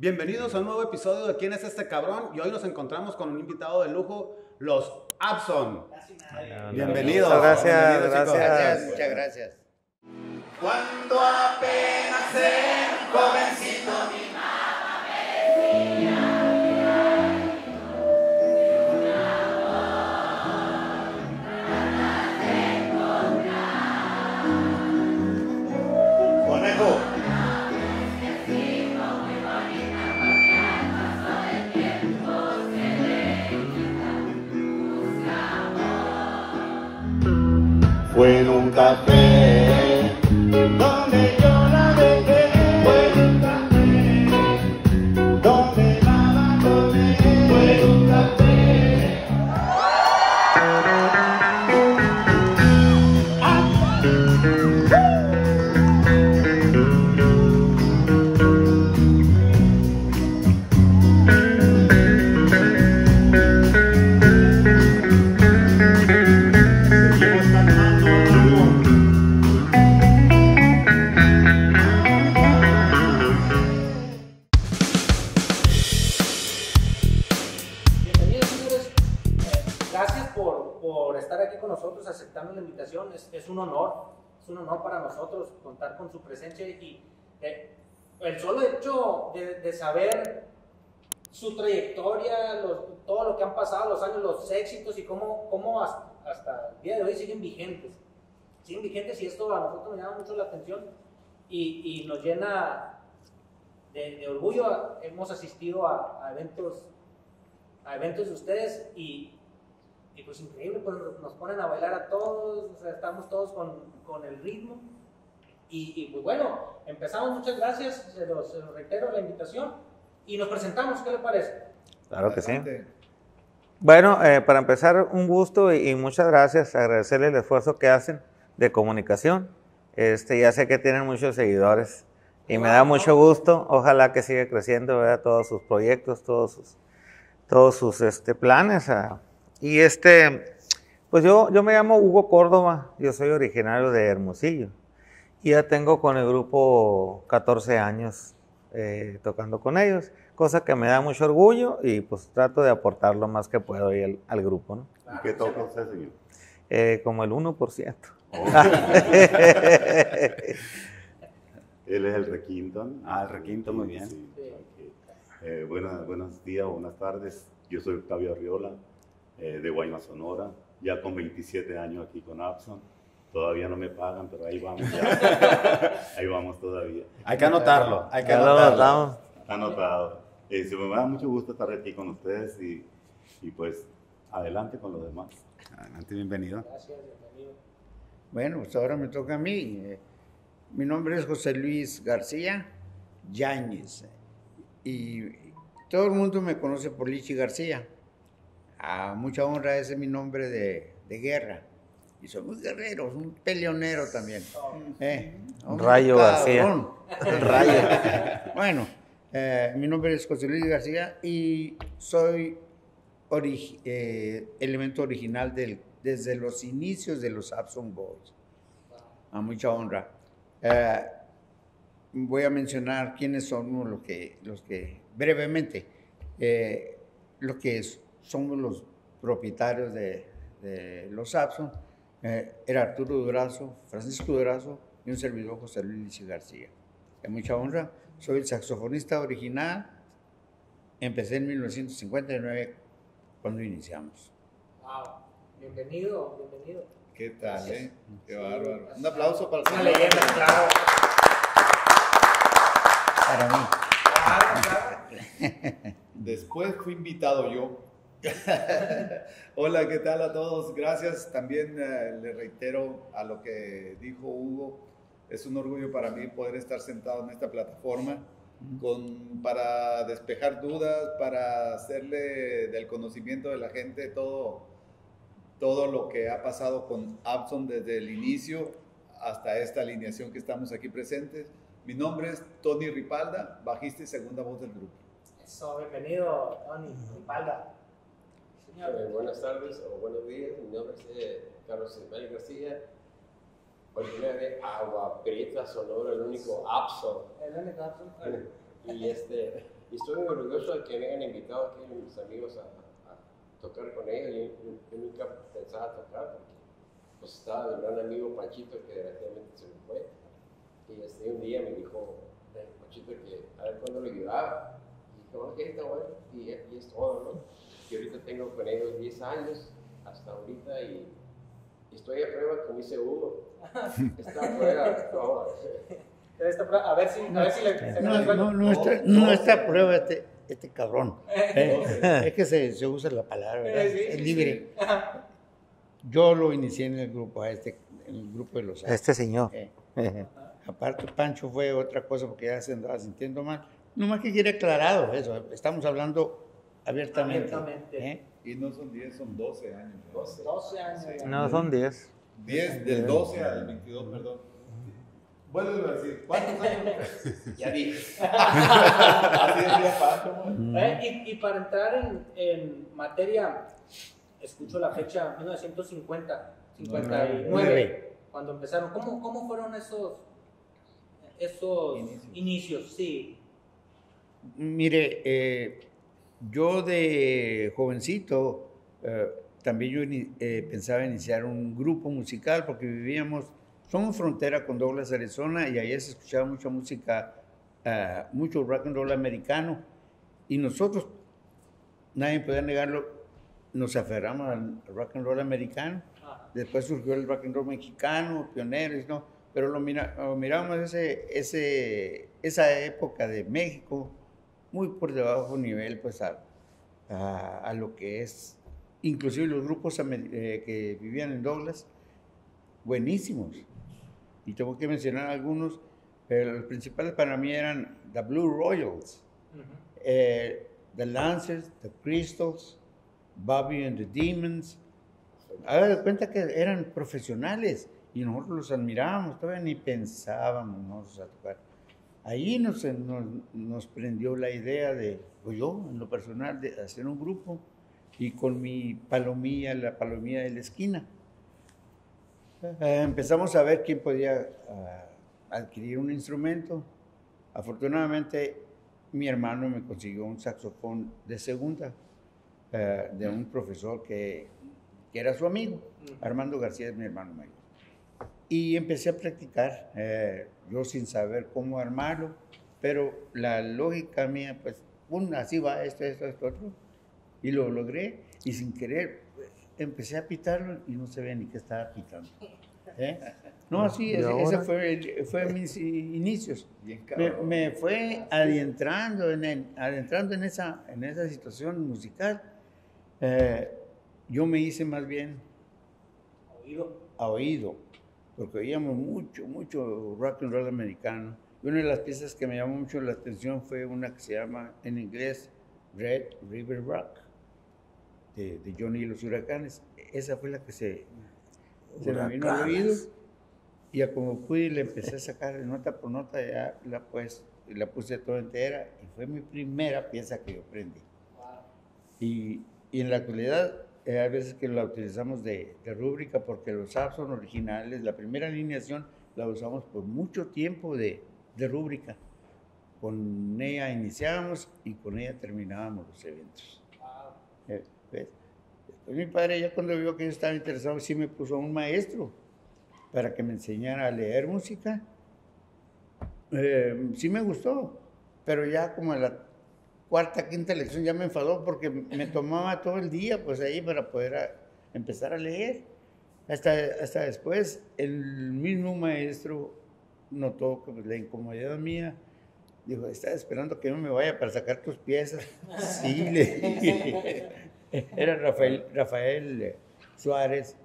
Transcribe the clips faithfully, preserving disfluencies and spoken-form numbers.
Bienvenidos a un nuevo episodio de ¿Quién es este cabrón? Y hoy nos encontramos con un invitado de lujo, los Apson. Bienvenidos. Gracias, bienvenidos, gracias. gracias. Muchas gracias. Cuando apenas era jovencito mi mamá me decía, conejo. Fue en un café donde yo la dejé, fue en un café donde la abandoné, fue en un café. Aceptando la invitación, es, es un honor, es un honor para nosotros contar con su presencia y eh, el solo hecho de, de saber su trayectoria, los, todo lo que han pasado, los años, los éxitos y cómo, cómo hasta, hasta el día de hoy siguen vigentes, siguen vigentes y esto a nosotros nos llama mucho la atención y, y nos llena de, de orgullo. Hemos asistido a, a eventos, a eventos de ustedes y Y pues increíble, pues nos ponen a bailar a todos, o sea, estamos todos con, con el ritmo. Y, y pues bueno, empezamos, muchas gracias, se los, se los reitero la invitación. Y nos presentamos, ¿qué le parece? Claro que sí. Bueno, eh, para empezar, un gusto y, y muchas gracias, agradecerle el esfuerzo que hacen de comunicación. Este, ya sé que tienen muchos seguidores y me da mucho gusto, ojalá que siga creciendo, ¿verdad? Todos sus proyectos, todos sus, todos sus este, planes. A, Y este, pues yo, yo me llamo Hugo Córdoba, yo soy originario de Hermosillo y ya tengo con el grupo catorce años eh, tocando con ellos, cosa que me da mucho orgullo y pues trato de aportar lo más que puedo ahí al, al grupo, ¿no? ¿Y qué toca usted, señor? Eh, como el uno por ciento. Oh. Él es el requinto, ¿no? Ah, el requinto, muy bien. Sí, sí. Okay. Eh, buenas, buenos días, buenas tardes, yo soy Octavio Arriola. De Guaymas, Sonora, ya con veintisiete años aquí con Apson. Todavía no me pagan, pero ahí vamos ya. Ahí vamos todavía. Hay que anotarlo, hay que anotarlo. Está anotado. Eh, se me da mucho gusto estar aquí con ustedes y, y pues adelante con los demás. Adelante, bienvenido. Gracias, bienvenido. Bueno, pues ahora me toca a mí. Mi nombre es José Luis García Yáñez y todo el mundo me conoce por Lichi García. A mucha honra, ese es mi nombre de, de guerra. Y soy muy guerrero, un peleonero también. Eh, Rayo García. Rayo. Bueno, eh, mi nombre es José Luis García y soy ori eh, elemento original del, desde los inicios de los Apson Boys. A mucha honra. Eh, voy a mencionar quiénes son los que, los que brevemente, eh, lo que es. Somos los propietarios de, de los Apson, eh, era Arturo Durazo, Francisco Durazo y un servidor José Luis García. De mucha honra, soy el saxofonista original, empecé en mil novecientos cincuenta y nueve cuando iniciamos. ¡Wow! Bienvenido, bienvenido. ¿Qué tal, gracias. eh? Qué bárbaro. Un aplauso para el señor. Una leyenda, claro. Para mí. Claro, claro. Después fui invitado yo. Hola, ¿qué tal a todos? Gracias. También eh, le reitero a lo que dijo Hugo. Es un orgullo para mí poder estar sentado en esta plataforma con, para despejar dudas, para hacerle del conocimiento de la gente todo, todo lo que ha pasado con Apson desde el inicio hasta esta alineación que estamos aquí presentes. Mi nombre es Tony Ripalda, bajista y segunda voz del grupo. Eso, bienvenido, Tony Ripalda. Eh, buenas tardes o buenos días, mi nombre es eh, Carlos Ismael García, originario de Agua Prieta, Sonora, el único Apson. El único Apson. Y este, Y estoy muy orgulloso de que me hayan invitado aquí a mis amigos a, a, a tocar con ellos. Yo, yo nunca pensaba tocar porque pues, estaba mi gran amigo Panchito, que desgraciadamente se me fue. Y este, un día me dijo eh, Panchito que a ver cuándo lo ayudaba. Y dije, ok, está bueno. Y, y es todo, ¿no? Y ahorita tengo con ellos diez años hasta ahorita y, y estoy a prueba, como dice Hugo. Está a prueba, no. A ver si, a ver si le, no, no, no, no, está, no está a prueba este, este cabrón. Eh, es que se, se usa la palabra, ¿verdad? Sí, sí, es libre. Sí. Yo lo inicié en el grupo, a este, en el grupo de los... Este señor. Eh, aparte, Pancho fue otra cosa porque ya se andaba sintiendo mal. Nomás que quiere aclarado eso. Estamos hablando abiertamente. abiertamente. ¿Eh? Y no son diez, son doce años. ¿No? doce años. Sí. No, son diez. diez, del doce al veintidós, perdón. Vuelvo a decir, ¿cuántos años? Ya dije. Así es, Paco. ¿Eh? Y, y para entrar en, en materia, escucho la fecha mil novecientos cincuenta, cincuenta y nueve, cuando empezaron. ¿Cómo, cómo fueron esos, esos inicios? inicios? Sí. Mire, eh, yo de jovencito eh, también yo in, eh, pensaba iniciar un grupo musical porque vivíamos... Somos frontera con Douglas, Arizona, y allá se escuchaba mucha música, uh, mucho rock and roll americano. Y nosotros, nadie podía negarlo, nos aferramos al rock and roll americano. Después surgió el rock and roll mexicano, pioneros, ¿no? Pero lo mira, miramos ese, ese, esa época de México muy por debajo nivel, pues, a, a, a lo que es, inclusive los grupos eh, que vivían en Douglas, buenísimos. Y tengo que mencionar algunos, pero los principales para mí eran The Blue Royals, uh-huh. eh, The Lancers, The Crystals, Bobby and the Demons. Haga de cuenta que eran profesionales y nosotros los admirábamos, todavía ni pensábamos nosotros a tocar. Ahí nos, nos, nos prendió la idea de, o yo en lo personal, de hacer un grupo y con mi palomilla, la palomilla de la esquina. Eh, empezamos a ver quién podía uh, adquirir un instrumento. Afortunadamente, mi hermano me consiguió un saxofón de segunda uh, de un profesor que, que era su amigo. Armando García es mi hermano mayor. Y empecé a practicar, eh, yo sin saber cómo armarlo, pero la lógica mía, pues, un, así va esto, esto, esto, otro. Y lo logré, y sin querer, empecé a pitarlo y no sabía ni qué estaba pitando. ¿Eh? No, así, ese fue, fue mis inicios. Me, me fue adentrando en, el, adentrando en, esa, en esa situación musical. Eh, yo me hice más bien a oído, porque oíamos mucho, mucho rock and roll americano. Y una de las piezas que me llamó mucho la atención fue una que se llama, en inglés, Red River Rock, De, de Johnny y los Huracanes. Esa fue la que se, se me vino al oído y a como pude le empecé a sacar nota por nota, ya la, pues, la puse toda entera y fue mi primera pieza que yo aprendí. Wow. Y, y en la actualidad eh, hay veces que la utilizamos de, de rúbrica porque los Apson originales, la primera alineación la usamos por mucho tiempo de, de rúbrica. Con ella iniciábamos y con ella terminábamos los eventos. Wow. eh, Pues, pues mi padre ya cuando vio que yo estaba interesado sí me puso a un maestro para que me enseñara a leer música. Eh, sí me gustó, pero ya como a la cuarta, quinta lección ya me enfadó porque me tomaba todo el día pues ahí para poder a, empezar a leer. Hasta, hasta después el mismo maestro notó que, pues, la incomodidad mía. Dijo, ¿estás esperando que yo me vaya para sacar tus piezas? Sí, le dije. Era Rafael, Rafael Suárez,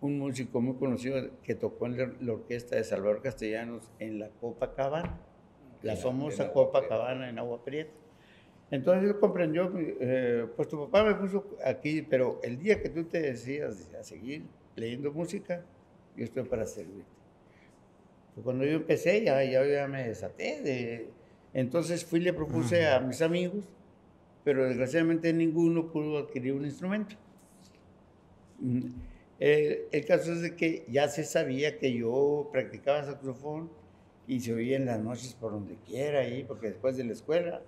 un músico muy conocido que tocó en la, la orquesta de Salvador Castellanos en la Copacabana, la famosa Copacabana en Agua Prieta. Entonces él comprendió, eh, pues tu papá me puso aquí, pero el día que tú te decidas a seguir leyendo música, yo estoy para servirte. Pues cuando yo empecé, ya, ya, ya me desaté. De, entonces fui y le propuse a mis amigos, pero desgraciadamente ninguno pudo adquirir un instrumento. El, el caso es de que ya se sabía que yo practicaba saxofón y se oía en las noches por donde quiera, ahí, porque después de la escuela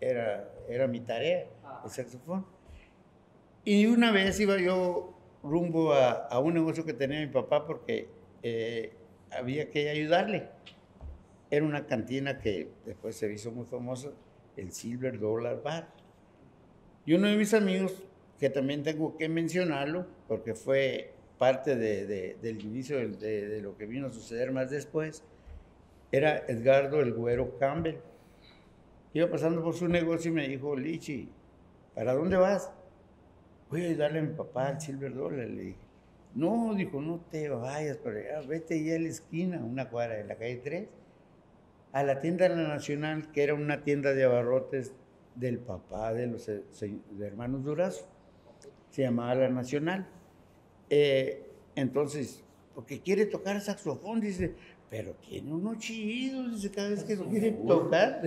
era, era mi tarea, el saxofón. Y una vez iba yo rumbo a, a un negocio que tenía mi papá porque eh, había que ayudarle. Era una cantina que después se hizo muy famosa, el Silver Dollar Bar. Y uno de mis amigos, que también tengo que mencionarlo, porque fue parte de, de, del inicio de, de, de lo que vino a suceder más después, era Edgardo el Güero Campbell. Iba pasando por su negocio y me dijo, Lichi, ¿para dónde vas? Voy a ayudarle a mi papá al Silver Dollar. Le dije, no, dijo, no te vayas para allá, vete ya a la esquina, una cuadra de la calle tres, a la tienda de La Nacional, que era una tienda de abarrotes del papá de los de hermanos Durazo. Se llamaba La Nacional. Eh, entonces, porque quiere tocar saxofón, dice, pero tiene unos chidos, dice, cada vez que lo quiere tocar.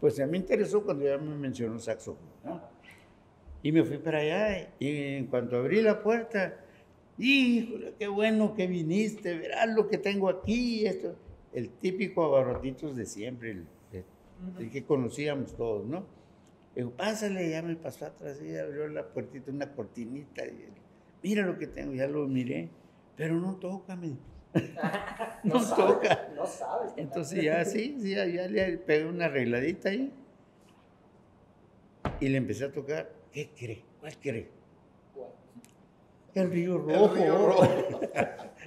Pues a mí me interesó cuando ya me mencionó saxofón, ¿no? Y me fui para allá y en cuanto abrí la puerta, híjole, qué bueno que viniste, verás lo que tengo aquí, esto. El típico abarrotitos de siempre, el, el, el que conocíamos todos, ¿no? Le digo, pásale, ya me pasó atrás, y abrió la puertita, una cortinita, y él, mira lo que tengo, ya lo miré, pero no toca, me no, no sabes, toca. No sabes. Entonces ya sí, sí ya, ya le pegué una arregladita ahí, y le empecé a tocar, ¿qué cree? ¿Cuál cree? ¿Cuál? El Río Rojo. El Río Rojo.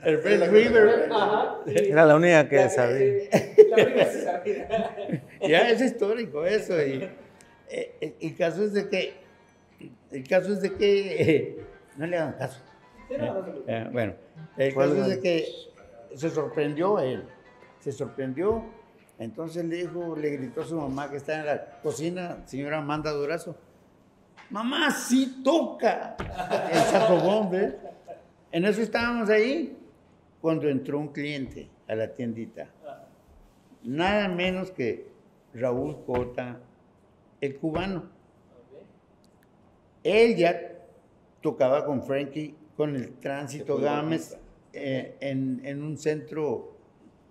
El Red River. Ajá, sí. Era la única que la, sabía. Eh, la única que sabía. Ya es histórico eso, y... El, el caso es de que, el caso es de que, eh, no le hagan caso. Eh, eh, bueno, el caso es de que se sorprendió a él, se sorprendió, entonces le dijo, le gritó a su mamá que está en la cocina, señora Amanda Durazo, mamá, sí toca el saxofón, ¿ves? En eso estábamos ahí, cuando entró un cliente a la tiendita, nada menos que Raúl Cota, el cubano. Él ya tocaba con Frankie, con el Tránsito Gámez, eh, en, en un centro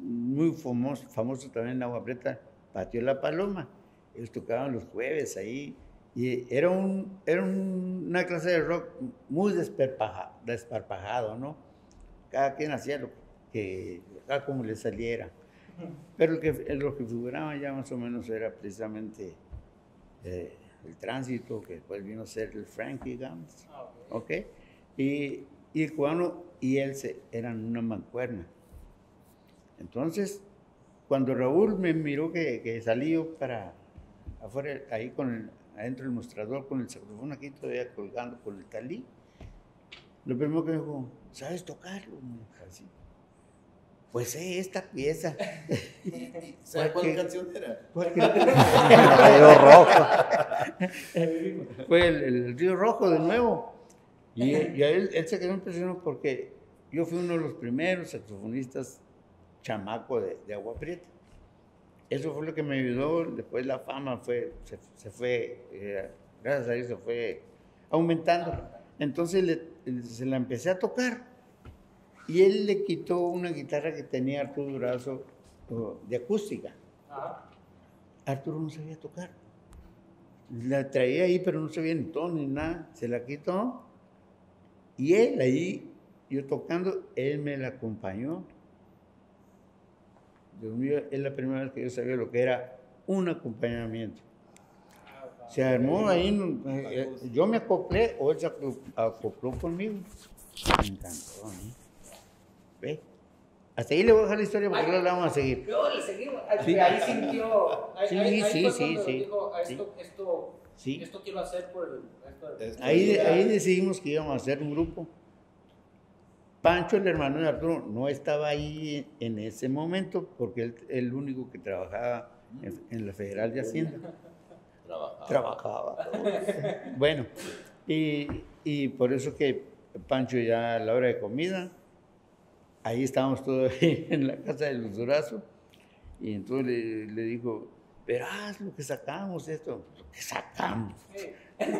muy famoso, famoso también en Agua Prieta, Patio La Paloma. Ellos tocaban los jueves ahí, y era, un, era un, una clase de rock muy desparpajado, desparpajado, ¿no? Cada quien hacía lo que, cada como le saliera. Pero lo que, lo que figuraba ya más o menos era precisamente... Eh, el Tránsito, que después vino a ser el Frankie Gámez, okay. y, y el cubano y él se, eran una mancuerna. Entonces, cuando Raúl me miró que, que salí yo para afuera, ahí con el, adentro del mostrador, con el saxofón aquí todavía colgando con el talí, lo primero que me dijo, ¿sabes tocarlo? Así. Pues eh, esta pieza. ¿Sabes cuál canción era? ¿Cuál era? El Río Rojo. Fue el, el Río Rojo de nuevo. Y, y a él, él se quedó impresionado porque yo fui uno de los primeros saxofonistas chamaco de, de Agua Prieta. Eso fue lo que me ayudó. Después la fama fue, se, se fue, eh, gracias a Dios se fue aumentando. Entonces le, se la empecé a tocar. Y él le quitó una guitarra que tenía Arturo Durazo de acústica. Ajá. Arturo no sabía tocar. La traía ahí, pero no sabía ni tono ni nada. Se la quitó. Y él ahí, yo tocando, él me la acompañó. Dios mío, es la primera vez que yo sabía lo que era un acompañamiento. Se armó ahí, yo me acoplé, o él se acopló conmigo. Me encantó, ¿no? ¿Ve? Hasta ahí le voy a dejar la historia porque ahí, la vamos a seguir. No, le seguimos. Sí. Ahí sintió. Ahí, sí, ahí, sí, ahí sí, sí. Dijo, esto, sí. Esto, sí. Esto quiero hacer por el, esto, ahí, ahí decidimos que íbamos a hacer un grupo. Pancho, el hermano de Arturo, no estaba ahí en ese momento porque él es el único que trabajaba en, en la Federal de Hacienda. Trabajaba. Trabajaba. Bueno, y, y por eso que Pancho ya a la hora de comida. Ahí estábamos todos en la casa de los Durazo y entonces le, le dijo, verás lo que sacamos esto, lo que sacamos. Sí. Ahí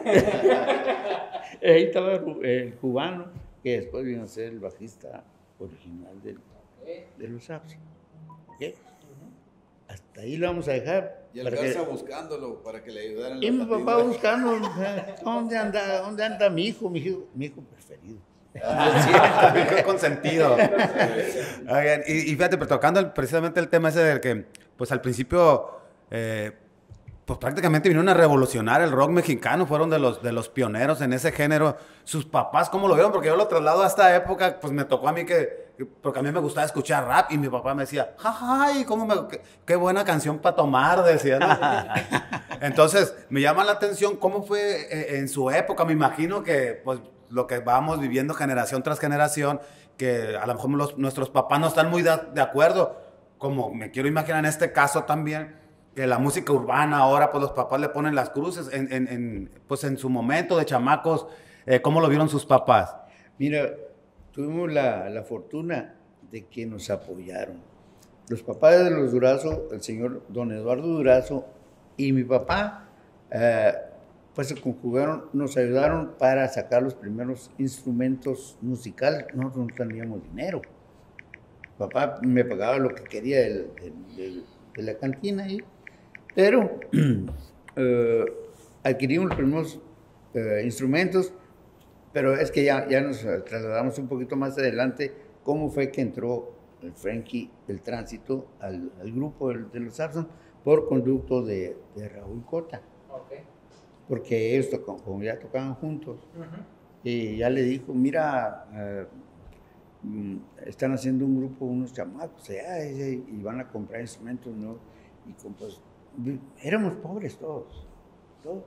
estaba el, el cubano, que después vino a ser el bajista original del, okay. de los Apson. ¿Okay? Uh-huh. hasta ahí lo vamos a dejar. Y el Garza que... buscándolo para que le ayudaran. Y mi papá buscando, ¿dónde anda, dónde anda mi hijo? Mi hijo, mi hijo preferido. Ah, sí, mi consentido. Oigan, y, y fíjate, pero tocando el, precisamente el tema ese del que, pues al principio, eh, pues prácticamente vinieron a revolucionar el rock mexicano, fueron de los, de los pioneros en ese género. ¿Sus papás cómo lo vieron? Porque yo lo traslado a esta época, pues me tocó a mí que, porque a mí me gustaba escuchar rap y mi papá me decía, ¡ay, cómo me, qué, qué buena canción para tomar! Decía, ¿no? Entonces, me llama la atención cómo fue eh, en su época. Me imagino que, pues, lo que vamos viviendo generación tras generación, que a lo mejor los, nuestros papás no están muy de, de acuerdo, como me quiero imaginar en este caso también, que la música urbana ahora, pues los papás le ponen las cruces, en, en, en, pues en su momento de chamacos, eh, ¿cómo lo vieron sus papás? Mira, tuvimos la, la fortuna de que nos apoyaron. Los papás de los Durazo, el señor don Eduardo Durazo y mi papá, eh, pues se conjugaron, nos ayudaron para sacar los primeros instrumentos musicales. Nosotros no teníamos dinero. Papá me pagaba lo que quería del, del, del, de la cantina ahí, pero eh, adquirimos los primeros eh, instrumentos, pero es que ya, ya nos trasladamos un poquito más adelante cómo fue que entró el Frankie, el Tránsito, al, al grupo de, de los Apson por conducto de, de Raúl Cota. Okay. Porque ellos tocan, como ya tocaban juntos, uh-huh. Y ya le dijo, mira, uh, están haciendo un grupo, unos chamacos allá, y van a comprar instrumentos, ¿no? Y con, pues, éramos pobres todos, todos.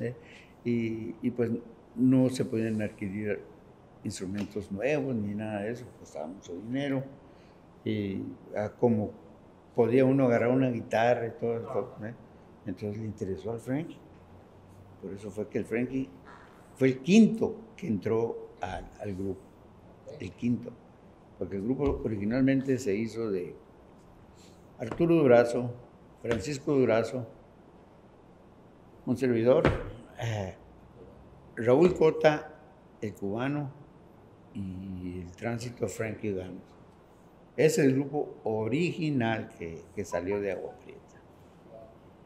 ¿Eh? Y, y pues no se podían adquirir instrumentos nuevos ni nada de eso, costaba mucho dinero. Y ah, como podía uno agarrar una guitarra y todo eso, ¿eh? Entonces le interesó al Frankie. Por eso fue que el Frankie fue el quinto que entró al, al grupo, el quinto. Porque el grupo originalmente se hizo de Arturo Durazo, Francisco Durazo, un servidor, eh, Raúl Cota, el cubano, y el Tránsito Frankie Gámez. Ese es el grupo original que, que salió de Agua Prieta.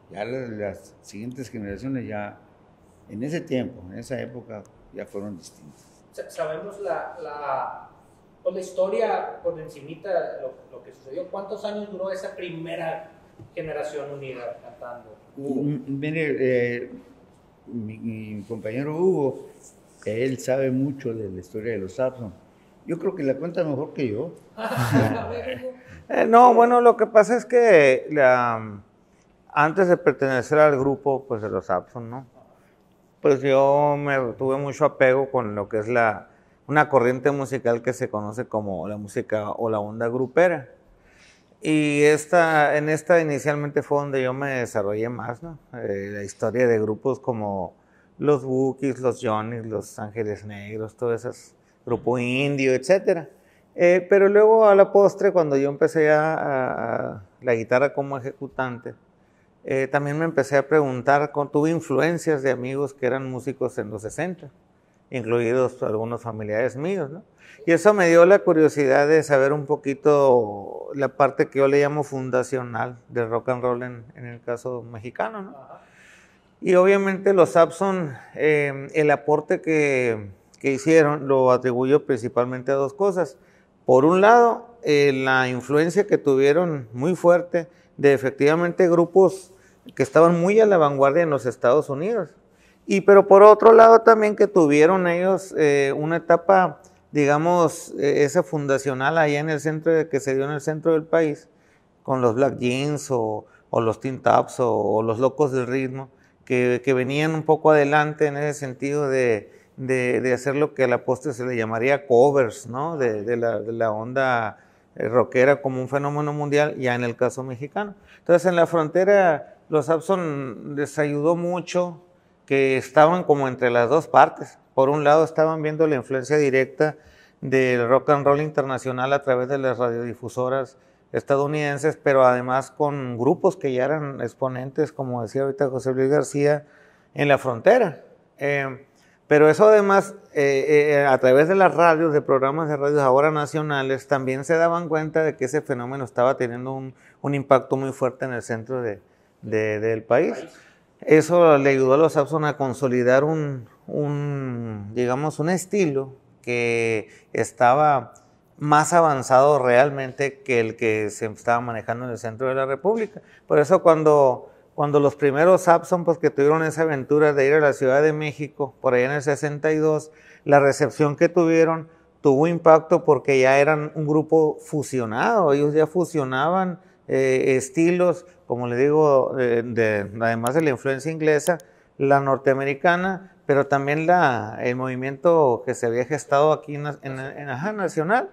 Ya las, las siguientes generaciones ya... En ese tiempo, en esa época, ya fueron distintos. Sabemos la, la, pues la historia por encimita, lo, lo que sucedió. ¿Cuántos años duró esa primera generación unida cantando? Hugo. Mire, eh, mi, mi compañero Hugo, él sabe mucho de la historia de los Apson. Yo creo que la cuenta mejor que yo. eh, no, bueno, lo que pasa es que la, antes de pertenecer al grupo, pues de los Apson, ¿no? Pues yo me tuve mucho apego con lo que es la, una corriente musical que se conoce como la música o la onda grupera. Y esta, en esta inicialmente fue donde yo me desarrollé más, ¿no? Eh, la historia de grupos como los Bukis, los Johnny, los Ángeles Negros, todo esos grupo indio, etcétera. Eh, pero luego a la postre, cuando yo empecé a, a, a la guitarra como ejecutante, Eh, también me empecé a preguntar, con, tuve influencias de amigos que eran músicos en los sesenta, incluidos algunos familiares míos, ¿no? Y eso me dio la curiosidad de saber un poquito la parte que yo le llamo fundacional del rock and roll en, en el caso mexicano, ¿no? Y obviamente los Apson, eh, el aporte que, que hicieron lo atribuyo principalmente a dos cosas. Por un lado, eh, la influencia que tuvieron muy fuerte de efectivamente grupos que estaban muy a la vanguardia en los Estados Unidos. Y pero por otro lado también que tuvieron ellos eh, una etapa, digamos, eh, esa fundacional allá en el centro, de, que se dio en el centro del país, con los Black Jeans o, o los Tin Taps o, o los Locos del Ritmo, que, que venían un poco adelante en ese sentido de, de, de hacer lo que a la postre se le llamaría covers, ¿no? De, de, la, de la onda... rockera como un fenómeno mundial, ya en el caso mexicano. Entonces, en la frontera, los Apson les ayudó mucho que estaban como entre las dos partes. Por un lado, estaban viendo la influencia directa del rock and roll internacional a través de las radiodifusoras estadounidenses, pero además con grupos que ya eran exponentes, como decía ahorita José Luis García, en la frontera. Eh, Pero eso además, eh, eh, a través de las radios, de programas de radios ahora nacionales, también se daban cuenta de que ese fenómeno estaba teniendo un, un impacto muy fuerte en el centro de, de, del país. Eso le ayudó a los Apson a consolidar un, un, digamos, un estilo que estaba más avanzado realmente que el que se estaba manejando en el centro de la República. Por eso cuando... Cuando los primeros Apson, pues, que tuvieron esa aventura de ir a la Ciudad de México, por allá en el sesenta y dos, la recepción que tuvieron tuvo impacto porque ya eran un grupo fusionado, ellos ya fusionaban eh, estilos, como les digo, eh, de, además de la influencia inglesa, la norteamericana, pero también la, el movimiento que se había gestado aquí en, en, en Ajá, Nacional.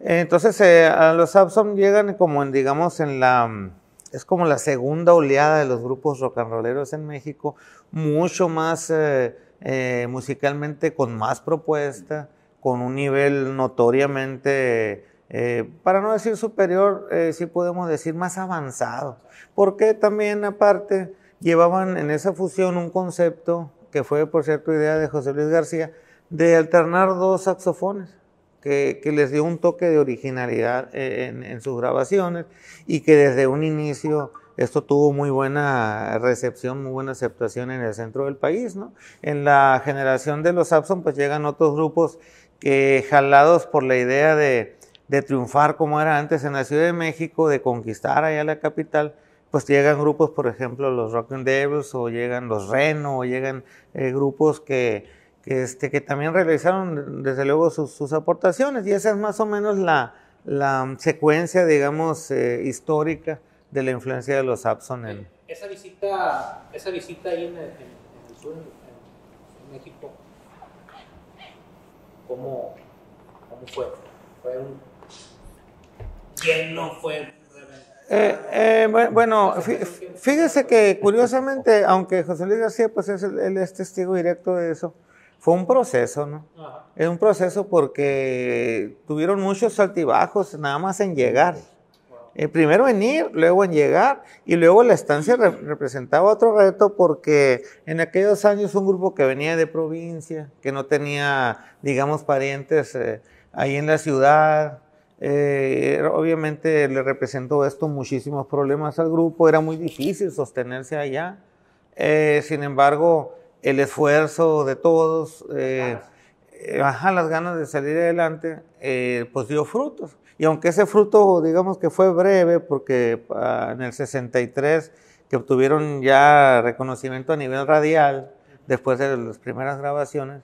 Entonces, eh, a los Apson llegan como en, digamos, en la... Es como la segunda oleada de los grupos rock and rolleros en México, mucho más eh, eh, musicalmente, con más propuesta, con un nivel notoriamente, eh, para no decir superior, eh, sí podemos decir más avanzado. Porque también, aparte, llevaban en esa fusión un concepto, que fue, por cierto, idea de José Luis García, de alternar dos saxofones. Que, que les dio un toque de originalidad en, en sus grabaciones y que desde un inicio esto tuvo muy buena recepción, muy buena aceptación en el centro del país, ¿no? En la generación de los Apson, pues llegan otros grupos que, jalados por la idea de, de triunfar como era antes en la Ciudad de México, de conquistar allá la capital, pues llegan grupos, por ejemplo, los Rockin' Devils, o llegan los Reno, o llegan eh, grupos que... Este, que también realizaron desde luego sus, sus aportaciones, y esa es más o menos la, la secuencia, digamos, eh, histórica de la influencia de los Apson. En... Esa visita, esa visita ahí en el, en el sur, en, en México, ¿cómo, cómo fue? ¿Fue un... ¿Quién no fue? Eh, eh, bueno, fíjese que curiosamente, aunque José Luis García, pues es, él es testigo directo de eso, fue un proceso, ¿no? Ajá. Es un proceso porque tuvieron muchos altibajos nada más en llegar. Wow. Eh, primero en ir, luego en llegar, y luego la estancia re representaba otro reto porque en aquellos años un grupo que venía de provincia, que no tenía, digamos, parientes eh, ahí en la ciudad, eh, obviamente le representó esto muchísimos problemas al grupo, era muy difícil sostenerse allá. Eh, sin embargo... el esfuerzo de todos, eh, ajá, las ganas de salir adelante, eh, pues dio frutos. Y aunque ese fruto, digamos que fue breve, porque uh, en el sesenta y tres, que obtuvieron ya reconocimiento a nivel radial, después de las primeras grabaciones,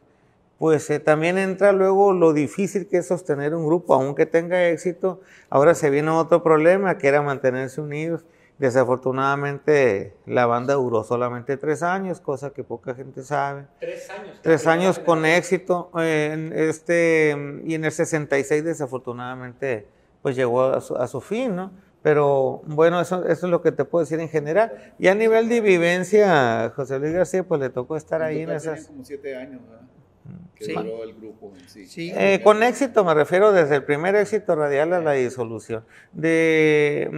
pues eh, también entra luego lo difícil que es sostener un grupo, aunque tenga éxito. Ahora se viene otro problema, que era mantenerse unidos. Desafortunadamente, la banda duró solamente tres años, cosa que poca gente sabe. Tres años. Tres años con éxito. Eh, este, y en el sesenta y seis, desafortunadamente, pues llegó a su, a su fin, ¿no? Pero bueno, eso, eso es lo que te puedo decir en general. Y a nivel de vivencia, José Luis García, pues le tocó estar ahí en esas... como siete años, ¿verdad? Que sí. Duró el grupo en sí. Sí. Eh, con éxito me refiero desde el primer éxito radial a la disolución. De,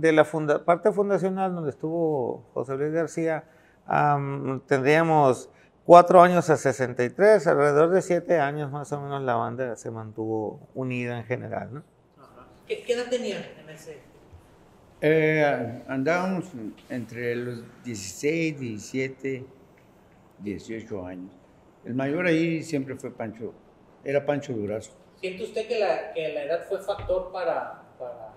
de la funda, parte fundacional donde estuvo José Luis García, um, tendríamos cuatro años a sesenta y tres, alrededor de siete años más o menos la banda se mantuvo unida en general, ¿no? ¿Qué, qué edad tenían en ese? Eh, andábamos entre los dieciséis, diecisiete, dieciocho años. El mayor ahí siempre fue Pancho, era Pancho Durazo. ¿Siente usted que la, que la edad fue factor para, para,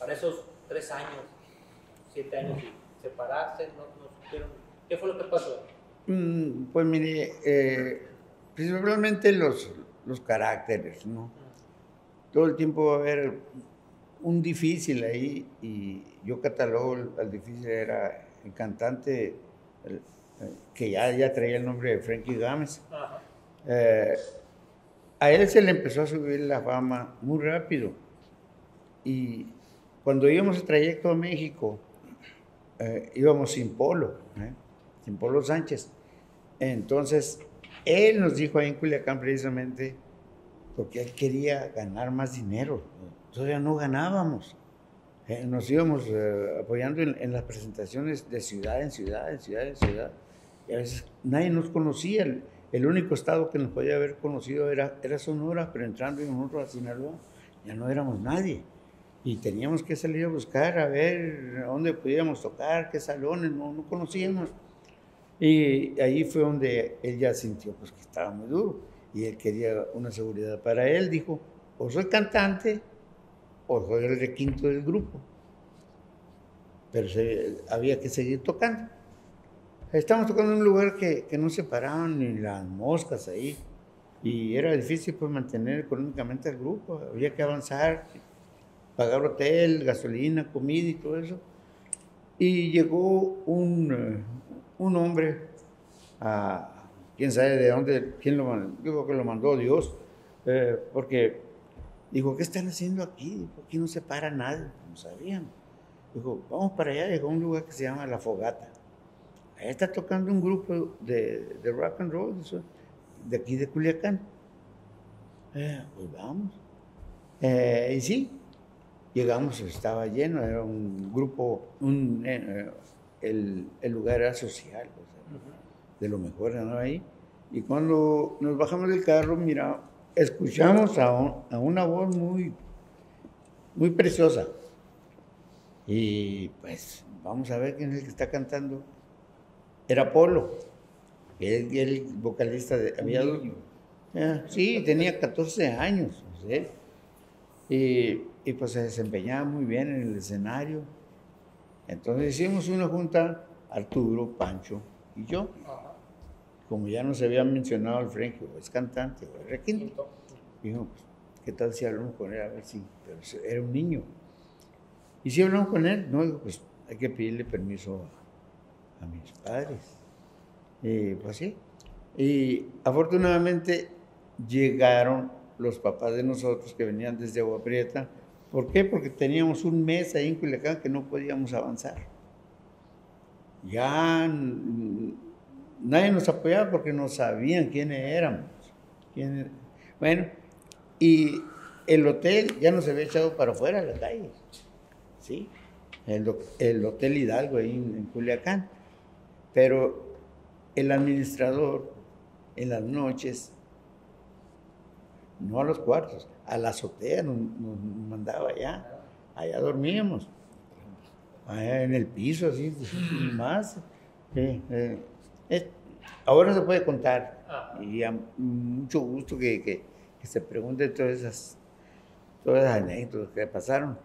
para esos tres años, siete años y separarse? No, no supieron. ¿Qué fue lo que pasó? Mm, pues mire, eh, principalmente los, los caracteres, ¿no? Todo el tiempo va a haber un difícil ahí, y yo catalogo al difícil era el cantante... El, que ya, ya traía el nombre de Frankie Gámez. Eh, a él se le empezó a subir la fama muy rápido, y cuando íbamos el trayecto a México, eh, íbamos sin Polo, eh, sin Polo Sánchez. Entonces, él nos dijo ahí en Culiacán precisamente porque él quería ganar más dinero. Entonces ya no ganábamos. Eh, nos íbamos eh, apoyando en, en las presentaciones de ciudad en ciudad, en ciudad en ciudad. y a veces nadie nos conocía. El, el único estado que nos podía haber conocido era, era Sonora, pero entrando nosotros a Sinaloa ya no éramos nadie. Y teníamos que salir a buscar, a ver a dónde podíamos tocar, qué salones, no, no conocíamos. Y ahí fue donde él ya sintió pues, que estaba muy duro. Y él quería una seguridad para él. Dijo, o soy cantante o soy el de quinto del grupo. Pero se, había que seguir tocando. Estábamos tocando en un lugar que, que no se paraban ni las moscas ahí. Y era difícil pues, mantener económicamente al grupo. Había que avanzar, pagar hotel, gasolina, comida y todo eso. Y llegó un, un hombre, a, quién sabe de dónde, quién lo mandó, yo creo que lo mandó Dios, eh, porque dijo, ¿qué están haciendo aquí? Aquí no se para nadie, no sabían. Dijo, vamos para allá, llegó a un lugar que se llama La Fogata. Ahí está tocando un grupo de, de rock and roll, de aquí de Culiacán. Eh, pues vamos. Eh, y sí. Llegamos, estaba lleno, era un grupo, un, eh, el, el lugar era social, o sea, uh-huh. de lo mejor andaba ahí. Y cuando nos bajamos del carro, mira, escuchamos a, un, a una voz muy, muy preciosa. Y pues, vamos a ver quién es el que está cantando. Era Polo, el, el vocalista de... Había, eh, sí, tenía catorce años, ¿sí? Y... y pues se desempeñaba muy bien en el escenario. Entonces hicimos una junta, Arturo, Pancho y yo. Ajá. Como ya nos había mencionado el Frankie, es cantante, o es requinto. Dijo, ¿qué tal si hablamos con él? A ver si, pero era un niño. Y si hablamos con él, no, digo, pues hay que pedirle permiso a, a mis padres. Y pues sí. Y afortunadamente llegaron los papás de nosotros que venían desde Agua Prieta. ¿Por qué? Porque teníamos un mes ahí en Culiacán que no podíamos avanzar. Ya nadie nos apoyaba porque no sabían quiénes éramos. Quién... Bueno, y el hotel ya nos había echado para afuera de la calle. ¿Sí? El, el Hotel Hidalgo ahí en, en Culiacán. Pero el administrador en las noches, no a los cuartos, a la azotea nos, nos mandaba allá, allá dormíamos, allá en el piso, así, más. Eh, eh, eh, ahora se puede contar, y a mucho gusto que, que, que se pregunte todas esas, todas esas anécdotas que pasaron.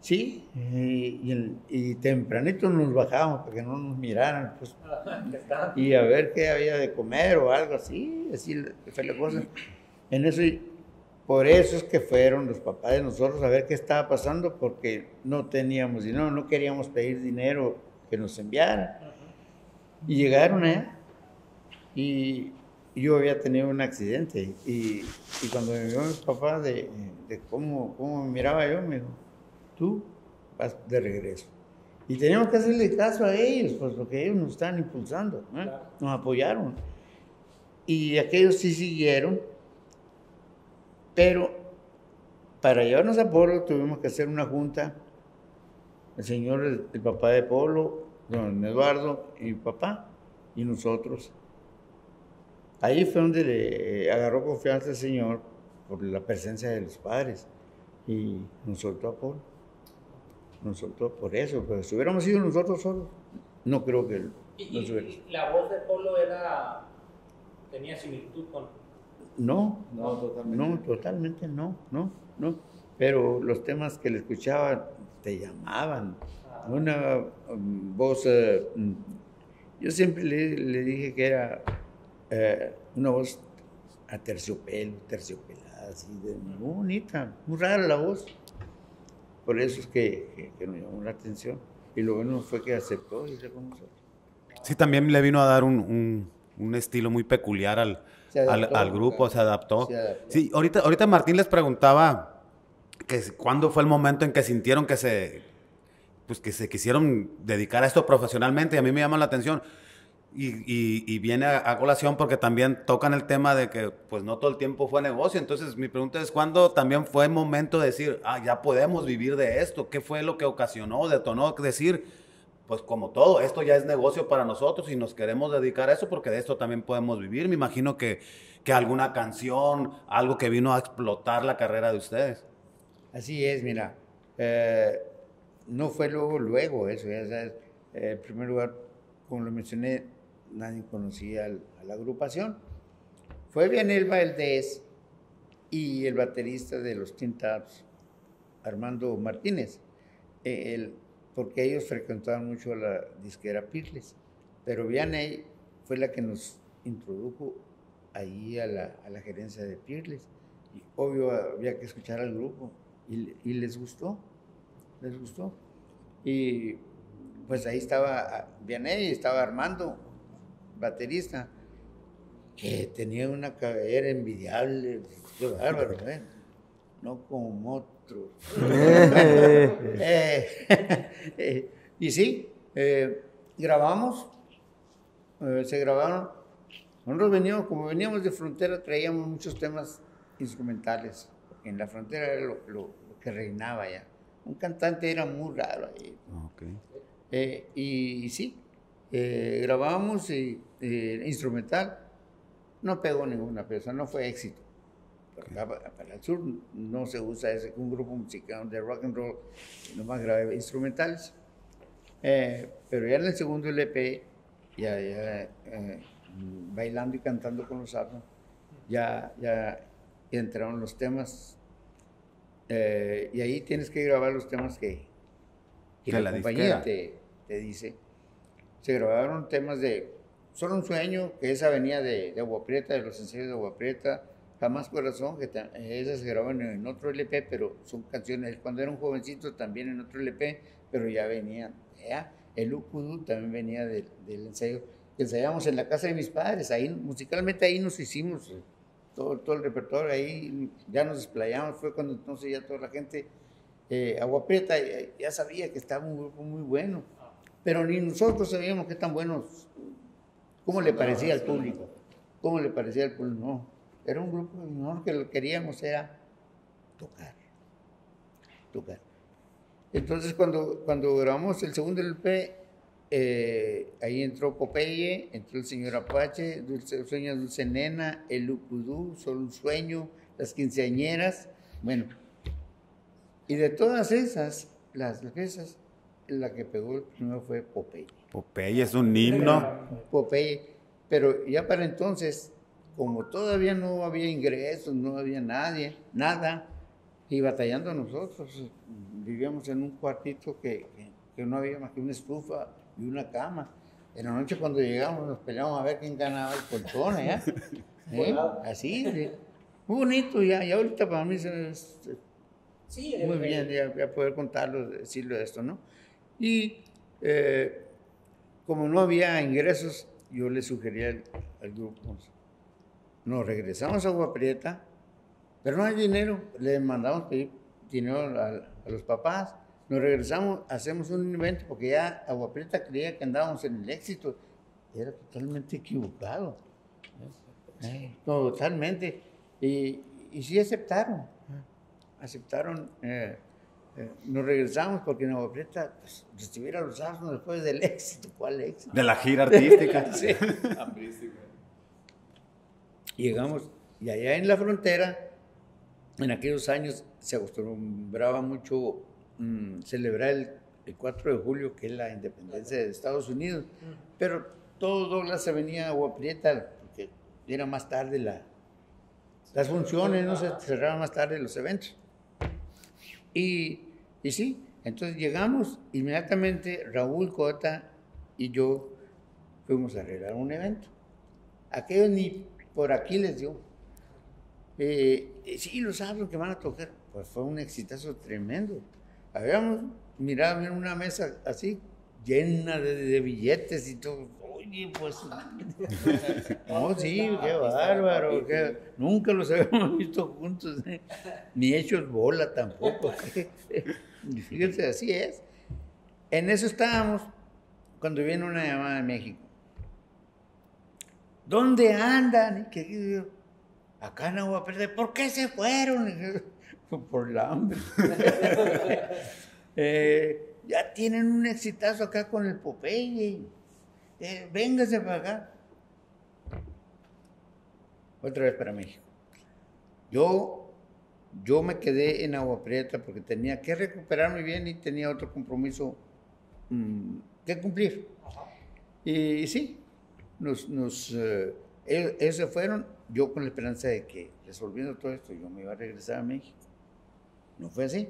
Sí, y, y, y tempranito nos bajábamos para que no nos miraran, pues, y a ver qué había de comer o algo así, así fue la cosa. En eso, por eso es que fueron los papás de nosotros a ver qué estaba pasando, porque no teníamos dinero, no queríamos pedir dinero que nos enviaran. Y llegaron allá, y yo había tenido un accidente, y, y cuando me vio mi papá de, de cómo, cómo me miraba yo, me dijo, tú vas de regreso. Y teníamos que hacerle caso a ellos, pues porque ellos nos estaban impulsando, ¿eh? Claro. Nos apoyaron. Y aquellos sí siguieron. Pero para llevarnos a Polo tuvimos que hacer una junta, el señor, el, el papá de Polo, don Eduardo y mi papá, y nosotros. Ahí fue donde le eh, agarró confianza el señor por la presencia de los padres y nos soltó a Polo, nos soltó por eso, pero si hubiéramos ido nosotros solos, no creo que nos y, hubiéramos. ¿Y la voz de Polo era, tenía similitud con...? No, no, totalmente no, totalmente no, no, no. Pero los temas que le escuchaba te llamaban. Ah. Una um, voz, uh, yo siempre le, le dije que era uh, una voz aterciopelo, terciopelada, así de muy bonita, muy rara la voz. Por eso es que, que, que nos llamó la atención. Y lo bueno fue que aceptó y se conoció. Sí, también le vino a dar un, un, un estilo muy peculiar al... Adaptó, al, al grupo, se adaptó. se adaptó. Sí, ahorita, ahorita Martín les preguntaba que cuándo fue el momento en que sintieron que se, pues que se quisieron dedicar a esto profesionalmente, y a mí me llama la atención. Y, y, y viene a, a colación porque también tocan el tema de que pues no todo el tiempo fue negocio. Entonces mi pregunta es, ¿cuándo también fue el momento de decir, ah, ya podemos vivir de esto? ¿Qué fue lo que ocasionó, detonó? Es decir, pues como todo, esto ya es negocio para nosotros y nos queremos dedicar a eso porque de esto también podemos vivir. Me imagino que, que alguna canción, algo que vino a explotar la carrera de ustedes. Así es, mira, eh, no fue luego, luego eso, ya sabes, eh, en primer lugar, como lo mencioné, nadie conocía al, a la agrupación. Fue Vianel Valdés y el baterista de los Tin Taps, Armando Martínez, eh, el, porque ellos frecuentaban mucho la disquera Peerless, pero Vianey fue la que nos introdujo ahí a la, a la gerencia de Peerless. Y obvio había que escuchar al grupo y, y les gustó, les gustó. Y pues ahí estaba Vianey, estaba Armando, baterista, que tenía una cabellera envidiable, qué bárbaro, ¿eh? No como otros. eh, eh, y sí, eh, grabamos, eh, se grabaron. Nosotros veníamos, como veníamos de frontera, traíamos muchos temas instrumentales. En la frontera era lo, lo, lo que reinaba ya. Un cantante era muy raro ahí. Okay. Eh, y, y sí, eh, grabamos y, eh, instrumental. No pegó ninguna pieza, no fue éxito. Okay. Para, para el sur no se usa ese, un grupo musical de rock and roll, nomás grave, instrumentales. Eh, pero ya en el segundo L P, ya, ya eh, bailando y cantando con los Apson, ya, ya entraron los temas. Eh, y ahí tienes que grabar los temas que, que la compañía te, te dice. Se grabaron temas de Solo un sueño, que esa venía de, de Agua Prieta, de los sencillos de Agua Prieta, Jamás Corazón, que esas se grababan en otro L P, pero son canciones, cuando era un jovencito también en otro L P, pero ya venían, ya, El Ucudu también venía del, del ensayo, que ensayábamos en la casa de mis padres, ahí, musicalmente ahí nos hicimos, sí. todo, todo el repertorio, ahí ya nos desplayamos, fue cuando entonces ya toda la gente, eh, Agua Prieta ya, ya sabía que estaba un grupo muy bueno, pero ni nosotros sabíamos qué tan buenos. ¿Cómo le parecía al público? ¿Cómo le parecía al público? No, era un grupo menor que lo queríamos era tocar, tocar. Entonces cuando, cuando grabamos el segundo L P, eh, ahí entró Popeye, entró El Señor Apache, Dulce Sueño, Dulce Nena, El Ucudú, Solo un Sueño, Las Quinceañeras, bueno. Y de todas esas, las piezas, la que pegó el primero fue Popeye. Popeye es un himno. Popeye, pero ya para entonces, como todavía no había ingresos, no había nadie, nada, y batallando nosotros, vivíamos en un cuartito que, que, que no había más que una estufa y una cama. En la noche cuando llegamos nos peleamos a ver quién ganaba el colchón, ¿eh? ¿Eh? Así, sí. Muy bonito ya, y ahorita para mí es sí, muy bien, bien. Ya, ya poder contarlo, decirlo de esto, ¿no? Y eh, como no había ingresos, yo le sugería al, al grupo, nos regresamos a Agua Prieta, pero no hay dinero, le mandamos pedir dinero a, a los papás, nos regresamos, hacemos un evento, porque ya Agua Prieta creía que andábamos en el éxito, era totalmente equivocado, eh, totalmente, y, y sí aceptaron, aceptaron, eh, Eh, nos regresamos porque en Agua Prieta pues, recibir a los Apson después del éxito. ¿Cuál éxito? De la gira artística. Sí. Llegamos y allá en la frontera, en aquellos años se acostumbraba mucho mmm, celebrar el, el cuatro de julio, que es la independencia de Estados Unidos, pero todo Douglas se venía a Agua Prieta porque era más tarde la, las funciones, ¿no? Se cerraban más tarde los eventos. Y, y sí, entonces llegamos, inmediatamente Raúl Cota y yo fuimos a arreglar un evento. Aquellos ni por aquí les dio. Eh, eh, sí, los Apson que van a tocar. Pues fue un exitazo tremendo. Habíamos mirado en una mesa así, llena de, de billetes y todo. Oye, pues... no, sí, qué bárbaro. Qué... Nunca los habíamos visto juntos, ¿eh? Ni hechos bola tampoco. Fíjense, así es. En eso estábamos cuando viene una llamada de México. ¿Dónde andan? ¿Qué? Acá en Agua Prieta. ¿Por qué se fueron? Por la hambre. eh, ya tienen un exitazo acá con el Popeye, eh, véngase para acá. Otra vez para México. Yo, yo me quedé en Agua Prieta porque tenía que recuperarme bien y tenía otro compromiso mmm, que cumplir. Y, y sí, nos, nos, eh, ellos se fueron, yo con la esperanza de que resolviendo todo esto yo me iba a regresar a México. No fue así.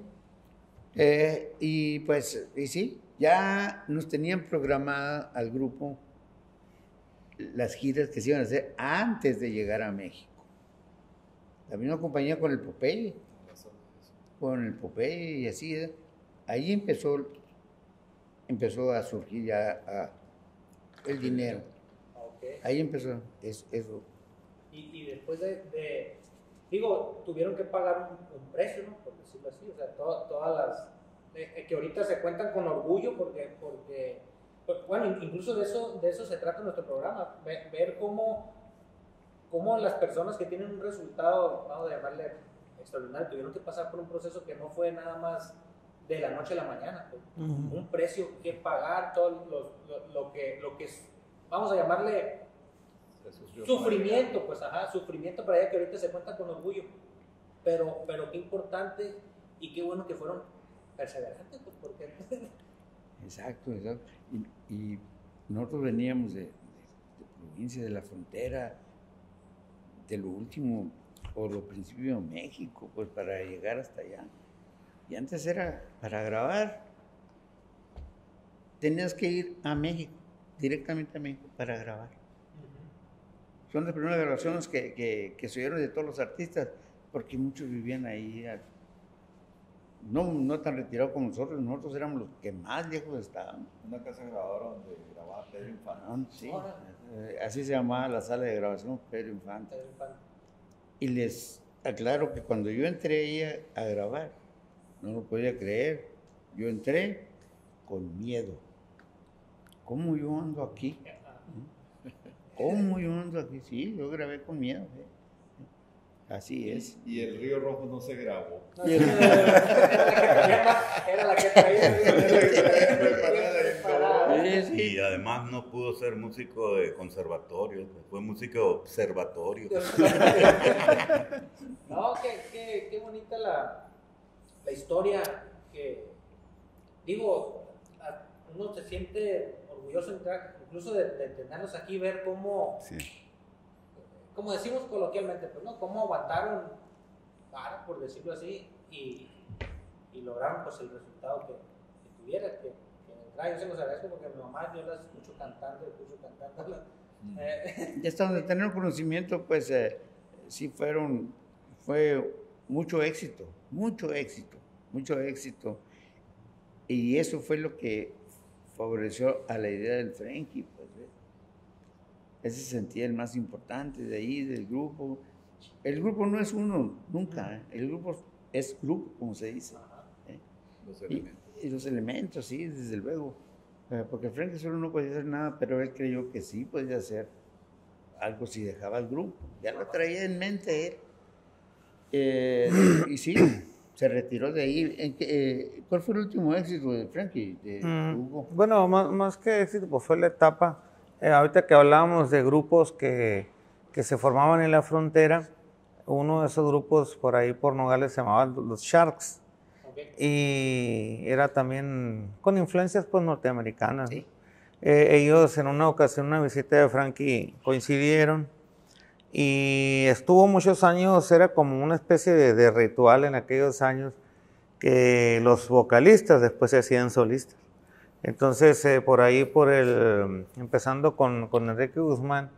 Eh, y pues, y sí, ya nos tenían programada al grupo las giras que se iban a hacer antes de llegar a México. La misma compañía con el Popeye, con el Popeye y así. Ahí empezó, empezó a surgir ya a, el dinero. Okay. Ahí empezó eso. eso. Y, y después de, de, digo, tuvieron que pagar un, un precio, ¿no? Por decirlo así, o sea, to, todas las, eh, que ahorita se cuentan con orgullo porque, porque bueno, incluso de eso, de eso se trata nuestro programa, ver, ver cómo, cómo las personas que tienen un resultado, vamos a llamarle extraordinario, tuvieron que pasar por un proceso que no fue nada más de la noche a la mañana, pues, uh-huh. Un precio que pagar, todo lo, lo, lo, que, lo que, vamos a llamarle sufrimiento, pues ajá, sufrimiento para ella que ahorita se cuenta con orgullo, pero, pero qué importante y qué bueno que fueron perseverantes, pues porque... Exacto, exacto. Y, y nosotros veníamos de, de, de provincia, de la frontera, de lo último, o lo principio de México, pues para llegar hasta allá. Y antes era, para grabar, tenías que ir a México, directamente a México, para grabar. Uh-huh. Son las primeras grabaciones que, que, que se dieron de todos los artistas, porque muchos vivían ahí, a, no, no tan retirados como nosotros, nosotros éramos los que más lejos estábamos. Una casa grabadora donde grababa Pedro Infante. Sí, así se llamaba la sala de grabación, Pedro Infante. Pedro Infante. Y les aclaro que cuando yo entré a grabar, no lo podía creer, yo entré con miedo. ¿Cómo yo ando aquí? ¿Cómo yo ando aquí? Sí, yo grabé con miedo. ¿Eh? Así es. Y el Río Rojo no se grabó. No, era, era la que traía. Y además no pudo ser músico de conservatorio, fue músico de observatorio. No, qué, qué, qué bonita la, la historia. Que, digo, uno se siente orgulloso entrar, incluso de, de tenerlos aquí, ver cómo... Sí. Como decimos coloquialmente, pues, ¿no? Cómo aguantaron para, por decirlo así, y, y lograron pues el resultado que, que tuviera, que, que en el traje. Yo se los agradezco porque mi mamá, yo las escucho cantando, escucho cantando. Mm. Eh. Ya hasta donde tener conocimiento, pues eh, sí fueron, fue mucho éxito, mucho éxito, mucho éxito. Y eso fue lo que favoreció a la idea del Frankie, pues. ¿Eh? Ese sentía el más importante de ahí, del grupo. El grupo no es uno, nunca. ¿Eh? El grupo es grupo, como se dice. ¿Eh? Los elementos. Y, y los elementos, sí, desde luego. Eh, porque Frankie solo no podía hacer nada, pero él creyó que sí podía hacer algo si dejaba el grupo. Ya lo traía en mente él. Eh, y sí, se retiró de ahí. ¿En qué, eh, ¿Cuál fue el último éxito de Frankie? De mm, Hugo. Bueno, más, más que éxito, pues fue la etapa... Eh, ahorita que hablábamos de grupos que, que se formaban en la frontera, uno de esos grupos por ahí por Nogales se llamaba Los Sharks. Okay. Y era también con influencias pues norteamericanas. Sí. Eh, ellos en una ocasión, una visita de Frankie, coincidieron y estuvo muchos años, era como una especie de, de ritual en aquellos años que los vocalistas después se hacían solistas. Entonces, eh, por ahí, por el, empezando con, con Enrique Guzmán,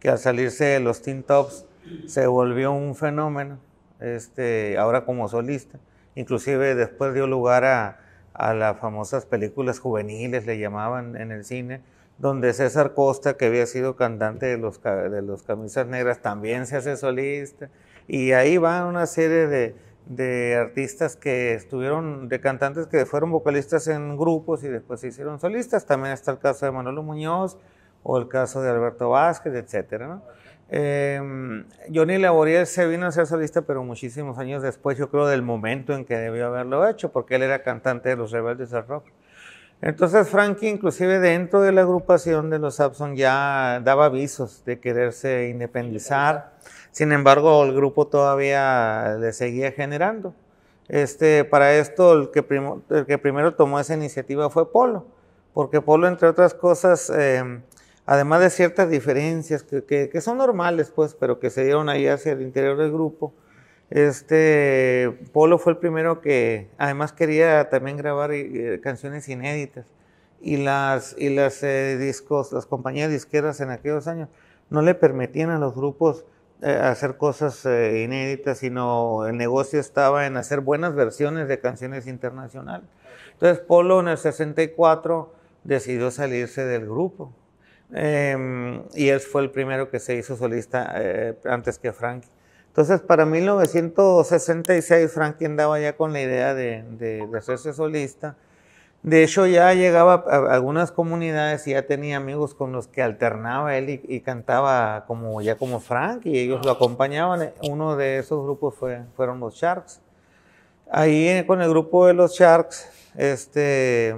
que al salirse de los Tin Taps se volvió un fenómeno, este, ahora como solista. Inclusive después dio lugar a, a las famosas películas juveniles, le llamaban en el cine, donde César Costa, que había sido cantante de los, de los Camisas Negras, también se hace solista. Y ahí van una serie de... de artistas que estuvieron, de cantantes que fueron vocalistas en grupos y después se hicieron solistas. También está el caso de Manolo Muñoz o el caso de Alberto Vázquez, etcétera, ¿no? eh, Johnny Laboriel se vino a ser solista, pero muchísimos años después, yo creo, del momento en que debió haberlo hecho, porque él era cantante de los Rebeldes del Rock. Entonces Frankie, inclusive dentro de la agrupación de los Apson, ya daba avisos de quererse independizar. Sin embargo, el grupo todavía le seguía generando. Este, para esto, el que, primo, el que primero tomó esa iniciativa fue Polo, porque Polo, entre otras cosas, eh, además de ciertas diferencias que, que, que son normales, pues, pero que se dieron ahí hacia el interior del grupo, este, Polo fue el primero que, además, quería también grabar eh, canciones inéditas, y las, y las eh, discos, las compañías disqueras en aquellos años no le permitían a los grupos hacer cosas eh, inéditas, sino el negocio estaba en hacer buenas versiones de canciones internacionales. Entonces Polo en el sesenta y cuatro decidió salirse del grupo, eh, y él fue el primero que se hizo solista eh, antes que Frankie. Entonces para mil novecientos sesenta y seis Frankie andaba ya con la idea de, de, de hacerse solista. De hecho, ya llegaba a algunas comunidades y ya tenía amigos con los que alternaba él y, y cantaba como, ya como Frankie, y ellos lo acompañaban. Uno de esos grupos fue, fueron los Sharks. Ahí con el grupo de los Sharks este,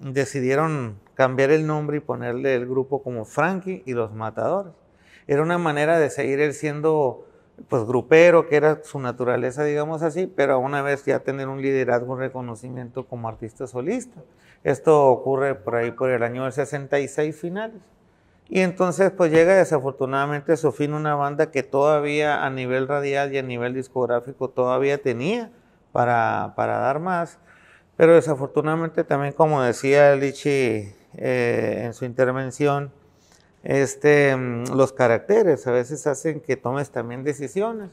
decidieron cambiar el nombre y ponerle el grupo como Frankie y los Matadores. Era una manera de seguir él siendo, pues, grupero, que era su naturaleza, digamos así, pero a una vez ya tener un liderazgo, un reconocimiento como artista solista. Esto ocurre por ahí por el año del sesenta y seis finales. Y entonces pues llega desafortunadamente a su fin una banda que todavía a nivel radial y a nivel discográfico todavía tenía para, para dar más, pero desafortunadamente también, como decía Lichi eh, en su intervención, Este, los caracteres a veces hacen que tomes también decisiones,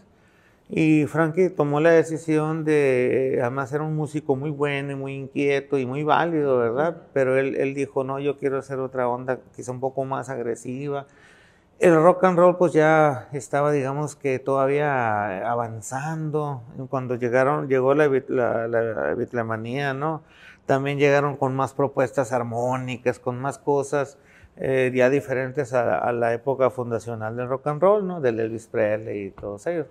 y Frankie tomó la decisión de, además era un músico muy bueno y muy inquieto y muy válido, ¿verdad? Pero él, él dijo, no, yo quiero hacer otra onda quizá un poco más agresiva. El rock and roll pues ya estaba, digamos que todavía avanzando, cuando llegaron, llegó la, la, la bitlamanía, ¿no? También llegaron con más propuestas armónicas, con más cosas Eh, ya diferentes a, a la época fundacional del rock and roll, ¿no? Del Elvis Presley y todos ellos.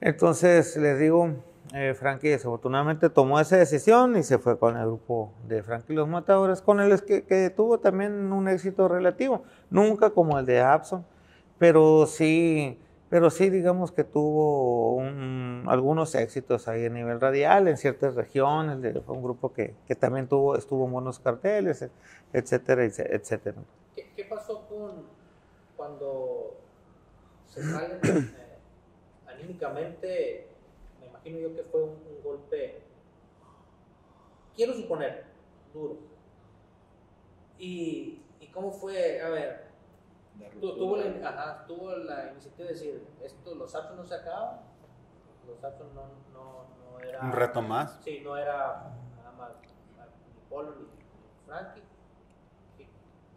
Entonces, les digo, eh, Frankie desafortunadamente tomó esa decisión y se fue con el grupo de Frankie y los Matadores, con el que, que tuvo también un éxito relativo, nunca como el de Apson, pero sí, pero sí digamos que tuvo un, algunos éxitos ahí a nivel radial, en ciertas regiones. De, fue un grupo que, que también tuvo, estuvo en buenos carteles, etcétera, etcétera. ¿Qué, qué pasó con, cuando se salen eh, anímicamente? Me imagino yo que fue un, un golpe, quiero suponer, duro. ¿Y, y cómo fue? A ver, Tu, tuvo, la, ajá, tuvo la iniciativa de decir, esto, los Apson no se acaban, los Apson no, no, no era... ¿Un reto más? Sí, no era nada más ni Polo ni Frankie. ¿Qué,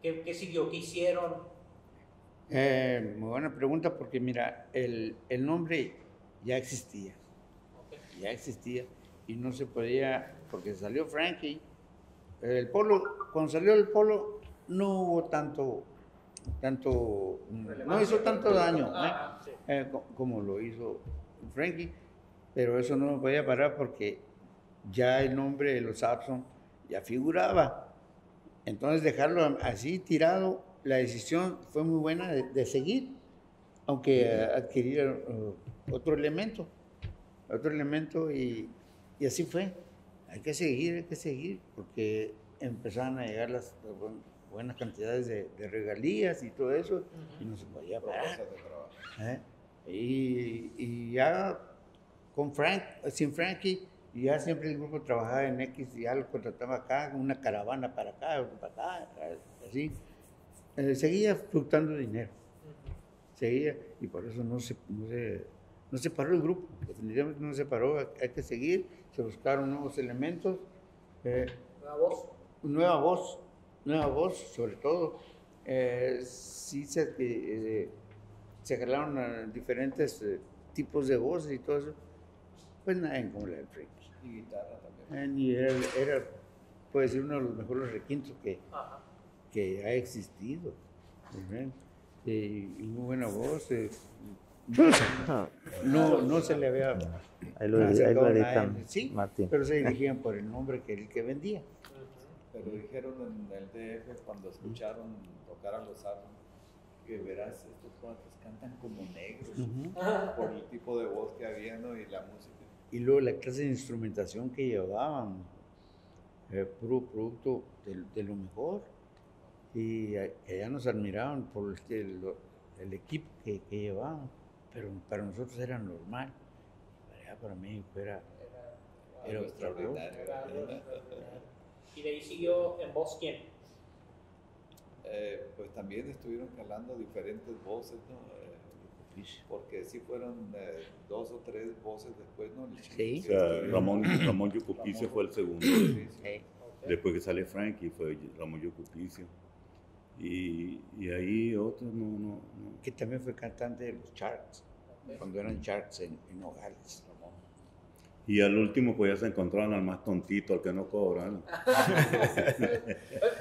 qué, qué siguió? ¿Qué hicieron? Eh, muy buena pregunta, porque mira, el, el nombre ya existía, okay. ya existía y no se podía, porque salió Frankie, el Polo, cuando salió el Polo no hubo tanto... tanto no hizo tanto daño, ¿eh? Sí. eh, como lo hizo Frankie, pero eso no me podía parar porque ya el nombre de los Apson ya figuraba. Entonces dejarlo así tirado, la decisión fue muy buena de, de seguir, aunque adquirir uh, otro elemento, otro elemento y, y así fue. Hay que seguir, hay que seguir, porque empezaron a llegar las... Bueno, buenas cantidades de, de regalías y todo eso, uh-huh. y no se podía parar. ¿Eh? Y, y ya con Frank, sin Frankie, ya siempre el grupo trabajaba en X, ya lo contrataba acá, una caravana para acá, para acá, así. Eh, seguía fluctuando dinero, uh-huh. seguía, y por eso no se, no, se, no se paró el grupo, definitivamente no se paró, hay, hay que seguir, se buscaron nuevos elementos. Eh, ¿Nueva voz? Nueva voz. Nueva voz, sobre todo, eh, sí se, eh, se jalaron a diferentes eh, tipos de voces y todo eso, pues nadie como la del Frankie. Y guitarra también. Eh, y era, era, puede ser, uno de los mejores requintos que, que ha existido. Eh, y muy buena voz. Eh, no, no se le había... Ahí lo, ahí lo editan, nadie, sí, Martín. Pero se dirigían por el nombre que, el que vendía. pero dijeron en el D F cuando escucharon tocar a los Apson que verás, estos cuantos cantan como negros, uh-huh, por el tipo de voz que había, ¿no? Y la música. Y luego la clase de instrumentación que llevaban, eh, puro producto de, de lo mejor. Y allá nos admiraban por el, el equipo que, que llevaban, pero para nosotros era normal. Allá para mí era, era, era extraordinario. Era, era. ¿Y de ahí siguió en voz quién? Eh, pues también estuvieron calando diferentes voces, ¿no? Eh, porque sí fueron eh, dos o tres voces después, ¿no? Sí. O sea, Ramón, Ramón Yucupicio fue el segundo. De, okay. Después que sale Frankie fue Ramón Yucupicio. Y, y ahí otro, no, no, no. Que también fue cantante de los Sharks, okay, cuando eran Sharks en, en Nogales. Y al último, pues ya se encontraron al más tontito, al que no cobran.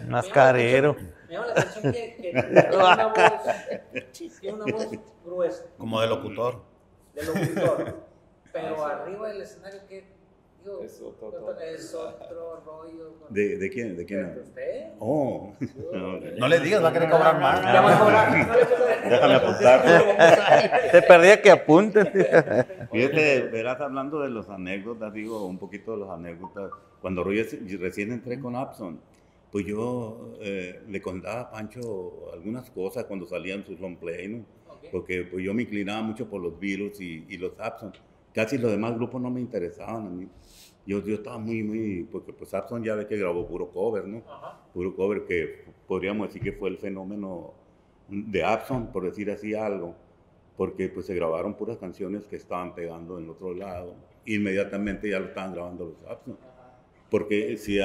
Mascarero. Me llama la atención que, que tiene una voz, tiene una voz gruesa. Como de locutor. De locutor. Pero arriba del escenario, ¿qué? Digo, es otro, otro, es otro rollo. Con... ¿De, ¿De quién? ¿De quién? ¿De usted? Oh. No, no le digas, va a querer cobrar más. Ya va a cobrar. No, no, déjame apuntar. Te perdía que apuntes. Fíjate, verás, hablando de los anécdotas, digo, un poquito de los anécdotas. Cuando recién entré con Apson, pues yo eh, le contaba a Pancho algunas cosas cuando salían sus long play, ¿no? Okay. Porque pues yo me inclinaba mucho por los Beatles y, y los Apson. Casi los demás grupos no me interesaban a mí. Yo, yo estaba muy, muy... Porque pues Apson ya ve que grabó puro cover, ¿no? Ajá. Puro cover que podríamos decir que fue el fenómeno de Apson, por decir así algo. Porque pues se grabaron puras canciones que estaban pegando en el otro lado. Inmediatamente ya lo estaban grabando los Apson. Porque si,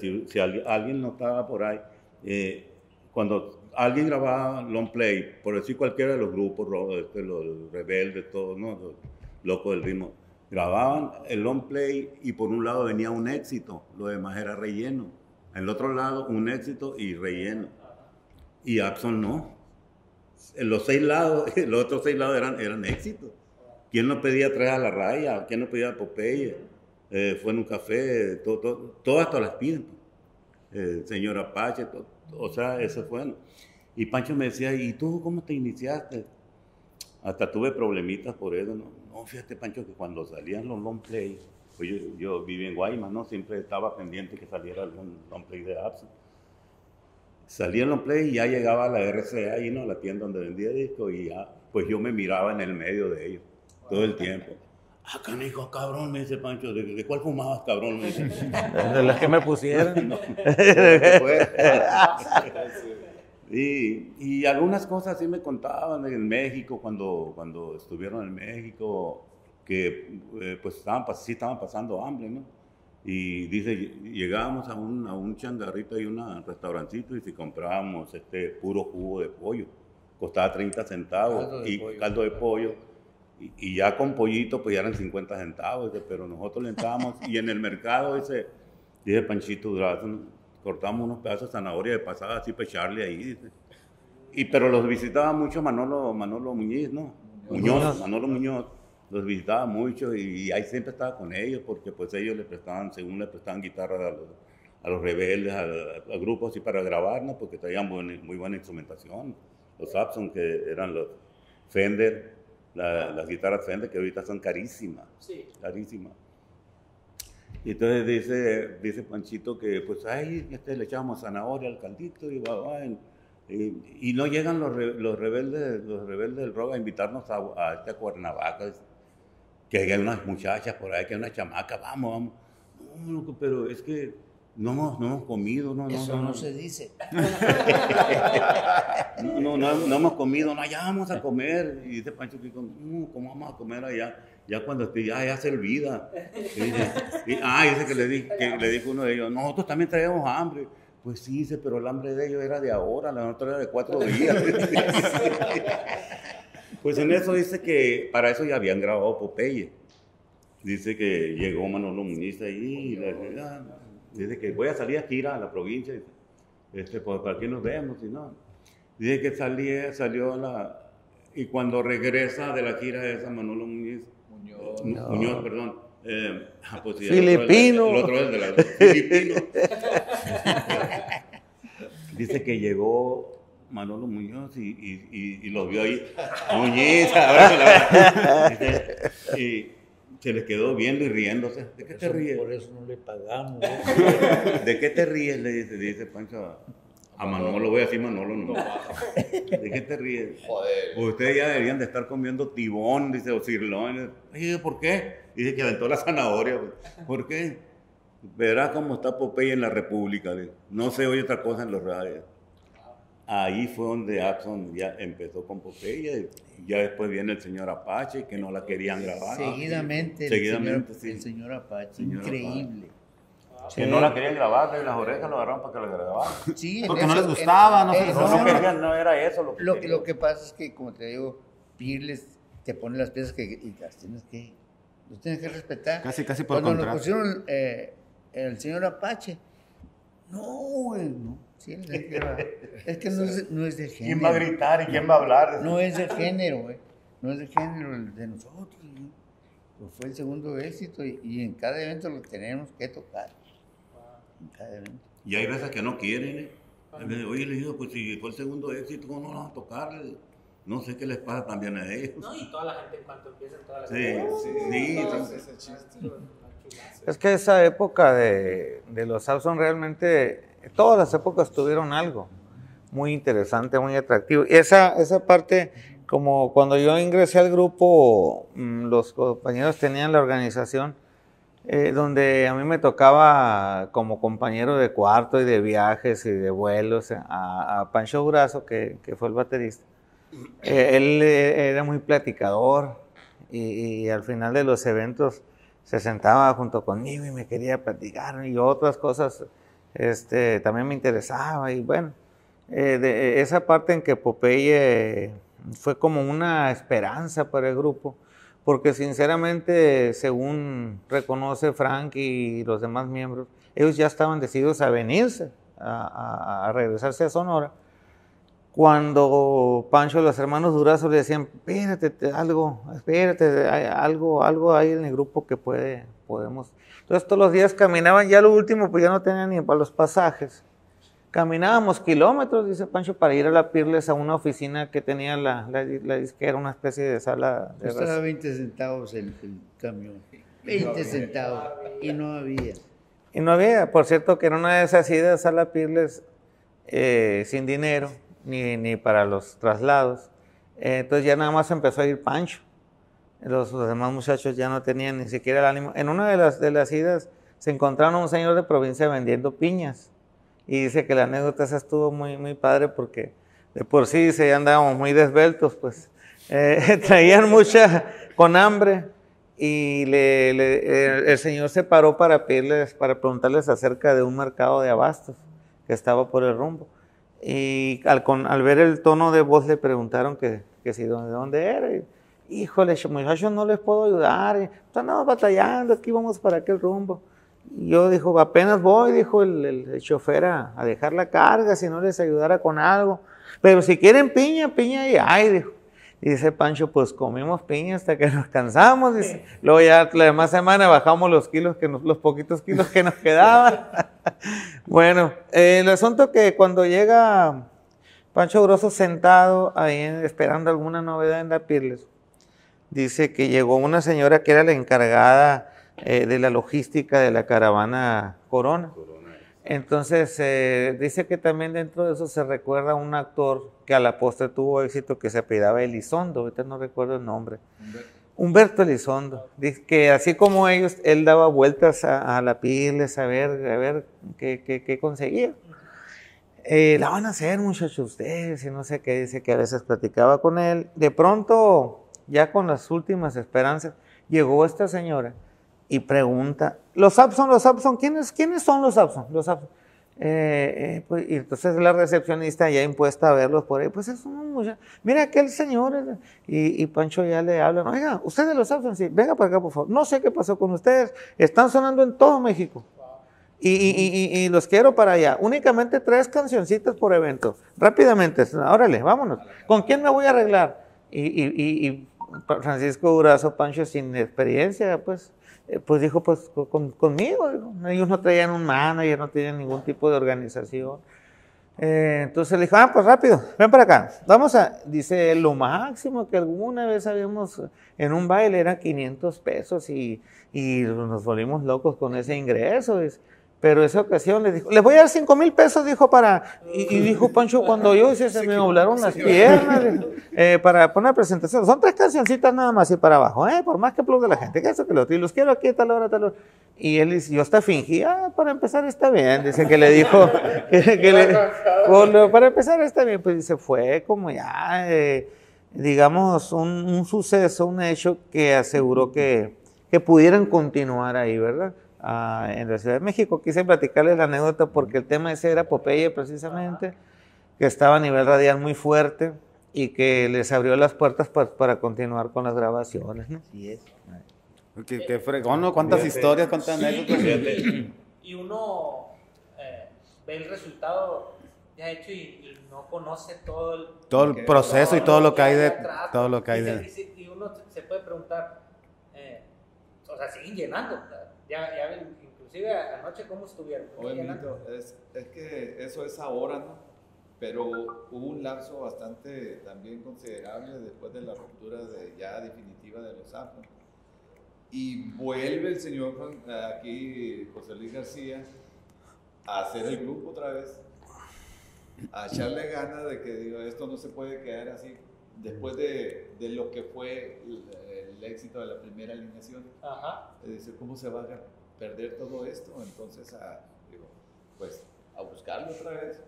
si, si alguien notaba por ahí, eh, cuando alguien grababa long play, por decir cualquiera de los grupos, los Rebeldes, todos, ¿no? Los Locos del Ritmo. Grababan el long play y por un lado venía un éxito, lo demás era relleno. En el otro lado un éxito y relleno. Y Apson no. En los seis lados, los otros seis lados eran, eran éxitos. ¿Quién no pedía tres a la raya? ¿Quién no pedía Popeye? Eh, fue en un café, todo, todo, todas, todas las piden. Eh, Señor Apache, todo, o sea, eso fue. Bueno. Y Pancho me decía, ¿y tú cómo te iniciaste? Hasta tuve problemitas por eso, ¿no? No, fíjate, Pancho, que cuando salían los long play, pues yo, yo vivía en Guaymas, ¿no? Siempre estaba pendiente que saliera el long, long play de Apson. Salía el long play y ya llegaba a la R C A, ahí, ¿no? La tienda donde vendía discos, y ya, pues yo me miraba en el medio de ellos, wow, todo el tiempo. Ah, canijo, cabrón, me dice Pancho, ¿de, de cuál fumabas, cabrón? Me dice. De las que me pusieron. No, Y, y algunas cosas sí me contaban en México, cuando, cuando estuvieron en México, que eh, pues estaban, sí estaban pasando hambre, ¿no? Y dice, llegábamos a un, a un changarrito y un restaurancito y si comprábamos este puro jugo de pollo, costaba treinta centavos, caldo y pollo, caldo de pollo, y, y ya con pollito pues ya eran cincuenta centavos, dice, pero nosotros le entrábamos y en el mercado, dice, dice Panchito Durazo, cortamos unos pedazos de zanahoria de pasada, así pecharle ahí, dice. Y, pero los visitaba mucho Manolo, Manolo Muñiz, ¿no? Muñoz, Manolo Muñoz. Los visitaba mucho y, y ahí siempre estaba con ellos, porque pues ellos le prestaban, según le prestaban guitarras a los, a los Rebeldes, a, a grupos así para grabar, ¿no? Porque traían buen, muy buena instrumentación. Los Apson, que eran los Fender, la, las guitarras Fender, que ahorita son carísimas, sí, carísimas. Y entonces dice, dice Panchito que pues ahí este, le echábamos zanahoria al caldito y va, va, en, y, y no llegan los, re, los, rebeldes, los Rebeldes del Rock a invitarnos a, a esta Cuernavaca, que hay unas muchachas por ahí, que hay unas chamacas, vamos, vamos. No, loco, pero es que no hemos, no hemos comido, no, no. Eso no, no, no se dice. no, no, no, no hemos comido, no, allá vamos a comer. Y dice Pancho que no, ¿cómo vamos a comer allá? Ya cuando estoy, ya, ya se olvida. Y dice, y, ah, dice que le, di, que le dijo uno de ellos, nosotros también traíamos hambre. Pues sí, dice, pero el hambre de ellos era de ahora, la nuestra era de cuatro días. Pues en eso dice que para eso ya habían grabado Popeye. Dice que llegó Manolo Muñiz ahí, y le dice, ah, dice que voy a salir a tirar a la provincia, este, pues, para que nos veamos, si no. Dice que salía, salió la... Y cuando regresa de la gira esa, Manolo Muñiz, Muñoz, no. Muñoz, perdón. Eh, pues, sí, filipino. El, el otro es de la Filipino. Dice que llegó Manolo Muñoz y, y, y, y los vio ahí. Muñiza, dice, y se les quedó viendo y riéndose. ¿De qué eso, te ríes? Por eso no le pagamos. ¿De qué te ríes? Le dice, dice Pancho. A Manolo, voy a decir Manolo, no. ¿De qué te ríes? Joder. Ustedes ya deberían de estar comiendo tibón, dice, o cirlón. Dice, ¿por qué? Dice que aventó la zanahoria. ¿Por qué? Verás cómo está Popeye en la República. Dice. No se oye otra cosa en los radios. Ahí fue donde Apson ya empezó con Popeye. Ya después viene el señor Apache, que no la querían grabar. Seguidamente, sí. el, Seguidamente señor, sí. el señor Apache. Señor Increíble. Apache. Que sí. no la querían grabar, las orejas lo agarraron para que la grababan. Sí, porque eso, no les gustaba, el, no se les gustaba. No, querían, no era eso lo que lo, lo que pasa es que, como te digo, Peerless te pone las piezas que, y las tienes que, los tienes que respetar. Casi, casi por Cuando contrato. Cuando nos pusieron eh, el señor Apache, no, no, sí, es que, es que no, es, no es de género. ¿Quién va a gritar y quién va a hablar? No es de género, güey. No es de género el de nosotros. ¿No? Pues fue el segundo éxito y, y en cada evento lo tenemos que tocar. Y hay veces que no quieren, ¿eh? Oye, le digo, pues si fue el segundo éxito, ¿cómo no vamos a tocarle? No sé qué les pasa también a ellos. No, y toda la gente, en cuanto empiezan, toda la gente. Sí, sí, sí. sí. Es que esa época de, de los Apson realmente, todas las épocas tuvieron algo muy interesante, muy atractivo. Y esa, esa parte, como cuando yo ingresé al grupo, los compañeros tenían la organización. Eh, donde a mí me tocaba como compañero de cuarto y de viajes y de vuelos a, a Pancho Durazo, que, que fue el baterista. Eh, él eh, era muy platicador y, y al final de los eventos se sentaba junto conmigo y me quería platicar y otras cosas este, también me interesaba. Y bueno, eh, de, esa parte en que Popeye fue como una esperanza para el grupo. Porque sinceramente, según reconoce Frank y los demás miembros, ellos ya estaban decididos a venirse, a, a, a regresarse a Sonora. Cuando Pancho y los hermanos Durazo le decían, espérate, te, algo, espérate, hay, algo, algo hay en el grupo que puede, podemos. Entonces todos los días caminaban, ya lo último, pues ya no tenían ni para los pasajes. Caminábamos kilómetros, dice Pancho, para ir a la Peerless a una oficina que tenía la, la, la disquera, una especie de sala. De Costaba veinte centavos el, el camión. veinte centavos. Y no había. Y no había. Por cierto, que era una de esas idas a la Peerless eh, sin dinero, ni, ni para los traslados. Eh, entonces ya nada más empezó a ir Pancho. Los, los demás muchachos ya no tenían ni siquiera el ánimo. En una de las, de las idas se encontraron un señor de provincia vendiendo piñas. Y dice que la anécdota esa estuvo muy, muy padre porque de por sí se andábamos muy desbeltos, pues eh, traían mucha con hambre y le, le, el, el señor se paró para pedirles, para preguntarles acerca de un mercado de abastos que estaba por el rumbo. Y al, con, al ver el tono de voz le preguntaron que, que si de dónde era. Y, híjole, muchachos, no les puedo ayudar. Y, estamos batallando, aquí vamos para aquel rumbo. Yo dijo, apenas voy, dijo el, el, el chofer a, a dejar la carga, si no les ayudara con algo. Pero si quieren piña, piña y ay, dijo. Y dice Pancho, pues comimos piña hasta que nos cansamos. Dice. Sí. Luego ya la demás semana bajamos los kilos, que nos, los poquitos kilos que nos quedaban. Bueno, eh, el asunto que cuando llega Pancho Grosso sentado ahí esperando alguna novedad en la Peerless, dice que llegó una señora que era la encargada Eh, de la logística de la caravana Corona. Entonces, eh, dice que también dentro de eso se recuerda a un actor que a la postre tuvo éxito, que se apellidaba Elizondo, ahorita no recuerdo el nombre. Humberto, Humberto Elizondo. Dice que así como ellos, él daba vueltas a, a la Peerless a ver, a ver qué, qué, qué conseguía. Eh, la van a hacer muchachos ustedes y no sé qué. Dice que a veces platicaba con él. De pronto, ya con las últimas esperanzas, llegó esta señora y pregunta, los Apson, los Apson, ¿quiénes, ¿quiénes son los Apson? Los Apson. Eh, eh, pues, y entonces la recepcionista ya impuesta a verlos por ahí, pues es un muchacho, mira aquel señor, y, y Pancho ya le habla, oiga, ustedes los Apson, sí, venga para acá por favor, no sé qué pasó con ustedes, están sonando en todo México, y, y, y, y los quiero para allá, únicamente tres cancioncitas por evento, rápidamente, órale, vámonos, ¿con quién me voy a arreglar? Y, y, y, y Francisco Durazo, Pancho sin experiencia, pues, pues dijo, pues con, conmigo, ellos no traían un manager, no tenían ningún tipo de organización. Eh, entonces le dijo, ah, pues rápido, ven para acá. Vamos a, dice, lo máximo que alguna vez habíamos en un baile era quinientos pesos y, y nos volvimos locos con ese ingreso. Dice. Pero esa ocasión les dijo, les voy a dar cinco mil pesos, dijo, para... Y, y dijo Pancho, cuando yo hice, se me doblaron las piernas eh, para poner una presentación. Son tres cancioncitas nada más y para abajo, eh, por más que aplaude la gente, que eso, que lo otro. Y los quiero aquí a tal hora, tal hora. Y él dice, yo hasta fingí, ah, para empezar está bien. Dice que le dijo, que, que le, bueno, para empezar está bien. Pues dice, fue como ya, eh, digamos, un, un suceso, un hecho que aseguró que, que pudieran continuar ahí, ¿verdad? Ah, en la Ciudad de México. Quise platicarles la anécdota porque el tema ese era Popeye, precisamente, ajá, que estaba a nivel radial muy fuerte y que les abrió las puertas pa para continuar con las grabaciones, ¿no? Sí, es. Qué, qué fregón, ¿no? Cuántas fíjate, historias, cuántas sí, anécdotas. Y, y uno eh, ve el resultado ya hecho y, y no conoce todo el, todo el proceso todo y todo lo que hay de... Atrás, todo lo que hay y, de... Se, y uno se puede preguntar, eh, o sea, siguen llenando, ¿verdad? Ya, ya, inclusive anoche, ¿cómo estuvieron? ¿Cómo es, es que eso es ahora, ¿no? Pero hubo un lapso bastante también considerable después de la ruptura de, ya definitiva de los Afros. Y vuelve el señor aquí, José Luis García, a hacer el grupo otra vez, a echarle ganas de que digo, esto no se puede quedar así después de, de lo que fue... el éxito de la primera alineación. Ajá. Es decir, ¿cómo se va a perder todo esto? Entonces, a, digo, pues, a buscarlo otra vez.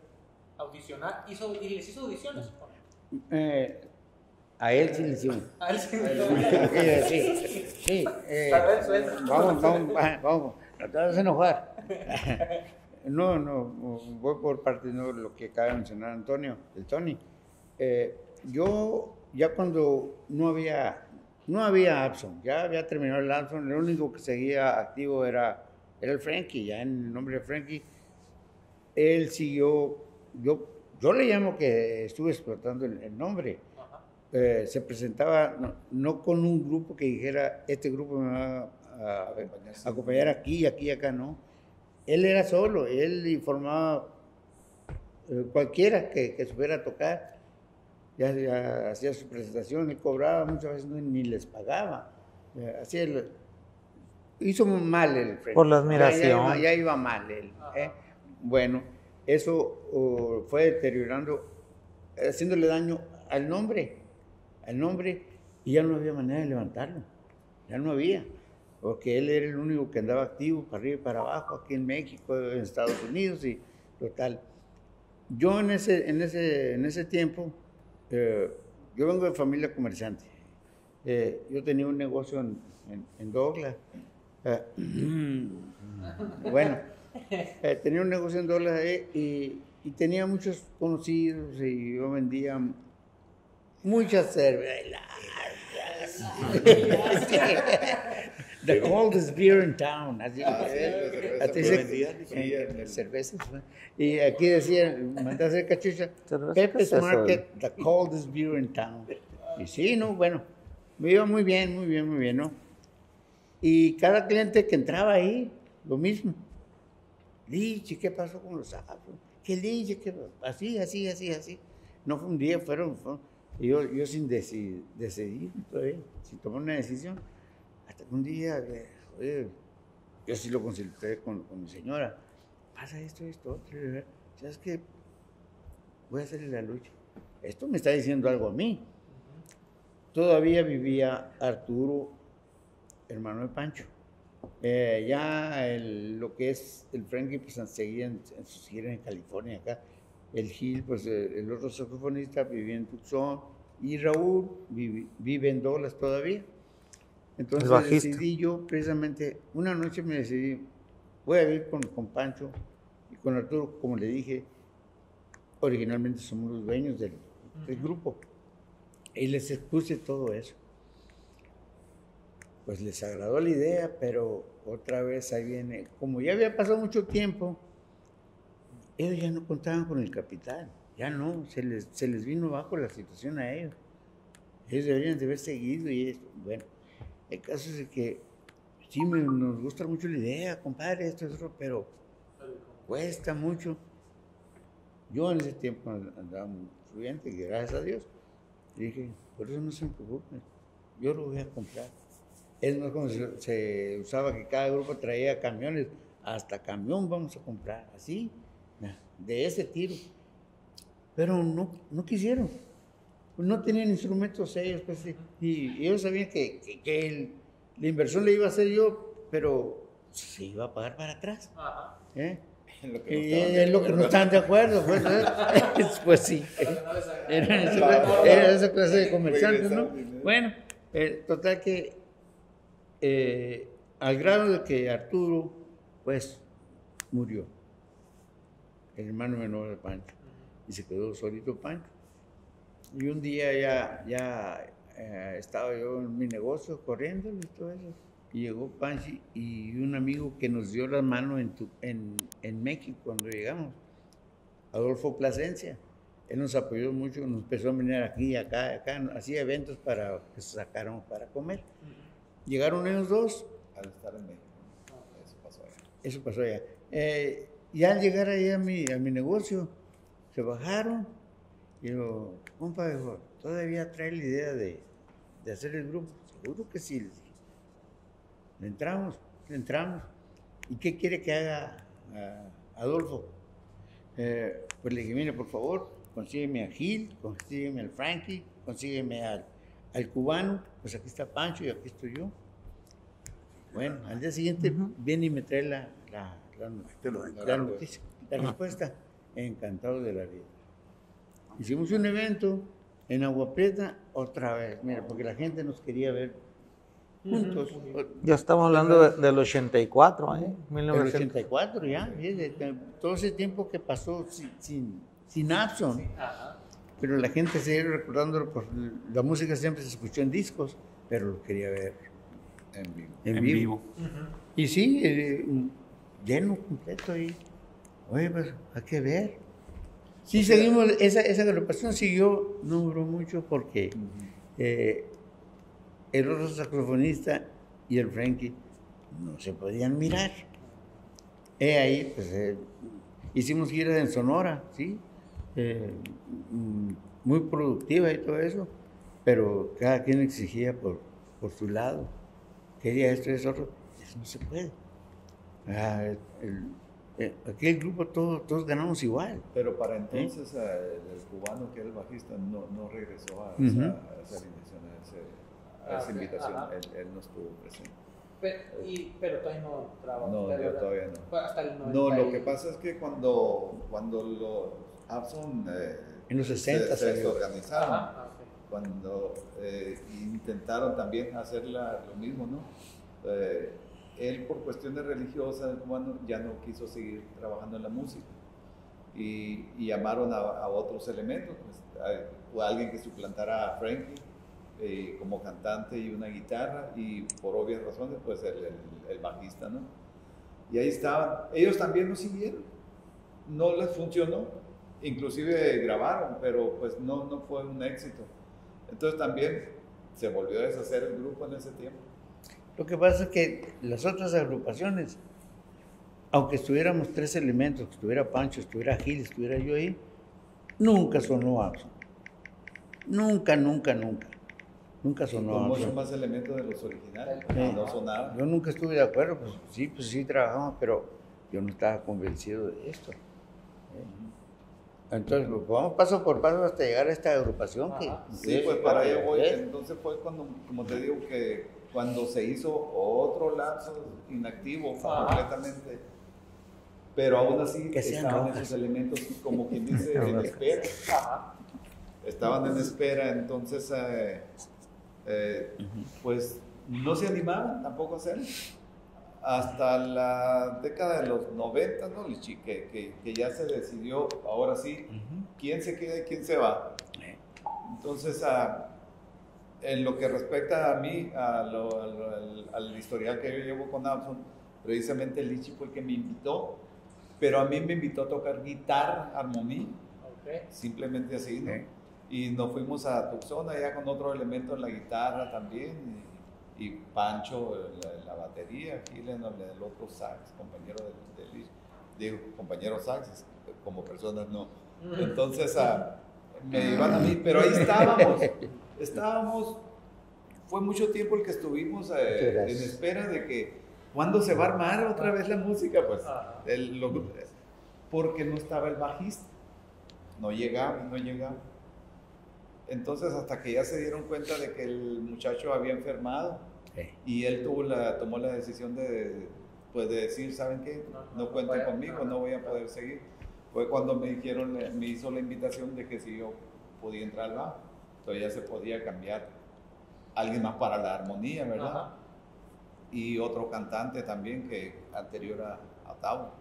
¿Audicionar? ¿Hizo, ¿Y les hizo audiciones? Eh, a él sí le hicimos. A él sí le hicimos. Sí, sí. Eh, vamos, vamos, vamos. No te vas a enojar. No, no, voy por parte de no, lo que acaba de mencionar Antonio, el Tony. Eh, yo, ya cuando no había... No había Apson, ya había terminado el Apson, lo único que seguía activo era, era el Frankie, ya en el nombre de Frankie. Él siguió, yo, yo le llamo que estuve explotando el, el nombre. Eh, se presentaba no, no con un grupo que dijera, este grupo me va a, a, a acompañar aquí, aquí, acá, no. Él era solo, él informaba eh, cualquiera que, que supiera tocar. Ya, ya hacía su presentación, él cobraba, muchas veces no, ni les pagaba. Así él, hizo mal el frente. Por la admiración. Ya, ya, ya iba mal él. Eh. Bueno, eso oh, fue deteriorando, haciéndole daño al nombre, al nombre, y ya no había manera de levantarlo, ya no había, porque él era el único que andaba activo para arriba y para abajo, aquí en México, en Estados Unidos y total. Yo en ese, en ese, en ese tiempo... Eh, yo vengo de familia comerciante. Eh, yo tenía un negocio en, en, en Douglas. Eh, bueno, eh, tenía un negocio en Douglas eh, y, y tenía muchos conocidos y yo vendía muchas cervezas. The coldest beer in town. Así, ah, eh, así se, eh, cervezas. Y aquí decían, mandé a hacer cachucha, Pepe's Market, the coldest beer in town. Y sí, no, bueno, me iba muy bien, muy bien, muy bien, ¿no? Y cada cliente que entraba ahí, lo mismo. Lichi, ¿qué pasó con los Afros? ¿Qué Lichi? ¿Qué pasó? Así, así, así, así. No fue un día, fueron, fueron. Y yo, yo sin decidir, decidir todavía, sin tomar una decisión. Hasta que un día, oye, yo sí lo consulté con, con mi señora. Pasa esto, esto, otro. ¿Sabes qué? Voy a hacerle la lucha. Esto me está diciendo algo a mí. Todavía vivía Arturo, hermano de Pancho. Eh, ya el, lo que es el Frankie, pues seguía en, en sus giras en California, acá. El Gil, pues el otro saxofonista, vivía en Tucson. Y Raúl vive, vive en Douglas todavía. Entonces decidí yo, precisamente, una noche me decidí, voy a ir con, con Pancho y con Arturo, como le dije, originalmente somos los dueños del, del grupo. Y les expuse todo eso. Pues les agradó la idea, pero otra vez ahí viene, como ya había pasado mucho tiempo, ellos ya no contaban con el capital, ya no, se les, se les vino bajo la situación a ellos. Ellos deberían de haber seguido y eso, bueno. El caso es que sí me, nos gusta mucho la idea, compadre, esto, esto, pero cuesta mucho. Yo en ese tiempo andaba muy influyente, y gracias a Dios. Le dije, por eso no se preocupen, yo lo voy a comprar. Es más, como se, se usaba que cada grupo traía camiones, hasta camión vamos a comprar, así, de ese tiro. Pero no, no quisieron. No tenían instrumentos ellos, pues, y, y ellos sabían que, que, que el, la inversión la iba a hacer yo, pero se iba a pagar para atrás. Ajá. ¿Eh? En lo que, no, eh, en lo que no están de acuerdo, pues, pues sí, era esa clase de comerciantes, ¿no? Bueno, eh, total que eh, al grado de que Arturo, pues, murió, el hermano menor de Pancho, y se quedó solito Pancho. Y un día ya, ya eh, estaba yo en mi negocio corriendo y todo eso. Y llegó Panchi y un amigo que nos dio la mano en, tu, en, en México cuando llegamos, Adolfo Placencia. Él nos apoyó mucho, nos empezó a venir aquí, acá, acá, hacía eventos para que se sacaron para comer. Llegaron ellos dos. Al estar en México, eso pasó allá. Eso pasó allá. Eh, y al llegar ahí a mi, a mi negocio, se bajaron. Y yo, compa, dijo, ¿todavía trae la idea de, de hacer el grupo? Seguro que sí. Le entramos, le entramos. ¿Y qué quiere que haga uh, Adolfo? Eh, pues le dije, mire, por favor, consígueme a Gil, consígueme al Frankie, consígueme al, al cubano, pues aquí está Pancho y aquí estoy yo. Bueno, al día siguiente uh-huh. viene y me trae la, la, la, la, la noticia, la respuesta. Encantado de la vida. Hicimos un evento en Agua Prieta otra vez, mira, porque la gente nos quería ver juntos. Ya estamos hablando de, del ochenta y cuatro, ¿eh? mil novecientos ochenta y cuatro. Del ochenta y cuatro, ya. ¿Sí? De, de, todo ese tiempo que pasó sin, sin, sin Apson. Sí, pero la gente se iba recordándolo, por, la música siempre se escuchó en discos, pero lo quería ver en vivo. En, en vivo. vivo. Uh-huh. Y sí, eh, lleno completo ahí. Oye, pues, hay que ver. Sí, seguimos, esa, esa agrupación siguió, no duró mucho porque eh, el otro saxofonista y el Frankie no se podían mirar. Eh, ahí pues, eh, hicimos giras en Sonora, ¿sí? Eh, muy productiva y todo eso, pero cada quien exigía por, por su lado. Quería esto y eso otro, eso no se puede. Ah, el, aquí el grupo todos, todos ganamos igual. Pero para entonces ¿Eh? el cubano que era el bajista no, no regresó a, uh-huh. a esa invitación, a, ese, a ah, esa invitación. Él, él no estuvo presente. Pero, y, pero todavía no trabajó. No, yo todavía no. Hasta el noventa. No, lo que pasa es que cuando, cuando los Apson eh, en los sesenta se desorganizaron, ah, okay. cuando eh, intentaron también hacer la, lo mismo, ¿no? Eh, Él, por cuestiones religiosas, cubano, ya no quiso seguir trabajando en la música y, y llamaron a, a otros elementos, pues, a, a alguien que suplantara a Frankie eh, como cantante y una guitarra y por obvias razones, pues el, el, el bajista, ¿no? Y ahí estaban. Ellos también lo siguieron, no les funcionó, inclusive grabaron, pero pues no, no fue un éxito. Entonces también se volvió a deshacer el grupo en ese tiempo. Lo que pasa es que las otras agrupaciones, aunque estuviéramos tres elementos, estuviera Pancho, estuviera Gil, estuviera yo ahí, nunca sonó Apson. Nunca, nunca, nunca. Nunca sonó Apson. Muchos más elementos de los originales, sí. no sonaba. Yo nunca estuve de acuerdo, pues sí, pues sí trabajamos, pero yo no estaba convencido de esto. Entonces, pues, vamos paso por paso hasta llegar a esta agrupación. Que, sí, pues para allá voy. Entonces fue cuando, como te digo, que cuando se hizo otro lapso inactivo ah. completamente, pero aún así que estaban rojas. Esos elementos como quien dice en espera, ah. estaban en espera, entonces eh, eh, uh-huh. pues no se animaban tampoco a hacerlo, hasta la década de los noventa, ¿no? Lichi, que, que, que ya se decidió, ahora sí, uh-huh. quién se queda y quién se va, entonces a... Eh, en lo que respecta a mí, a lo, a lo, al, al historial que yo llevo con Apson, precisamente Lichi fue el que me invitó, pero a mí me invitó a tocar guitarra, armonía, okay. simplemente así, ¿no? Okay. Y nos fuimos a Tucson allá con otro elemento en la guitarra también, y, y Pancho en la, en la batería, Gil en el otro sax, compañero de, de Lichi, digo, compañero sax, como personas no. Entonces a, me iban a mí, pero ahí estábamos, estábamos, fue mucho tiempo el que estuvimos eh, en espera de que, ¿cuándo se va a armar otra vez la música? Pues, el, lo, porque no estaba el bajista, no llegaba, no llegaba. Entonces hasta que ya se dieron cuenta de que el muchacho había enfermado, sí, y él tuvo la, tomó la decisión de, pues, de decir, ¿saben qué? No cuenten conmigo, no voy a poder seguir. Fue cuando me dijeron, me hizo la invitación de que si yo podía entrar al bajo, entonces ya se podía cambiar alguien más para la armonía, ¿verdad? Ajá. Y otro cantante también que anterior a, a Tavo.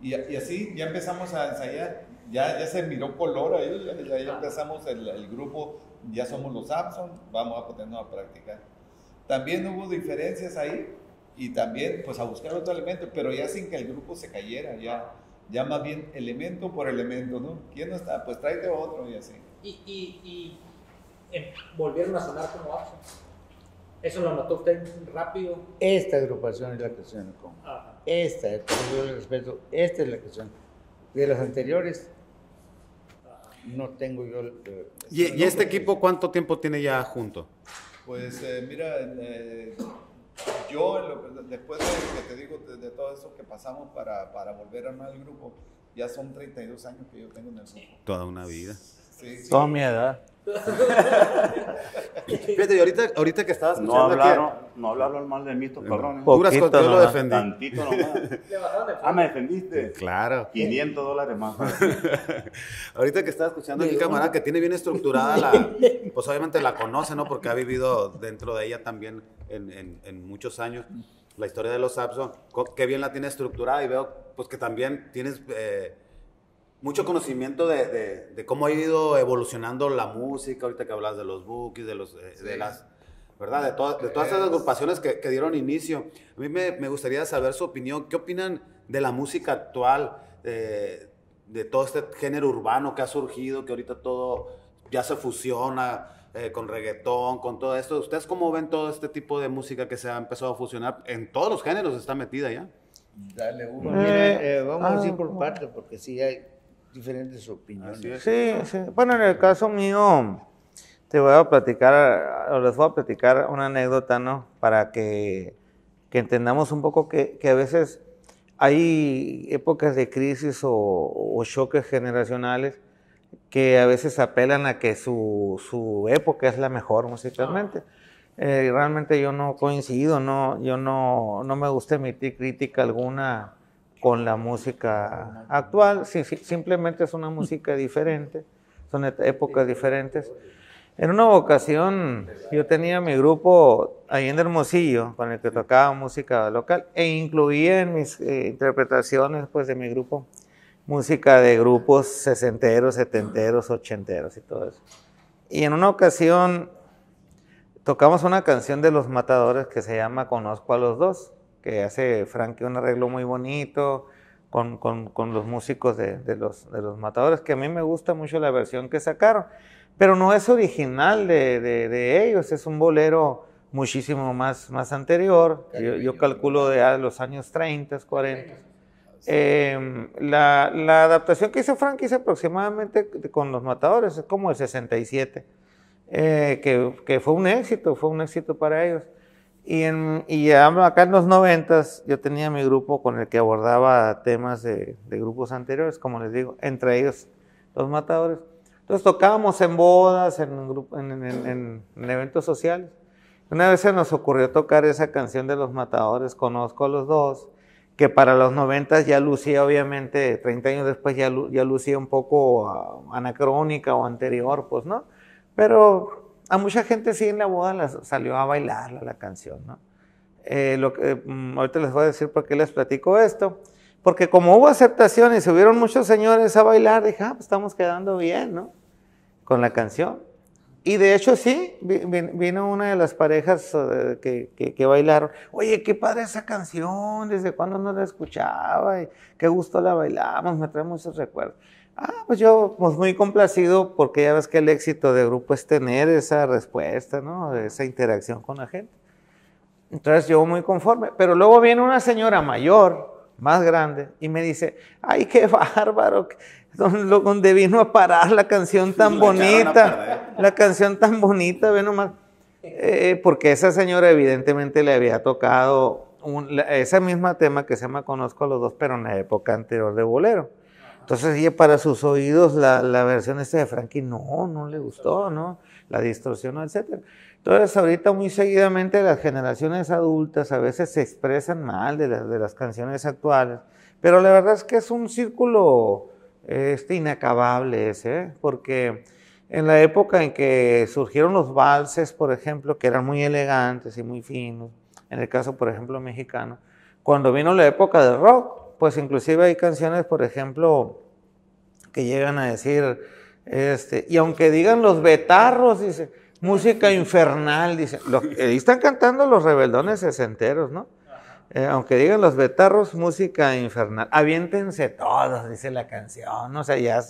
Y, y así ya empezamos a ensayar, ya, ya se miró color ahí, ya, ya, ya empezamos el, el grupo, ya somos los Apson, vamos a ponernos a practicar. También hubo diferencias ahí y también pues a buscar otro elemento, pero ya sin que el grupo se cayera, ya, ya más bien elemento por elemento, ¿no? ¿Quién no está? Pues tráete otro y así. Y, y, y eh, volvieron a sonar como Apson. ¿Eso lo notó usted rápido? Esta agrupación es la que suena como. Ajá. Esta, con todo el respeto, esta es la que suena. De las anteriores, no tengo yo... Eh, ¿Y, no, ¿Y este equipo cuánto tiempo tiene ya junto? Pues eh, mira, eh, yo lo, después de que te digo, de, de todo eso que pasamos para, para volver a armar el grupo, ya son treinta y dos años que yo tengo en el grupo. Toda una vida. Sí, sí. Toda mi edad. Fíjate, y ahorita, ahorita que estabas no hablaron, que... no hablaron mal de mí estos cabrones. Duras con que yo lo defendí. Tantito nomás. Ah, me defendiste. Claro. quinientos dólares más. Ahorita que estaba escuchando aquí, camarada, que tiene bien estructurada la... Pues obviamente la conoce, ¿no? Porque ha vivido dentro de ella también en, en, en muchos años la historia de los Apson. Qué bien la tiene estructurada y veo pues que también tienes... Eh, mucho conocimiento de, de, de cómo ha ido evolucionando la música, ahorita que hablas de los Bukis, de los de, sí, de las, ¿verdad? De todas, de todas esas agrupaciones que, que dieron inicio. A mí me, me gustaría saber su opinión. ¿Qué opinan de la música actual, de, de todo este género urbano que ha surgido, que ahorita todo ya se fusiona eh, con reggaetón, con todo esto? ¿Ustedes cómo ven todo este tipo de música que se ha empezado a fusionar? En todos los géneros está metida ya. Dale, Hugo. Eh, eh, vamos ah, a ir por partes, porque sí hay diferentes opiniones. Sí, sí. Bueno, en el caso mío, te voy a platicar, o les voy a platicar una anécdota, ¿no? Para que, que entendamos un poco que, que a veces hay épocas de crisis o, o choques generacionales que a veces apelan a que su, su época es la mejor musicalmente. Eh, realmente yo no coincido, no, yo no, no me gusta emitir crítica alguna con la música actual, sí, sí, simplemente es una música diferente, son épocas diferentes. En una ocasión yo tenía mi grupo ahí en Hermosillo, con el que tocaba música local, e incluía en mis eh, interpretaciones pues, de mi grupo, música de grupos sesenteros, setenteros, ochenteros y todo eso. Y en una ocasión tocamos una canción de Los Matadores que se llama Conozco a los Dos, que hace Frankie un arreglo muy bonito con, con, con los músicos de, de, los, de los Matadores, que a mí me gusta mucho la versión que sacaron, pero no es original de, de, de ellos, es un bolero muchísimo más, más anterior, yo, yo calculo de los años treinta, cuarenta. Eh, la, la adaptación que hizo Frankie es aproximadamente con los Matadores, es como el sesenta y siete, eh, que, que fue un éxito, fue un éxito para ellos. Y, en, y acá en los noventas yo tenía mi grupo con el que abordaba temas de, de grupos anteriores, como les digo, entre ellos los Matadores. Entonces tocábamos en bodas, en, en, en, en eventos sociales. Una vez se nos ocurrió tocar esa canción de los Matadores, Conozco a los Dos, que para los noventas ya lucía, obviamente, treinta años después ya, ya lucía un poco uh, anacrónica o anterior, pues, ¿no? Pero... a mucha gente sí en la boda las, salió a bailar la, la canción, ¿no? Eh, lo que, eh, ahorita les voy a decir por qué les platico esto. Porque como hubo aceptación y subieron muchos señores a bailar, dije, ah, pues estamos quedando bien, ¿no? Con la canción. Y de hecho sí, vi, vi, vino una de las parejas eh, que, que, que bailaron. Oye, qué padre esa canción, desde cuándo no la escuchaba, y qué gusto la bailamos, me trae muchos recuerdos. Ah, pues yo pues muy complacido porque ya ves que el éxito del grupo es tener esa respuesta, ¿no? Esa interacción con la gente. Entonces yo muy conforme. Pero luego viene una señora mayor, más grande, y me dice, ay, qué bárbaro, donde vino a parar la canción tan bonita, la canción tan bonita, ve nomás. Eh, porque esa señora evidentemente le había tocado un, ese mismo tema que se llama Conozco a los Dos, pero en la época anterior de bolero. Entonces ella, para sus oídos, la, la versión esta de Frankie no, no le gustó, ¿no? La distorsionó, etcétera. Entonces ahorita muy seguidamente las generaciones adultas a veces se expresan mal de, la, de las canciones actuales, pero la verdad es que es un círculo este, inacabable ese, ¿eh? Porque en la época en que surgieron los valses, por ejemplo, que eran muy elegantes y muy finos, en el caso, por ejemplo, mexicano, cuando vino la época del rock, pues inclusive hay canciones, por ejemplo, que llegan a decir, este, y aunque digan los betarros, dice, música infernal, dice, los, ahí están cantando los rebeldones sesenteros, ¿no? Eh, aunque digan los betarros, música infernal, aviéntense todos, dice la canción, o sea, ya,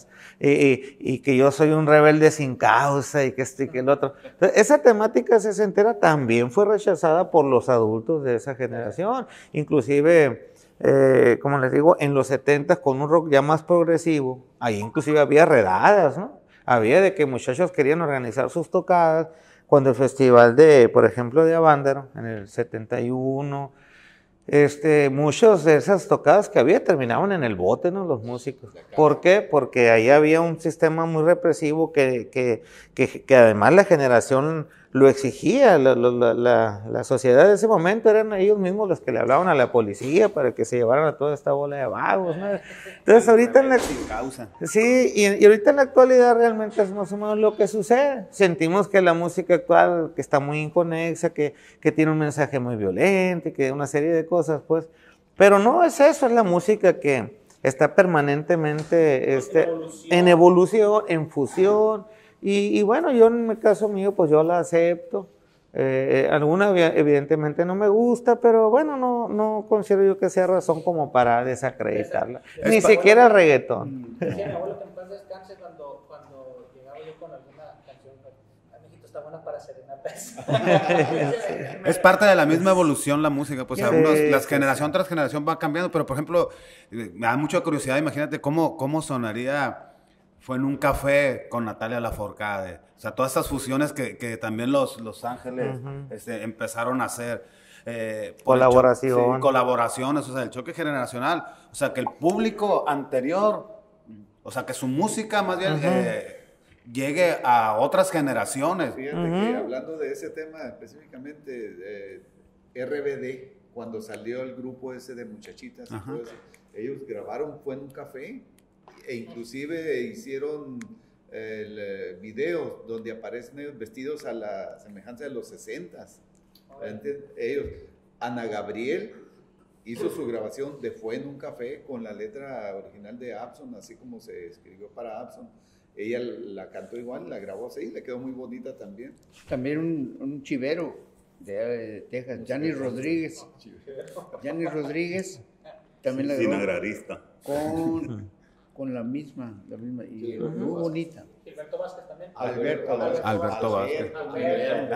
y, y, y que yo soy un rebelde sin causa, y que este y que el otro. Entonces, esa temática sesentera también fue rechazada por los adultos de esa generación, inclusive, eh, como les digo, en los setentas, con un rock ya más progresivo, ahí inclusive había redadas, ¿no? Había de que muchachos querían organizar sus tocadas, cuando el festival de, por ejemplo, de Avándaro, en el setenta y uno, Este, muchos de esas tocadas que había terminaban en el bote, ¿no? Los músicos. ¿Por qué? Porque ahí había un sistema muy represivo que, que, que, que además la generación lo exigía. La, la, la, la sociedad de ese momento eran ellos mismos los que le hablaban a la policía para que se llevaran a toda esta bola de vagos, ¿no? Entonces ahorita en la, sí, y, y ahorita en la actualidad realmente es más o menos lo que sucede. Sentimos que la música actual que está muy inconexa, que, que tiene un mensaje muy violento, que una serie de cosas, pues, pero no es eso, es la música que está permanentemente este, evolución. en evolución, en fusión, y, y bueno, yo en el caso mío, pues yo la acepto, eh, alguna evidentemente no me gusta, pero bueno, no, no considero yo que sea razón como para desacreditarla, ni es siquiera el reggaetón. Decía mi abuelo que en paz descanse, cuando, cuando llegaba yo con alguna canción, amiguito, está buena para serenata. Es parte de la misma evolución la música, pues sí, algunos, sí, las sí, generación sí. tras generación va cambiando, pero por ejemplo, me da mucha curiosidad, imagínate cómo, cómo sonaría Fue en un Café con Natalia Lafourcade, o sea, todas esas fusiones que, que también los, los Ángeles uh-huh. este, empezaron a hacer. Eh, Colaboración. Sí, colaboraciones, o sea, el choque generacional, o sea, que el público anterior, o sea, que su música más bien... Uh-huh. eh, llegue a otras generaciones. Fíjate uh-huh. que hablando de ese tema específicamente, eh, R B D, cuando salió el grupo ese de muchachitas, uh-huh. y todo eso, ellos grabaron Fue en un Café, e inclusive hicieron eh, videos donde aparecen ellos vestidos a la semejanza de los sesentas. Oh. Ellos, Ana Gabriel hizo su grabación de Fue en un Café con la letra original de Apson, así como se escribió para Apson. Ella la cantó igual, la grabó así, le quedó muy bonita también. También un, un chivero de, de Texas, Gianni Rodríguez. Gianni Rodríguez también la grabó. Sin agrarista. Con, con la misma, la misma, y muy bonita. Alberto Vázquez también. Alberto Vázquez. Alberto Vázquez.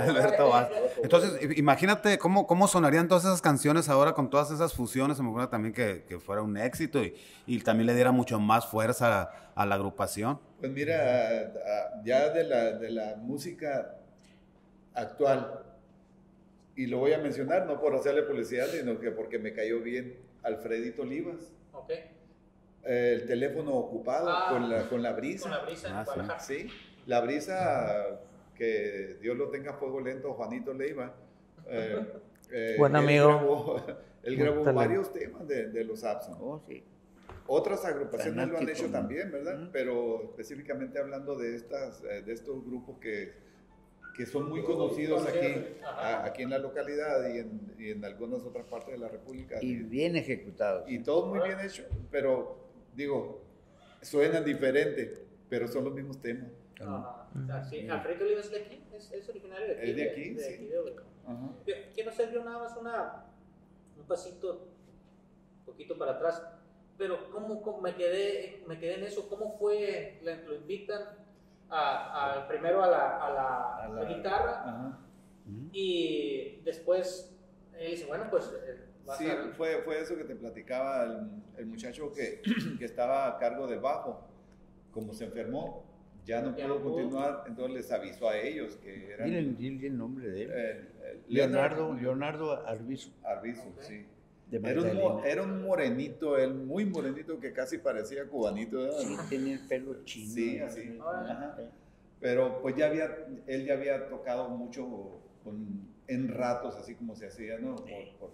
Alberto Vázquez. Entonces, imagínate cómo, cómo sonarían todas esas canciones ahora con todas esas fusiones. Se me ocurre también que, que fuera un éxito y, y también le diera mucho más fuerza a, a la agrupación. Pues mira, ya de la, de la música actual, y lo voy a mencionar no por hacerle publicidad, sino que porque me cayó bien, Alfredito Olivas. Ok. El teléfono ocupado, ah, con, la, con la brisa. Con la brisa. Ah, sí. sí, la brisa, que Dios lo tenga fuego lento, Juanito Leiva. Eh, eh, Buen amigo. Él grabó, él grabó varios temas de, de los Apson. Oh, sí. Otras agrupaciones Fanático, lo han hecho, ¿no? También, ¿verdad? Uh-huh. Pero específicamente hablando de, estas, de estos grupos que, que son muy conocidos aquí, a, aquí en la localidad y en, y en algunas otras partes de la República. Y bien ejecutados. Y todo muy bien hecho, pero... Digo, suenan diferente, pero son los mismos temas. Ah, sí. ¿Alfredo Olivas es de aquí? ¿Es, es originario de aquí? ¿Es de aquí? De, de, sí. Aquí de uh-huh. Yo quiero hacer yo nada más una, un pasito, un poquito para atrás, pero ¿cómo, cómo me, quedé, me quedé en eso? ¿Cómo fue? La, ¿Lo invitan a, a, primero a la, a la, a la, la guitarra? Uh-huh. Y después él dice, bueno, pues... Sí, fue, fue eso que te platicaba el, el muchacho que, que estaba a cargo del bajo. Como se enfermó, ya no pudo continuar, entonces les avisó a ellos que eran... Miren, dile el nombre de él. Eh, eh, Leonardo, Leonardo Arbizu. Arbizu, okay. Sí. Era un, era un morenito, él muy morenito que casi parecía cubanito. ¿No? Sí, tenía el pelo chino. Sí, así. Ajá. Pero pues ya había, él ya había tocado mucho con, en ratos, así como se hacía, ¿no? Por, por,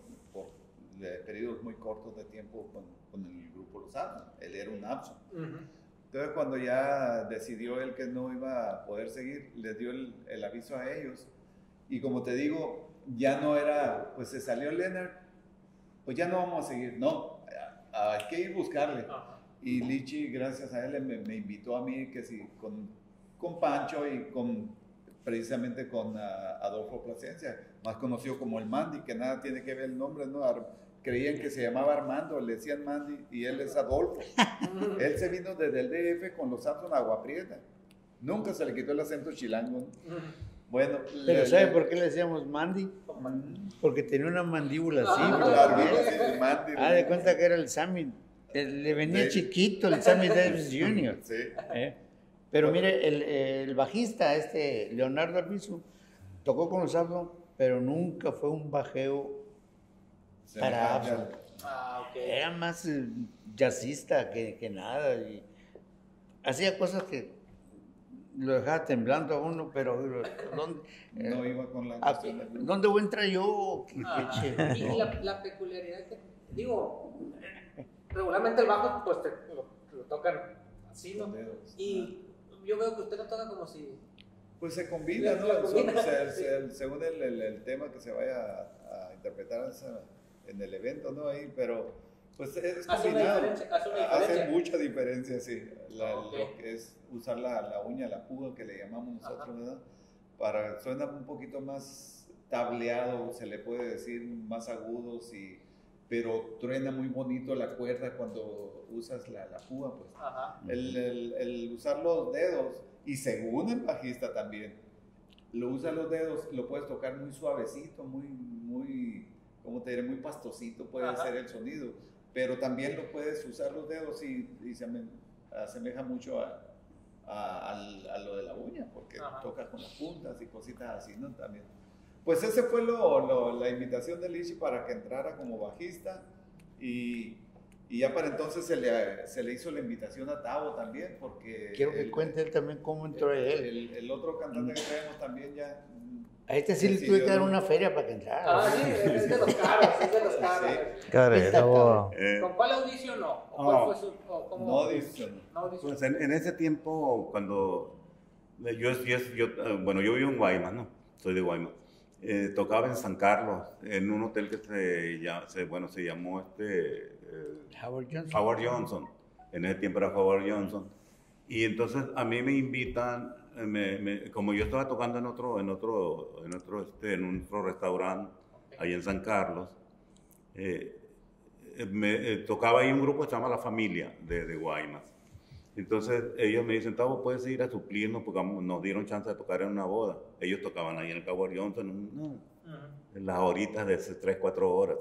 por periodos muy cortos de tiempo con, con el grupo Los Apson. Él era un Apson. Uh-huh. Entonces cuando ya decidió él que no iba a poder seguir, les dio el, el aviso a ellos. Y como te digo, ya no era, pues se salió Leonard, pues ya no vamos a seguir, no, hay que ir buscarle. Ajá. Y Lichi, gracias a él, me, me invitó a mí, que sí, con, con Pancho y con, precisamente con uh, Adolfo Placencia, más conocido como el Mandy, que nada tiene que ver el nombre, ¿no? Ar creían que se llamaba Armando, le decían Mandy y él es Adolfo. Él se vino desde el D F con los Apson a Agua Prieta, nunca se le quitó el acento chilango, ¿no? Bueno, pero le, ¿sabe le... por qué le decíamos Mandy? Porque tenía una mandíbula así. Ah, sí, Mandy. Ah, de cuenta que era el Sammy. Le venía de... chiquito el Sammy Davis junior Sí. ¿Eh? Pero bueno, mire, el, el bajista, este Leonardo Arbizu, tocó con los Apson, pero nunca fue un bajeo para Apson. Ah, okay. Era más jazzista que, que nada. Y hacía cosas que lo dejaba temblando a uno, pero ¿dónde, no eh, iba con la a, ¿dónde voy a entrar yo? ¿Qué, ah, qué y la, la peculiaridad que, digo, regularmente el bajo pues te, lo, lo tocan así, ¿no? Dedos, y ah. Yo veo que usted lo toca como si... Pues se combina, ¿no? Combina. Son, se, sí. se, según el, el, el tema que se vaya a, a interpretar en el evento, ¿no? Ahí, pero... Pues es hace, una diferencia, hace, una diferencia. hace mucha diferencia, sí. La, okay. Lo que es usar la, la uña, la puga que le llamamos nosotros, ajá, ¿verdad? Para, suena un poquito más tableado, se le puede decir, más agudo, sí, pero truena muy bonito la cuerda cuando usas la, la puga, pues. Ajá. El, el, el usar los dedos, y según el bajista también, lo usa los dedos, lo puedes tocar muy suavecito, muy, muy, ¿cómo te diré? Muy pastosito puede ajá ser el sonido. Pero también lo puedes usar los dedos y, y se asemeja mucho a, a, a, a lo de la uña, porque ajá tocas con las puntas y cositas así, ¿no? También. Pues ese fue lo, lo, la invitación de Lichi para que entrara como bajista y, y ya para entonces se le, se le hizo la invitación a Tavo también, porque... Quiero que el, cuente él también cómo entró él. El, el, el otro cantante que traemos también ya... A este sí le tuve que dar una feria para que entrara. Ah, sí, es de los caros, es de los caros. Sí. Carero. ¿Con cuál audicionó? ¿O cuál fue su, o cómo no audicionó? No audicionó. Pues en, en ese tiempo, cuando yo, yo, yo, bueno, yo vivo en Guaymas, ¿no? Soy de Guaymas. Eh, tocaba en San Carlos, en un hotel que se, ya, se, bueno, se llamó este, eh, Howard Johnson. Howard Johnson. En ese tiempo era Howard Johnson. Y entonces a mí me invitan. Me, me, como yo estaba tocando en otro, en otro, en otro, este, en un otro restaurante ahí en San Carlos, eh, me, eh, tocaba ahí un grupo que se llama La Familia de, de Guaymas. Entonces ellos me dicen, Tavo, puedes ir a suplirnos porque nos dieron chance de tocar en una boda. Ellos tocaban ahí en el Cabo Johnson, en, no, en las horitas de tres, cuatro horas.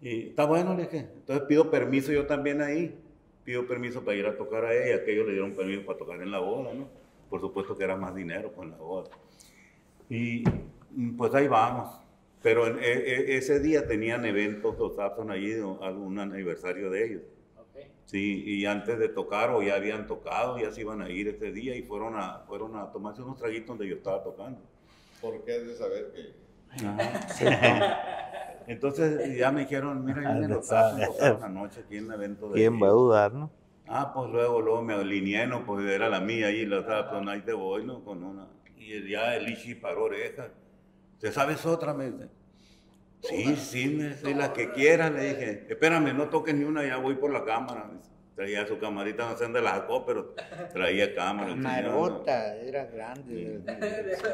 Y está bueno, le dije. Entonces pido permiso yo también ahí, pido permiso para ir a tocar a ella, que ellos le dieron permiso para tocar en la boda, ¿no? Por supuesto que era más dinero con la boda. Y pues ahí vamos. Pero en, en, ese día tenían eventos los Apson allí, algún aniversario de ellos. Okay. Sí, y antes de tocar o ya habían tocado, ya se iban a ir ese día y fueron a, fueron a tomarse unos traguitos donde yo estaba tocando. ¿Por qué has de saber que...? Ajá, sí, no. Entonces ya me dijeron, mira, vienen los Apson una noche aquí en el evento de... ¿Quién va a dudar, no? Ah, pues luego, luego me alineé, no, pues era la mía ahí, la Apson, ahí te voy, ¿no? Con una... Y ya el Lichi paró oreja. ¿Te sabes otra? Me dice. Sí, sí, me dice, la que quieras, le dije. Espérame, no toques ni una, ya voy por la cámara. Traía su camarita, no sé dónde la sacó, pero traía cámara. Camarota, señor, ¿no? Era grande, sí.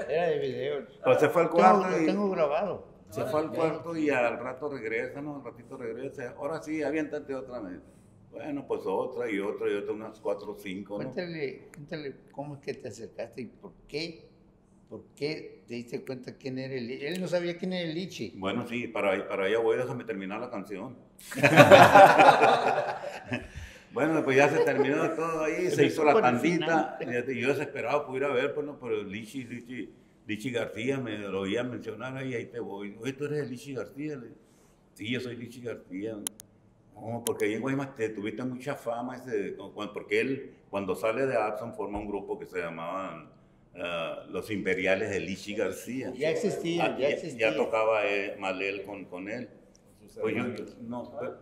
Era de video. Pues se fue al cuarto. Lo tengo grabado. Se fue al cuarto y al rato regresa, ¿no? Al ratito regresa. Ahora sí, aviéntate otra vez. Bueno, pues otra y otra y otra, unas cuatro o cinco, ¿no? Cuéntale, cuéntale cómo es que te acercaste y por qué, ¿Por qué te diste cuenta quién era el Lichi? Él no sabía quién era el Lichi. Bueno, sí, para, para allá voy, déjame terminar la canción. Bueno, pues ya se terminó todo ahí, se hizo la tandita. Y yo desesperado pude ir a ver, pues no, pero Lichi, Lichi, Lichi García, me lo oía mencionar y ahí te voy. Oye, ¿tú eres el Lichi García? Sí, yo soy Lichi García. No, porque ahí en Guaymas te tuviste mucha fama, ese, porque él, cuando sale de Apson, forma un grupo que se llamaban Uh, Los Imperiales de Lichi García. Ya existía, ya existía. Ya tocaba eh, Malel con, con él. Pues yo, no, pero,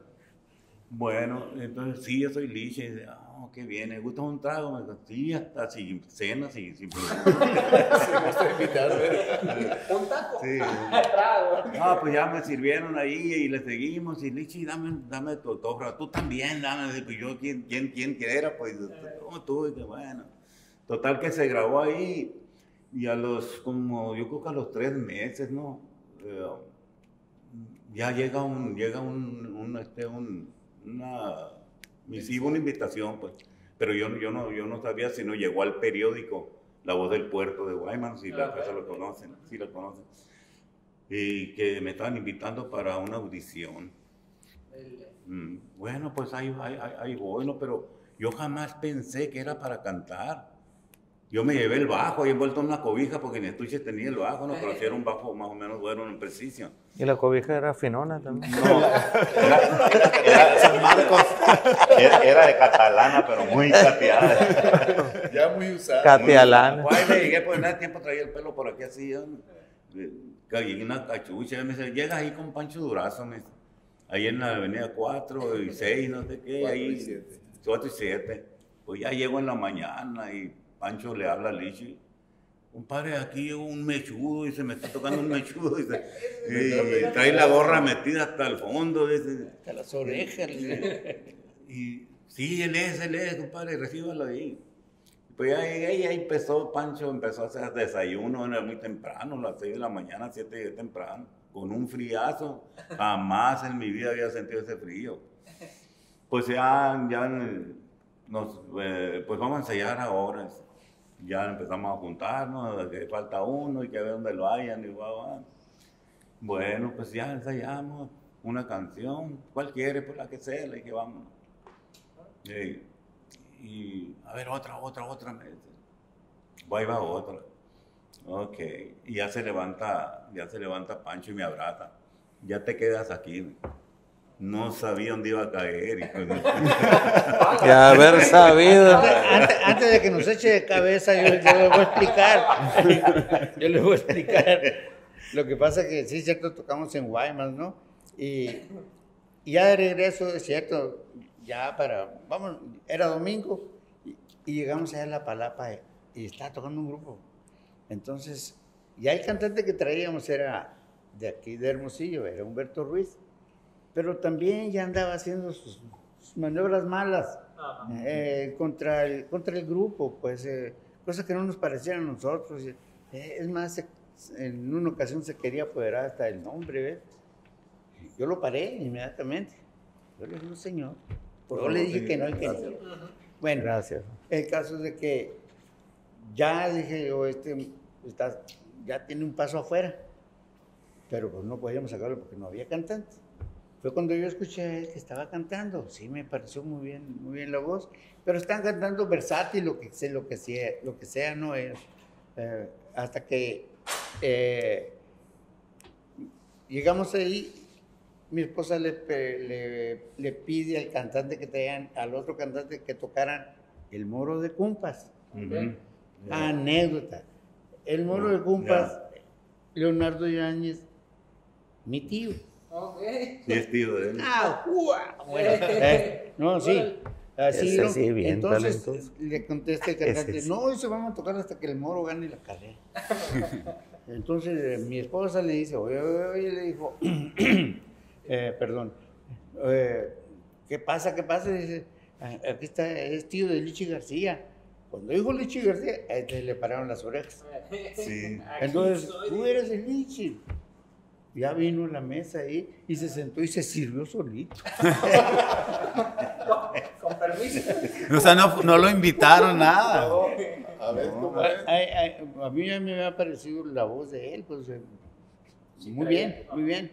bueno, entonces sí, yo soy Lichi. Ah, oh, qué bien, me gusta un trago. Me gusta, sí, hasta sin cena, sin. sin... Un taco. Sí. Trago. No, pues ya me sirvieron ahí y le seguimos. Y Lichi, dame, dame tu autógrafo. Tú también, dame. Pues yo, ¿quién, quién, quién quiera? Pues como tú, y que bueno. Total que se grabó ahí y a los, como yo creo que a los tres meses, ¿no? Eh, ya llega un, llega un, un, este, un, una, misiva, una invitación, pues. Pero yo, yo, no, yo no sabía, si no llegó al periódico La Voz del Puerto de Guaymas, si la casa lo conocen, si la conocen. Y que me estaban invitando para una audición. Mm, bueno, pues ahí, ahí, ahí voy, ¿no? Pero yo jamás pensé que era para cantar. Yo me llevé el bajo ahí envuelto en una cobija porque en estuche tenía el bajo, no, pero sí era un bajo más o menos bueno en precisión. ¿Y la cobija era finona también? No, era, era de San Marcos, era, era de catalana, pero muy cateada. Ya muy usada. Catalana. Ahí me llegué, pues nada, tiempo traía el pelo por aquí así, caí una cachucha, me dice, llegas ahí con Pancho Durazo, me dice, ahí en la avenida cuatro y seis, no sé qué, ahí cuatro y siete. Pues ya llego en la mañana y Pancho le habla a Lichi, compadre, aquí un mechudo, y se me está tocando un mechudo, y, se, y trae la gorra metida hasta el fondo. Dice, hasta las orejas. Y, y sí, él es, él es, compadre, recíbalo ahí. Pues ahí, ahí, ahí empezó, Pancho empezó a hacer desayuno, era muy temprano, a las seis de la mañana, siete temprano, con un friazo. Jamás en mi vida había sentido ese frío. Pues ya, ya nos, eh, pues vamos a ensayar ahora. Ya empezamos a juntarnos, que falta uno y que a ver dónde lo hayan. Y va, va. Bueno, pues ya ensayamos una canción, cuál quiere, pues la que sea, y que vamos. Y, y a ver, otra, otra, otra. Ahí va otra. Ok, y ya se levanta, ya se levanta Pancho y me abraza. Ya te quedas aquí. No sabía dónde iba a caer. Hijo de... Que haber sabido. Antes, antes de que nos eche de cabeza, yo, yo les voy a explicar. Yo les voy a explicar. Lo que pasa es que sí, cierto, tocamos en Guaymas, ¿no? Y, y ya de regreso, es cierto, ya para, vamos, era domingo, y, y llegamos allá a La Palapa y estaba tocando un grupo. Entonces, ya el cantante que traíamos era de aquí, de Hermosillo, era Humberto Ruiz. Pero también ya andaba haciendo sus, sus maniobras malas eh, contra, el, contra el grupo, pues, eh, cosas que no nos parecían a nosotros. Eh, es más, se, en una ocasión se quería apoderar hasta el nombre, ¿ves? Yo lo paré inmediatamente. Yo le dije, no, señor. Yo le dije que no, el que no. Bueno, gracias. El caso es de que ya dije yo, este está, ya tiene un paso afuera, pero pues no podíamos sacarlo porque no había cantante. Fue cuando yo escuché a él que estaba cantando. Sí, me pareció muy bien, muy bien la voz. Pero están cantando versátil, lo que sea, lo que sea, lo que sea no es. Eh, hasta que eh, llegamos ahí, mi esposa le, le, le pide al cantante que tengan, al otro cantante que tocaran el Moro de Cumpas. Uh-huh. Anécdota. El Moro uh-huh. de Cumpas, uh-huh. Leonardo Yáñez, mi tío. Okay. Sí, es tío de él. Ah, uah. Bueno, eh, no, sí. Así no. Sí, bien. Entonces talentoso. Le contesta el cantante, sí. No, eso vamos a tocar hasta que el Moro gane la carrera. Entonces mi esposa le dice, oye, oye, oye, le dijo, eh, perdón, eh, ¿qué pasa, qué pasa? Dice, aquí está, es tío de Lichi García. Cuando dijo Lichi García, este, le pararon las orejas. Sí. Entonces, tú eres el Lichi. Ya vino a la mesa ahí y se sentó y se sirvió solito. Con, con permiso. O sea, no, no lo invitaron nada. No. A ver, no, ¿cómo es? A, a, a mí ya me ha parecido la voz de él, pues eh, sí, muy bien, bien, muy bien.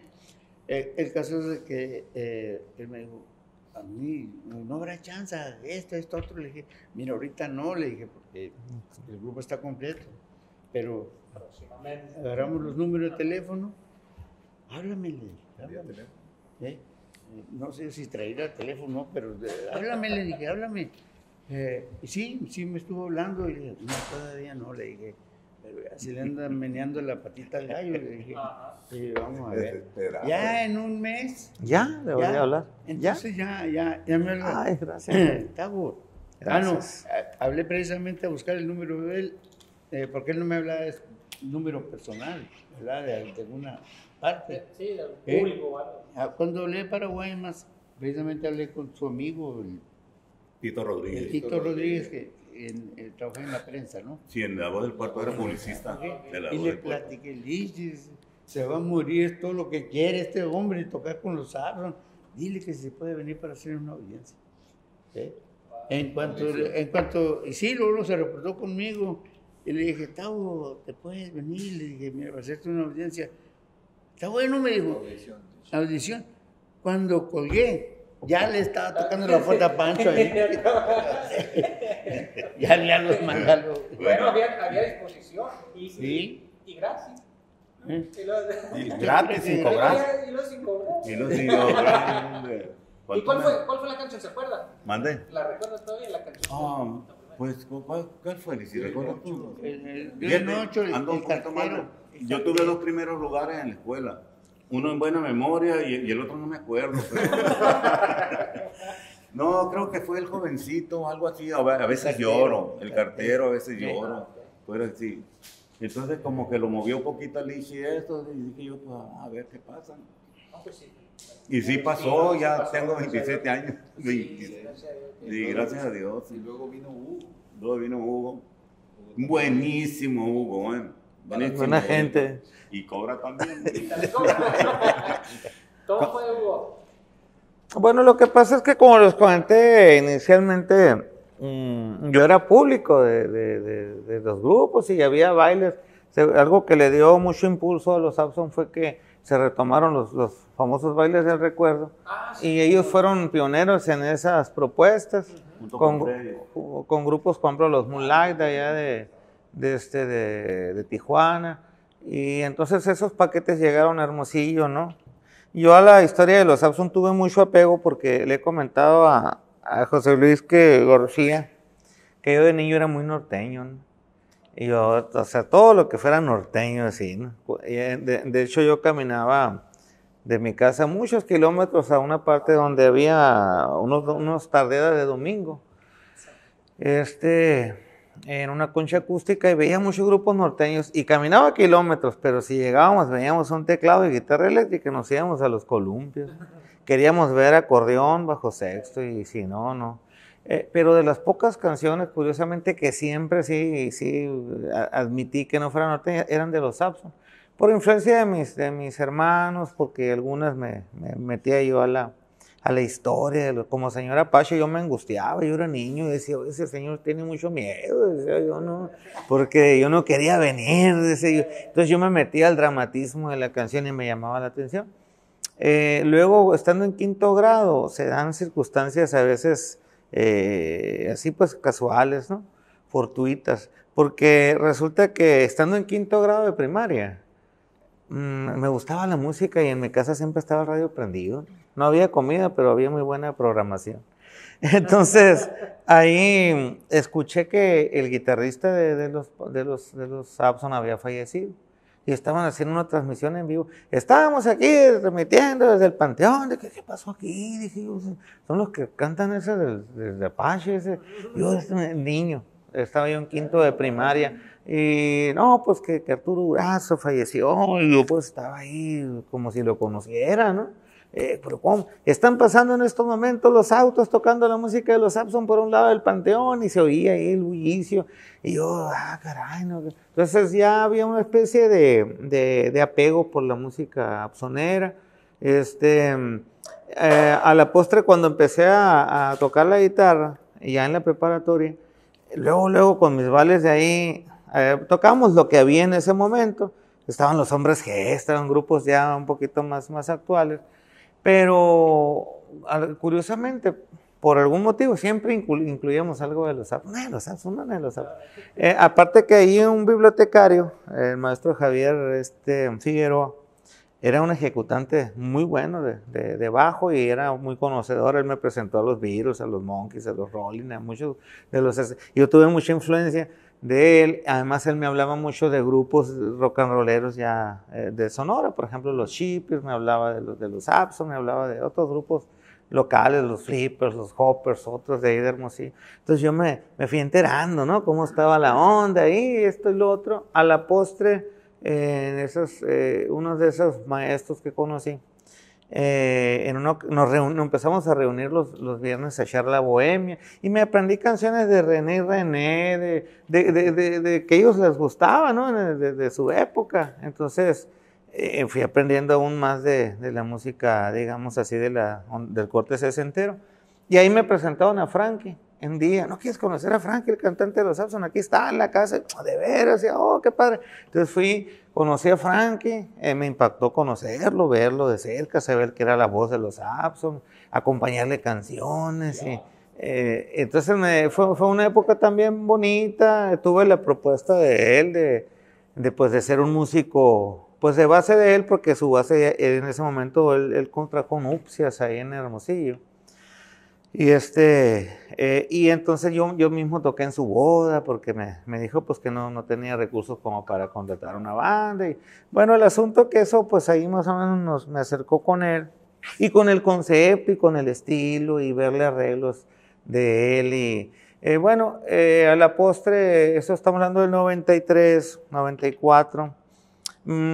Eh, el caso es que eh, él me dijo, a mí no, no habrá chance, esto, esto, otro. Le dije, mira, ahorita no, le dije, porque el grupo está completo, pero agarramos los números de teléfono, háblamele. háblamele. ¿Eh? No sé si traerá el teléfono, pero de, háblame, le dije, háblame. Eh, y sí, sí me estuvo hablando, y le dije, no, todavía no, le dije, pero así le andan meneando la patita al gallo, le dije, sí, vamos a ver. Ya en un mes. Ya, le voy a hablar. Entonces ya, ya, ya, ya me habló. Ay, gracias. Eh, Tavo. Gracias. Ah, no, hablé precisamente a buscar el número de él, eh, porque él no me hablaba de número personal, hablaba de alguna parte. Sí, del ¿Eh? público, ¿vale? Cuando hablé de Paraguay, más precisamente hablé con su amigo, el Tito Rodríguez. El Tito Rodríguez, que en, en, trabajó en la prensa, ¿no? Sí, en La Voz del Puerto, era publicista. De La Voz y le del platiqué, Lichi, se va a morir, es todo lo que quiere este hombre, tocar con los Apson. Dile que se puede venir para hacer una audiencia. ¿Eh? En cuanto, en cuanto, y sí, luego se reportó conmigo, y le dije, Tavo, ¿te puedes venir? Le dije, mira, va a hacerte una audiencia. Está bueno, me dijo. Audición. Audición. Cuando colgué, ya le estaba tocando la puerta a Pancho ahí. Ya le a los mandalos. Bueno, había, había disposición. Y, sí. Y, y gratis. ¿Eh? Y, los, y gratis, sin cobrar. Y los sin cobrar. Y los sin cobrar. ¿Y cuál fue, cuál fue la canción? ¿Se acuerda? Mande. ¿La recuerdas todavía? La canción. Oh, pues, ¿cuál, cuál fue? Ni si recuerdas tú. diez ocho, el, el, el, el cartero. Yo tuve dos primeros lugares en la escuela. Uno en buena memoria y, y el otro no me acuerdo. Pero... no, creo que fue el jovencito, algo así. A veces lloro, el cartero a veces lloro. Pero así. Entonces como que lo movió un poquito a Lichi esto y dije yo, pues a ver qué pasa. Y sí pasó, ya tengo veintisiete años. Sí, gracias a Dios. Y luego vino Hugo. Luego vino Hugo. Buenísimo Hugo, bueno. Buena, buena gente. Y cobra también. ¿Cómo fue Hugo? Bueno, lo que pasa es que como les comenté inicialmente, mmm, yo era público de, de, de, de los grupos y había bailes. Se, algo que le dio mucho impulso a los Apson fue que se retomaron los, los famosos bailes del recuerdo. Ah, sí, y sí. Ellos fueron pioneros en esas propuestas. Uh-huh. con, con, con grupos, por ejemplo, los Moonlight de allá de... De, este, de, de Tijuana, y entonces esos paquetes llegaron a Hermosillo, ¿no? Yo a la historia de los Apson tuve mucho apego porque le he comentado a, a José Luis que, García que yo de niño era muy norteño, ¿no? Y yo, o sea, todo lo que fuera norteño, así, ¿no? De, de hecho, yo caminaba de mi casa muchos kilómetros a una parte donde había unos, unos tardeadas de domingo. Este... en una concha acústica y veía muchos grupos norteños y caminaba kilómetros, pero si llegábamos veíamos un teclado y guitarra eléctrica, nos íbamos a los columpios, queríamos ver acordeón, bajo sexto y si no, no. Eh, pero de las pocas canciones, curiosamente, que siempre sí, sí admití que no fueran norteñas, eran de los Apson, por influencia de mis, de mis hermanos, porque algunas me, me metía yo a la... a la historia, como señor Apache yo me angustiaba, yo era niño y decía, ese señor tiene mucho miedo, decía, yo no, porque yo no quería venir, decía yo. Entonces yo me metía al dramatismo de la canción y me llamaba la atención. Eh, luego, estando en quinto grado, se dan circunstancias a veces eh, así pues casuales, ¿no? Fortuitas, porque resulta que estando en quinto grado de primaria, mmm, me gustaba la música y en mi casa siempre estaba el radio prendido. No había comida, pero había muy buena programación. Entonces, ahí escuché que el guitarrista de, de los, de los, de los Apson había fallecido. Y estaban haciendo una transmisión en vivo. Estábamos aquí transmitiendo desde el Panteón. Dije, ¿qué pasó aquí? Dije, son los que cantan ese del, del Apache. Ese. Yo, este niño, estaba yo en quinto de primaria. Y no, pues que, que Arturo Durazo falleció. Y yo pues estaba ahí como si lo conociera, ¿no? Eh, pero ¿cómo? Están pasando en estos momentos los autos tocando la música de los Apson por un lado del Panteón y se oía ahí el bullicio y yo, ah, caray, no. Entonces ya había una especie de, de, de apego por la música apsonera. Este, eh, a la postre cuando empecé a, a tocar la guitarra ya en la preparatoria, Luego, luego con mis vales de ahí, eh, tocamos lo que había en ese momento. Estaban los Hombres G, estaban grupos ya un poquito más, más actuales. Pero curiosamente, por algún motivo, siempre inclu incluíamos algo de los Apson. No, los Apson, no, no, los Apson. Eh, aparte que ahí un bibliotecario, el maestro Javier este, Figueroa, era un ejecutante muy bueno de, de, de bajo y era muy conocedor. Él me presentó a los Beatles, a los Monkeys, a los Rolling, a muchos de los... Yo tuve mucha influencia de él. Además, él me hablaba mucho de grupos rock and rolleros ya eh, de Sonora. Por ejemplo, los Shippers, me hablaba de los, de los Apson, me hablaba de otros grupos locales, los Flippers, los Hoppers, otros de ahí de Hermosillo. Entonces yo me, me fui enterando, ¿no? Cómo estaba la onda ahí, esto y lo otro. A la postre, eh, esos, eh, uno de esos maestros que conocí, eh, en uno, nos, nos empezamos a reunir los, los viernes a echar la bohemia, y me aprendí canciones de René y René, de, de, de, de, de que ellos les gustaba, ¿no? De, de, de su época. Entonces... Eh, fui aprendiendo aún más de, de la música, digamos así, de la, del corte sesentero. Y ahí me presentaron a Frankie en día. ¿No quieres conocer a Frankie, el cantante de los Apson? Aquí está, en la casa. Oh, de veras, y, oh, qué padre. Entonces fui, conocí a Frankie, eh, me impactó conocerlo, verlo de cerca, saber que era la voz de los Apson, acompañarle canciones. Yeah. Y, eh, entonces me, fue, fue una época también bonita. Tuve la propuesta de él de, de, pues, de ser un músico... Pues de base de él, porque su base en ese momento él, él contrajo nupcias ahí en Hermosillo. Y, este, eh, y entonces yo, yo mismo toqué en su boda, porque me, me dijo pues que no, no tenía recursos como para contratar una banda. Y, bueno, el asunto que eso, pues ahí más o menos nos, me acercó con él. Y con el concepto y con el estilo y verle arreglos de él y... Eh, bueno, eh, a la postre, eso estamos hablando del noventa y tres, noventa y cuatro...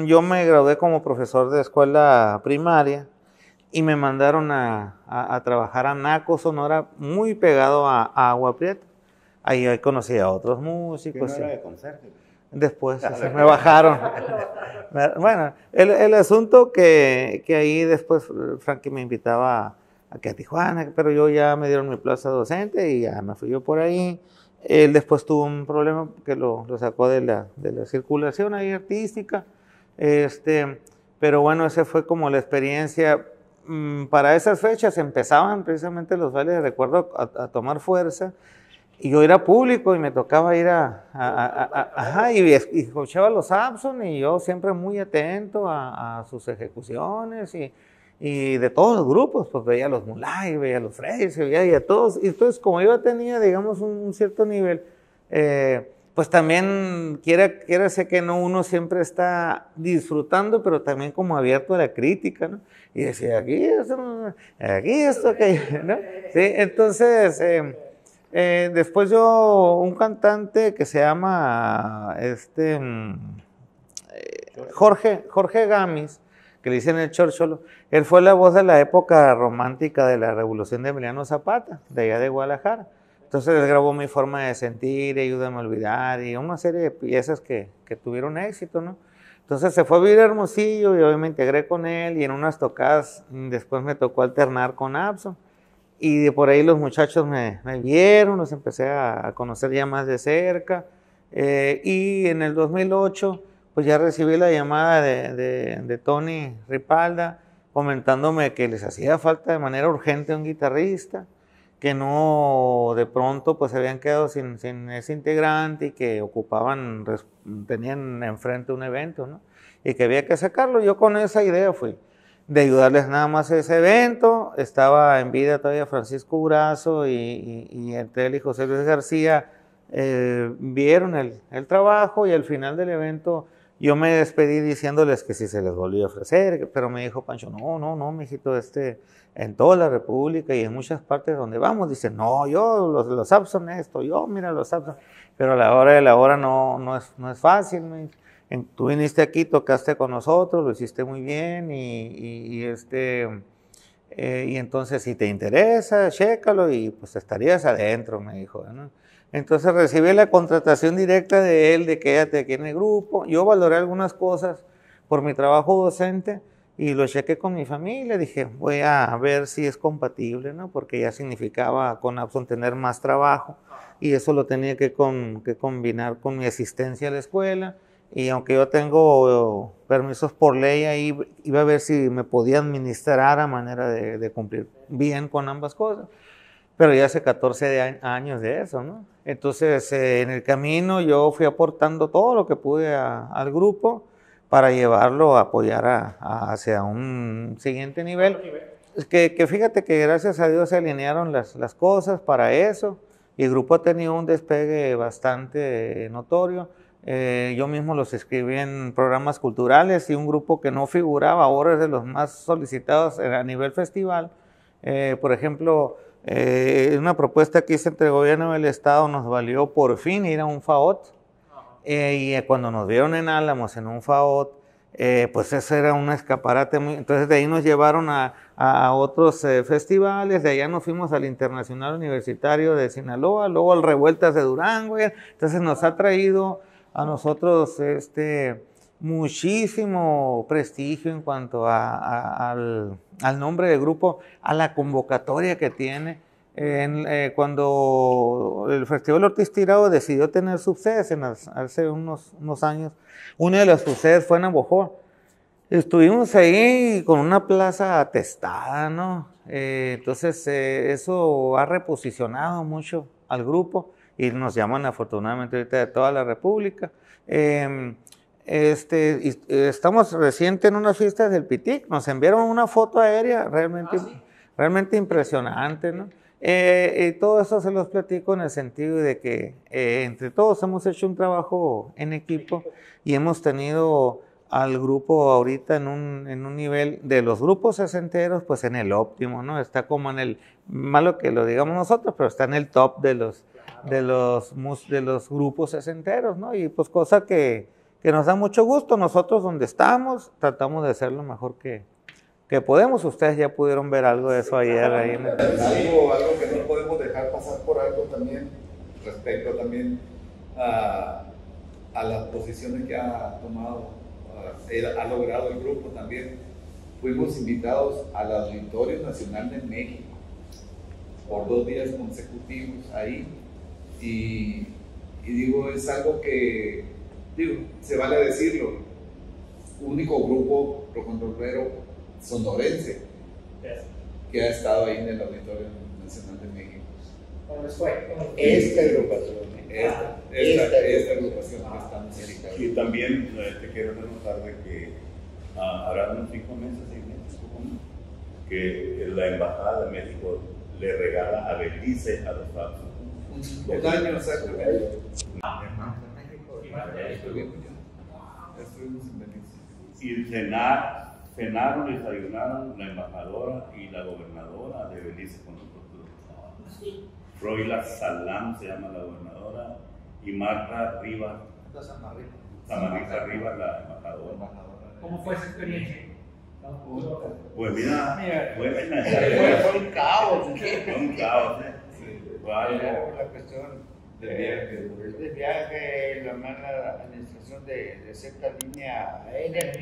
Yo me gradué como profesor de escuela primaria y me mandaron a, a, a trabajar a Naco, Sonora, muy pegado a, a Agua Prieta. Ahí, ahí conocí a otros músicos. ¿Qué no era de conserje? Después o sea, me bajaron. Bueno, el, el asunto que, que ahí después Frankie me invitaba aquí a Tijuana, pero yo ya me dieron mi plaza docente y ya me fui yo por ahí. Él después tuvo un problema que lo, lo sacó de la, de la circulación ahí artística. Este, pero bueno, esa fue como la experiencia. Para esas fechas empezaban precisamente los bailes de recuerdo a, a tomar fuerza, y yo era público y me tocaba ir a, a, a, a, a ajá, y, y escuchaba a los Apson, y yo siempre muy atento a, a sus ejecuciones y, y de todos los grupos, pues veía a los Mulay, veía a los Freys, veía y a todos, y entonces como yo tenía, digamos, un, un cierto nivel, eh, pues también, quiera, quiera sé que no, uno siempre está disfrutando, pero también como abierto a la crítica, ¿no? Y decía, aquí esto, aquí esto, aquello, ¿no? Sí, entonces, eh, eh, después yo, un cantante que se llama, este, eh, Jorge, Jorge Gámez, que le dicen el Chorcholo, él fue la voz de la época romántica de la Revolución de Emiliano Zapata, de allá de Guadalajara. Entonces él grabó Mi Forma de Sentir, Ayúdame a Olvidar, y una serie de piezas que, que tuvieron éxito, ¿no? Entonces se fue a vivir a Hermosillo, y yo me integré con él, y en unas tocadas después me tocó alternar con Apson. Y de por ahí los muchachos me, me vieron, los empecé a, a conocer ya más de cerca. Eh, y en el dos mil ocho, pues ya recibí la llamada de, de, de Tony Ripalda, comentándome que les hacía falta de manera urgente un guitarrista, que no, de pronto, pues se habían quedado sin, sin ese integrante y que ocupaban, res, tenían enfrente un evento, ¿no? Y que había que sacarlo. Yo con esa idea fui de ayudarles nada más a ese evento. Estaba en vida todavía Francisco Durazo y, y, y entre él y José Luis García eh, vieron el, el trabajo, y al final del evento yo me despedí diciéndoles que si se les volvía a ofrecer, pero me dijo Pancho, no, no, no, mijito, este... en toda la República y en muchas partes donde vamos, dicen, no, yo, los, los Apson esto, yo, mira, los Apson, pero a la hora de la hora no, no, es, no es fácil, me, en, tú viniste aquí, tocaste con nosotros, lo hiciste muy bien, y, y, y este, eh, y entonces si te interesa, chécalo, y pues estarías adentro, me dijo, ¿no? Entonces recibí la contratación directa de él, de quédate aquí en el grupo. Yo valoré algunas cosas por mi trabajo docente, Y lo chequé con mi familia, dije, voy a ver si es compatible, ¿no? Porque ya significaba con Apson tener más trabajo y eso lo tenía que, con, que combinar con mi asistencia a la escuela. Y aunque yo tengo permisos por ley, ahí iba a ver si me podía administrar a manera de, de cumplir bien con ambas cosas. Pero ya hace catorce años de eso, ¿no? Entonces, eh, en el camino yo fui aportando todo lo que pude a, al grupo para llevarlo a apoyar a, a hacia un siguiente nivel. Que, que fíjate que gracias a Dios se alinearon las, las cosas para eso y el grupo ha tenido un despegue bastante notorio. Eh, yo mismo los escribí en programas culturales y un grupo que no figuraba ahora es de los más solicitados a nivel festival. Eh, por ejemplo, eh, una propuesta que hice entre el gobierno y el Estado nos valió por fin ir a un FAOT. Eh, y cuando nos vieron en Álamos, en un FAOT, eh, pues eso era un escaparate. Muy, entonces de ahí nos llevaron a, a, a otros eh, festivales, de allá nos fuimos al Internacional Universitario de Sinaloa, luego al Revueltas de Durango. Entonces nos ha traído a nosotros este, muchísimo prestigio en cuanto a, a, al, al nombre del grupo, a la convocatoria que tiene. En, eh, cuando el Festival Ortiz Tirado decidió tener subsedes en las, hace unos, unos años, una de las subsedes fue en Navojoa. Estuvimos ahí con una plaza atestada, ¿no? Eh, entonces eh, eso ha reposicionado mucho al grupo y nos llaman afortunadamente ahorita de toda la República. Eh, este, y, estamos reciente en unas fiestas del Pitic, nos enviaron una foto aérea realmente, ah, ¿sí? realmente impresionante, ¿no? Eh, eh, todo eso se los platico en el sentido de que eh, entre todos hemos hecho un trabajo en equipo y hemos tenido al grupo ahorita en un, en un nivel de los grupos sesenteros, pues en el óptimo, ¿no? Está como en el, malo que lo digamos nosotros, pero está en el top de los, de los, de los grupos sesenteros, ¿no? Y pues cosa que, que nos da mucho gusto. Nosotros donde estamos tratamos de hacer lo mejor que... que podemos, ustedes ya pudieron ver algo de eso ayer ahí en el... algo, algo que no podemos dejar pasar por alto también, respecto también a, a las posiciones que ha tomado, a, ha logrado el grupo también. Fuimos invitados al Auditorio Nacional de México por dos días consecutivos ahí y, y digo, es algo que, digo, se vale decirlo, único grupo rocontrolero sonorense, sí, que ha estado ahí en el Auditorio Nacional de México. ¿Cómo les fue? ¿Cómo fue? Esta agrupación. Esta, esta, esta, esta agrupación que estamos dedicando. Y también te quiero anotar de que ah, habrá unos cinco meses, seis meses, ¿cómo? que la Embajada de México le regala a Belice a los Apson. Un, un año, exactamente. Hermano de México, estuvimos en Belice. Y cenar. Cenaron, desayunaron la embajadora y la gobernadora de Belice con nosotros. Royla Salam se llama la gobernadora y Marta Rivas, Samarita Rivas, la embajadora. ¿Cómo fue esa experiencia? Pues mira, mira fue, fue un caos. Fue un caos, ¿eh? Sí. Fue algo. La cuestión del viaje, el viaje, la mala administración de, de cierta línea aérea,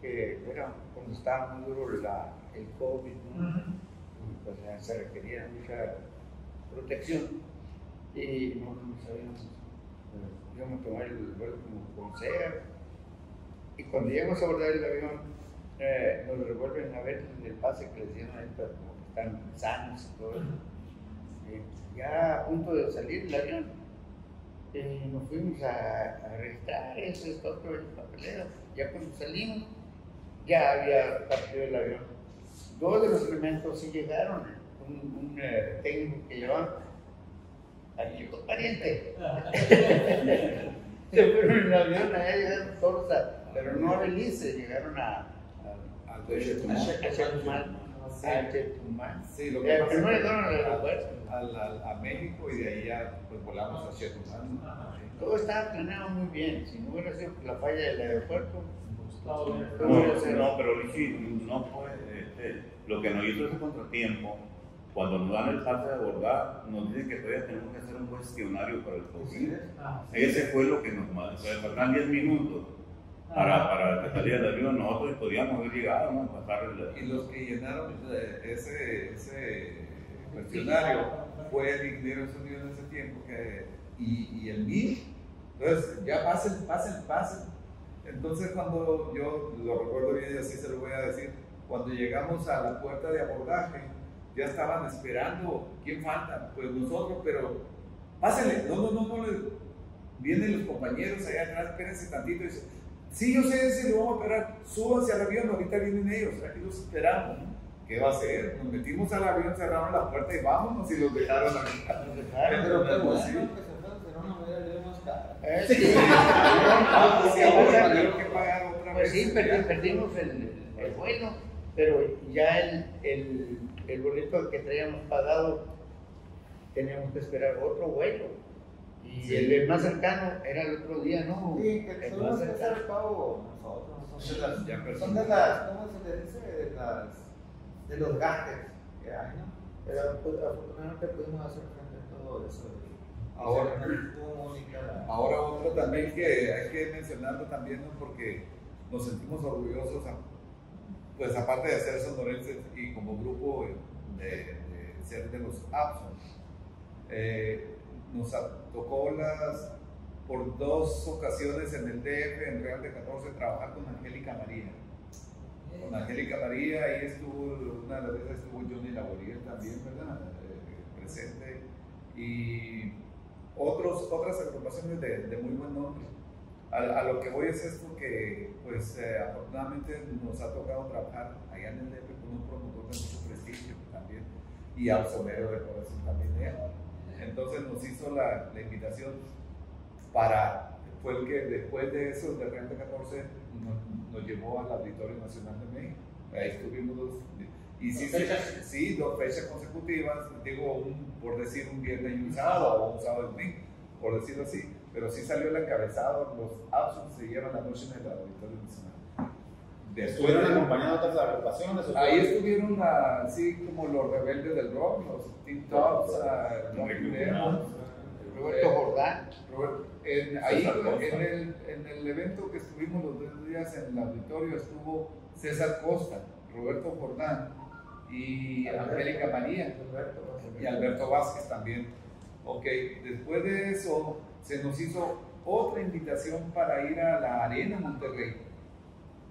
que era cuando estaba muy duro la, el COVID, ¿no? Uh-huh. Pues se requería mucha protección y no, no sabíamos. Uh-huh. Yo me tomé el vuelo como consejero y cuando llegamos a abordar el avión eh, nos revuelven a ver el pase que les dieron ahí, pero como que están sanos y todo eso. Uh-huh. eh, ya a punto de salir del avión eh, nos fuimos a, a registrar eso, esto, otro, el papelero. Ya cuando salimos ya había partido el avión. Dos de los elementos sí llegaron, un, un eh, técnico que llevaban, ahí llegó pariente. Se fueron en el avión, allá llegaron todos, a, pero no a Belice, llegaron a Chetumal. A Chetumal. Sí, lo que pasa primero llegaron al aeropuerto. A México y de ahí ya pues, volamos a Chetumal. Todo estaba planeado muy bien, si no hubiera sido la falla del aeropuerto. No, no, pero Lichi, no fue este, lo que nos hizo ese contratiempo, cuando nos dan el pase de abordar, nos dicen que todavía tenemos que hacer un cuestionario para el COVID. Ah, sí. Ese fue lo que nos mandó. O sea, faltan diez minutos Para, para la salida del avión nosotros podíamos haber llegado, ¿no? Pasar el... Y los que llenaron ese, ese cuestionario fue el ingeniero de sonido en ese tiempo que, y, y el mío. Entonces, ya pasen, pasen, pasen. Entonces, cuando yo lo recuerdo bien, y así se lo voy a decir, cuando llegamos a la puerta de abordaje, ya estaban esperando, ¿quién falta? Pues nosotros, pero pásenle, no, no, no, no, vienen los compañeros allá atrás, espérense tantito, y dicen, sí, yo sé, sí, lo vamos a esperar, súbanse al avión, ahorita vienen ellos, aquí los esperamos, ¿no? ¿Qué va a hacer? Nos metimos al avión, cerraron la puerta y vámonos, y los dejaron a mitad. Los dejaron, pero como así. Pues sí, perdí, perdimos el, el vuelo, pero ya el, el, el boleto que traíamos pagado teníamos que esperar otro vuelo. Y sí, el, el más cercano era el otro día, ¿no? Sí, que el más cercano el pago nosotros. Son de las, ¿cómo se le dice? De, las, de los gastos que hay, ¿no? Pero afortunadamente pudimos hacer frente a todo eso. Ahora, ahora otro también que hay que mencionarlo también, ¿no? Porque nos sentimos orgullosos, a, pues aparte de ser sonorenses y como grupo de, de ser de los Apson, eh, nos tocó las, por dos ocasiones en el D F, en Real de catorce, trabajar con Angélica María. Con Angélica María, ahí estuvo, una de las veces estuvo Johnny Laboriel también, ¿verdad? Eh, presente. Y otros, otras agrupaciones de, de muy buen nombre. A, a lo que voy es esto que, pues, eh, afortunadamente nos ha tocado trabajar allá en el D F con un promotor de mucho prestigio también, y absomero de corazón también de él. Entonces nos hizo la, la invitación para, fue el que después de eso, de Rente catorce, nos, nos llevó al Auditorio Nacional de México. Ahí estuvimos dos, y sí, sí, sí, dos fechas consecutivas, digo, un, por decir un viernes y un sábado, o un sábado y un domingo, por decirlo así, pero sí salió el encabezado, los Apson se llevan la noche en el Auditorio Nacional. Después, ¿estuvieron acompañando otras agrupaciones? Ahí estuvieron así como los Rebeldes del Rock, los Tin Taps, Roberto Jordán. Ahí en el, en el evento que estuvimos los dos días en el auditorio estuvo César Costa, Roberto Jordán y Angélica María y Alberto Vázquez también. Ok, después de eso se nos hizo otra invitación para ir a la Arena Monterrey,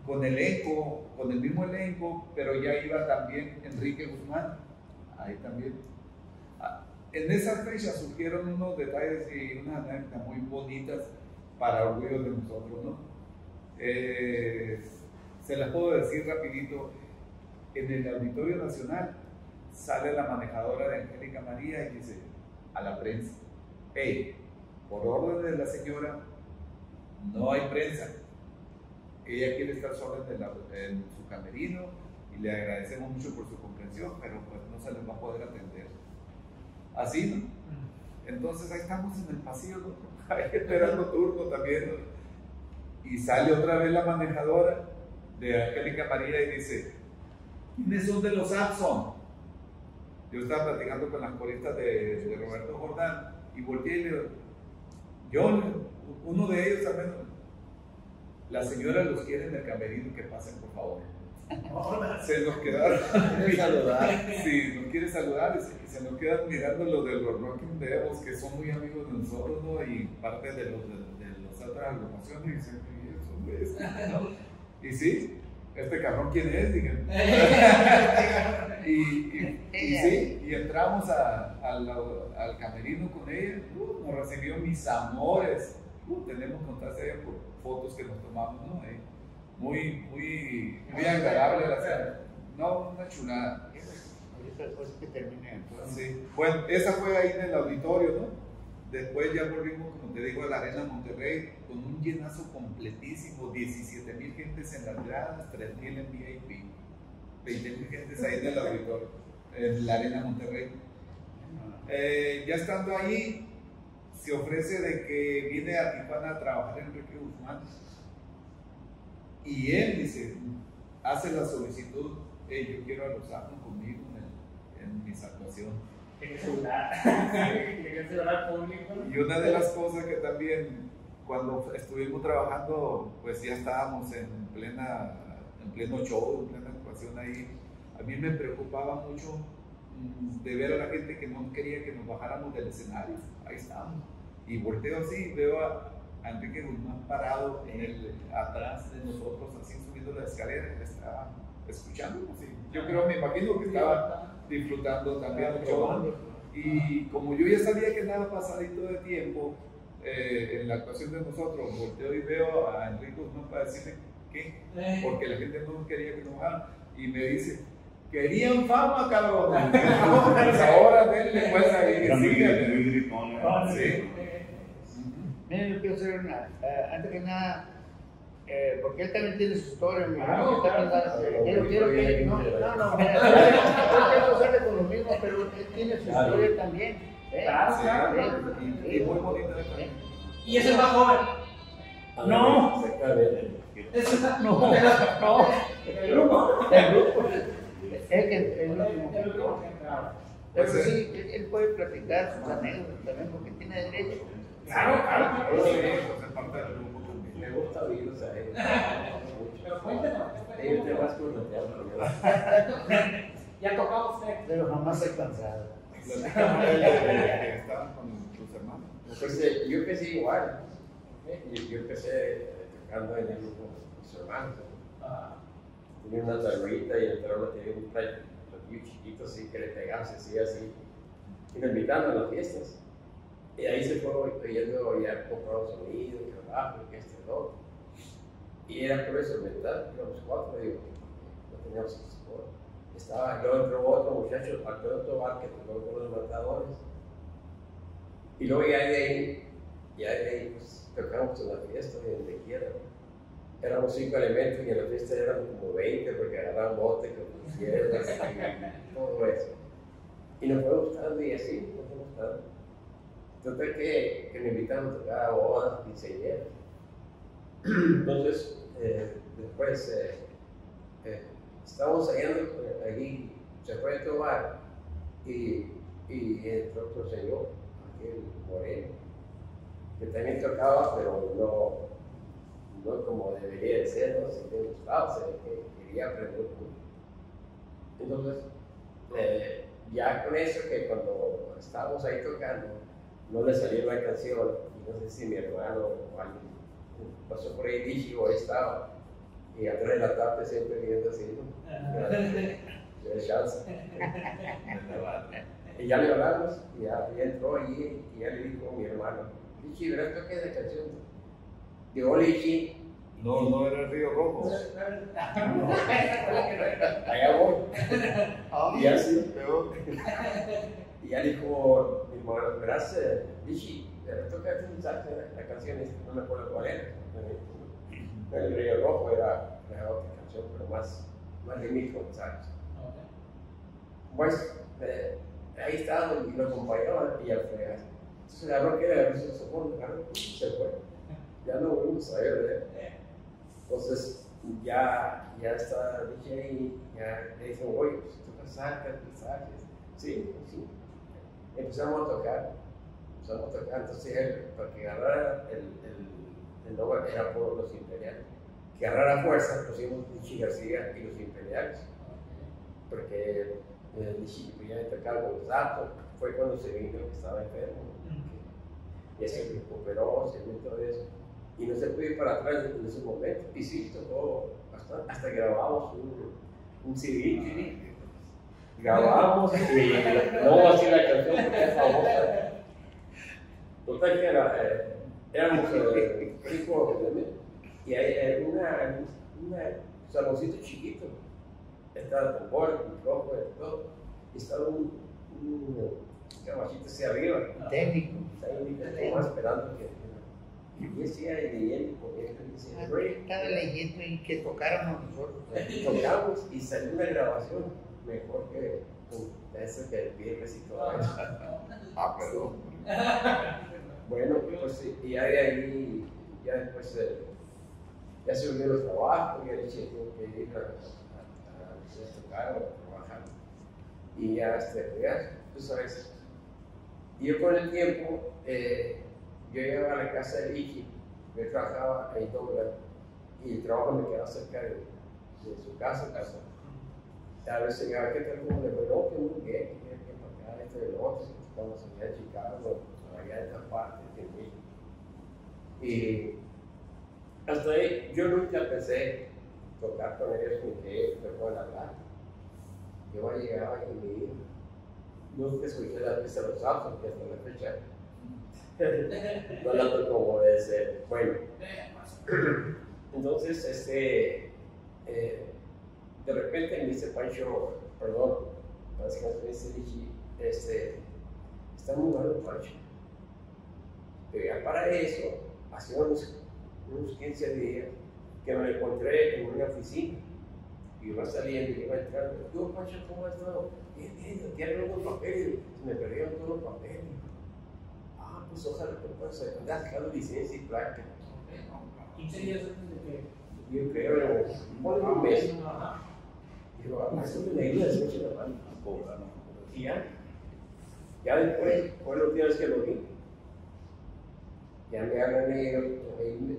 con elenco, con el mismo elenco, pero ya iba también Enrique Guzmán, ahí también. En esa fecha surgieron unos detalles y unas anécdotas muy bonitas para orgullo de nosotros, ¿no? Eh, se las puedo decir rapidito, en el Auditorio Nacional sale la manejadora de Angélica María y dice a la prensa, hey, por orden de la señora, no hay prensa. Ella quiere estar sola en, la, en su camerino y le agradecemos mucho por su comprensión, pero pues no se les va a poder atender. Así, ¿no? Entonces ahí estamos en el pasillo, ¿no? Ahí esperando turno también, ¿no? Y sale otra vez la manejadora de Angélica María y dice, ¿quiénes son de los Apson? Yo estaba platicando con las coristas de, de Roberto Jordán y volteé y le digo, yo, uno de ellos también. La señora los quiere en el camerino, que pasen por favor. Hola. Se nos quedaron. ¿Quiere saludar? Sí, nos quiere saludar. Y se nos quedan mirando los de los Rocking Devils, que son muy amigos de nosotros, ¿no? Y parte de los de, de los otras agrupaciones. Y dicen, ¿y, ¿no? Y sí, este cabrón, ¿quién es? Y, y, y, y sí, y entramos a, a la, al camerino con ella. Uh, nos recibió mis amores. Uh, tenemos constancia por fotos que nos tomamos, ¿no? Eh, muy, muy, muy agradable la cena. No, una chulada. Ahorita después que termine. Sí. Bueno, esa fue ahí en el auditorio, ¿no? Después ya volvimos, como te digo, a la Arena Monterrey con un llenazo completísimo, diecisiete mil gentes en las gradas, tres mil en V I P, veinte mil gentes ahí en el auditorio, en la Arena Monterrey. Eh, ya estando ahí, se ofrece de que viene a Tijuana a trabajar Enrique Guzmán y él dice, hace la solicitud, hey, yo quiero a los Apson conmigo en, en mis actuaciones. En el celular público. Y una de las cosas que también cuando estuvimos trabajando, pues ya estábamos en, plena, en pleno show, en plena actuación ahí. A mí me preocupaba mucho de ver a la gente que no quería que nos bajáramos del escenario. Ahí estábamos. Y volteo así, veo a Enrique Guzmán parado en el, atrás de nosotros, así subiendo la escalera, y estaba escuchándonos. Yo creo, me imagino que estaba disfrutando también el show. Y como yo ya sabía que nada pasadito de tiempo, eh, en la actuación de nosotros, volteo y veo a Enrique Guzmán para decirle qué, porque la gente no quería que nos bajaran. Y me dice: querían fama, cabrón. Pues ahora denle pues ahí. Sí. Mira, yo quiero hacer una, uh, antes que nada, eh, porque él también tiene su historia, mi hermano, quiero que, no, no, no, mira, yo quiero hacerle con los mismos, pero él tiene su claro. historia también, ¿eh? Claro, sí, claro, ¿eh? Y, y muy bonito, ¿eh? Y ese es más joven. No, ese es más, no, no, el grupo, el grupo, es que el último, pero sí, él puede platicar sus anécdotas también, porque tiene derecho. Claro, claro, claro. Es parte del grupo también. Me gusta oírlo, o sea, él pero cuéntanos. Él te vas por donde hablo. Ya tocaba usted. Pero jamás he cansado. ¿Estabas con tus hermanos? Entonces, yo empecé igual. Yo empecé tocando en el grupo con sus hermanos. Tenía una tarrita y el perro tenía un platillo chiquito así que le pegaba, se hacía así. Y me invitaban a las fiestas. Y ahí se fueron creyendo ya comprado sonido, trabajo, que este no. Y era por eso mental, éramos cuatro, digo, no teníamos asesor. Estaba, luego entró otro muchacho, Alberto Vázquez, que tocó con los Matadores. Y luego ya de ahí, ya de ahí, pues tocábamos en las fiestas y donde quiera. Éramos cinco elementos y en las fiestas eran como veinte porque agarraban botes con tus fiestas y todo eso. Y nos fue gustando y así, nos fue gustando. Total que, que me invitaron a tocar a bodas, quinceañeras. Entonces, eh, después eh, eh, estábamos ensayando allí, se fue a tomar y, y entró otro señor, aquel moreno, que también tocaba, pero no, no como debería de ser, no sé qué gustaba, se que quería aprender mucho. Entonces, eh, ya con eso, que cuando estábamos ahí tocando, no le salió la canción, no sé si mi hermano o alguien pasó por ahí, Lichi, o estaba, y atrás de la tarde siempre viendo así, ¿no? De chance. Y ya le hablamos, y ya, ya entró allí, y ya le dijo a mi hermano: Lichi, ¿verdad que toques esa canción? Digo, Lichi. No, no era el Río Rojo. Allá voy. Y así, peor. Y ya dijo mi hermano: gracias, Lichi, tocaste un saco la canción, no me acuerdo cuál era. El Río Rojo era otra canción, pero más de mí con Sánchez. Pues ahí estábamos y lo acompañaban y al fregazo. Entonces la roca era el segundo, se fue. Ya no volvimos a ver. Entonces ya está Lichi ahí, ya le dicen: oye, pues tocas sacas, Sánchez. Sí, sí. Empezamos a tocar, empezamos a tocar, entonces él, para que agarrara el, el, el nombre, era por los imperiales, que agarrara fuerza, pusimos Lichi García y los imperiales, porque eh, Lichi ya tocaba con los datos, fue cuando se vino que estaba enfermo, y se recuperó, se vino todo eso, y no se pudo ir para atrás en ese momento, y sí, tocó, hasta, hasta grabamos un, un C D. Grabamos y no así la canción porque es famosa. Total que era, eh, éramos eh, cinco y hay una, una un saloncito chiquito. Estaba el tambor, el rojo, el todo. Y estaba un, un caballito hacia arriba. Técnico. Estaba esperando que. Y decía el leyendo, porque estaba leyendo y que tocáramos nosotros. Tocamos y salió una grabación. Mejor que ese que el Peerless y todo eso. Ah, perdón. Bueno, pues y ya de ahí, ya después, eh, ya se unieron los trabajos, ya le dije que ir a, a, a, a tocar o trabajar. Y ya, este, ya, tú sabes. Y yo con el tiempo, eh, yo llegaba a la casa de Lichi Él trabajaba ahí todo el año y el trabajo le quedaba cerca de, de su casa, casa. Tal vez llegaba que tal como de reloj, que uno que tiene que marcar este reloj, cuando se venía de Chicago, allá de esta parte, de y hasta ahí yo nunca pensé tocar con ellos ni que me puedan hablar. Yo llegaba y me iba. Nunca escuché la pista de los Apson, que hasta la fecha no la tocó como debe ser. Bueno, entonces, este, eh, de repente me dice Pancho, perdón, básicamente me dice Lichi, este, está muy malo Pancho. Pero ya para eso, hace unos, unos quince días, que me lo encontré en una oficina. Y iba saliendo y iba entrando. Tú, Pancho, ¿cómo has estado? Bien, bien, tienen algunos papeles. Se me perdieron todos los papeles. Ah, pues ojalá que puedas ayudar, sacando licencia y práctica. quince días antes de que. Yo creo, bueno, un mes. Digo, ah, eso me ayuda, se me echa la mano. Y ya. Ya después, fue los días que lo vi. Ya me hablan ellos,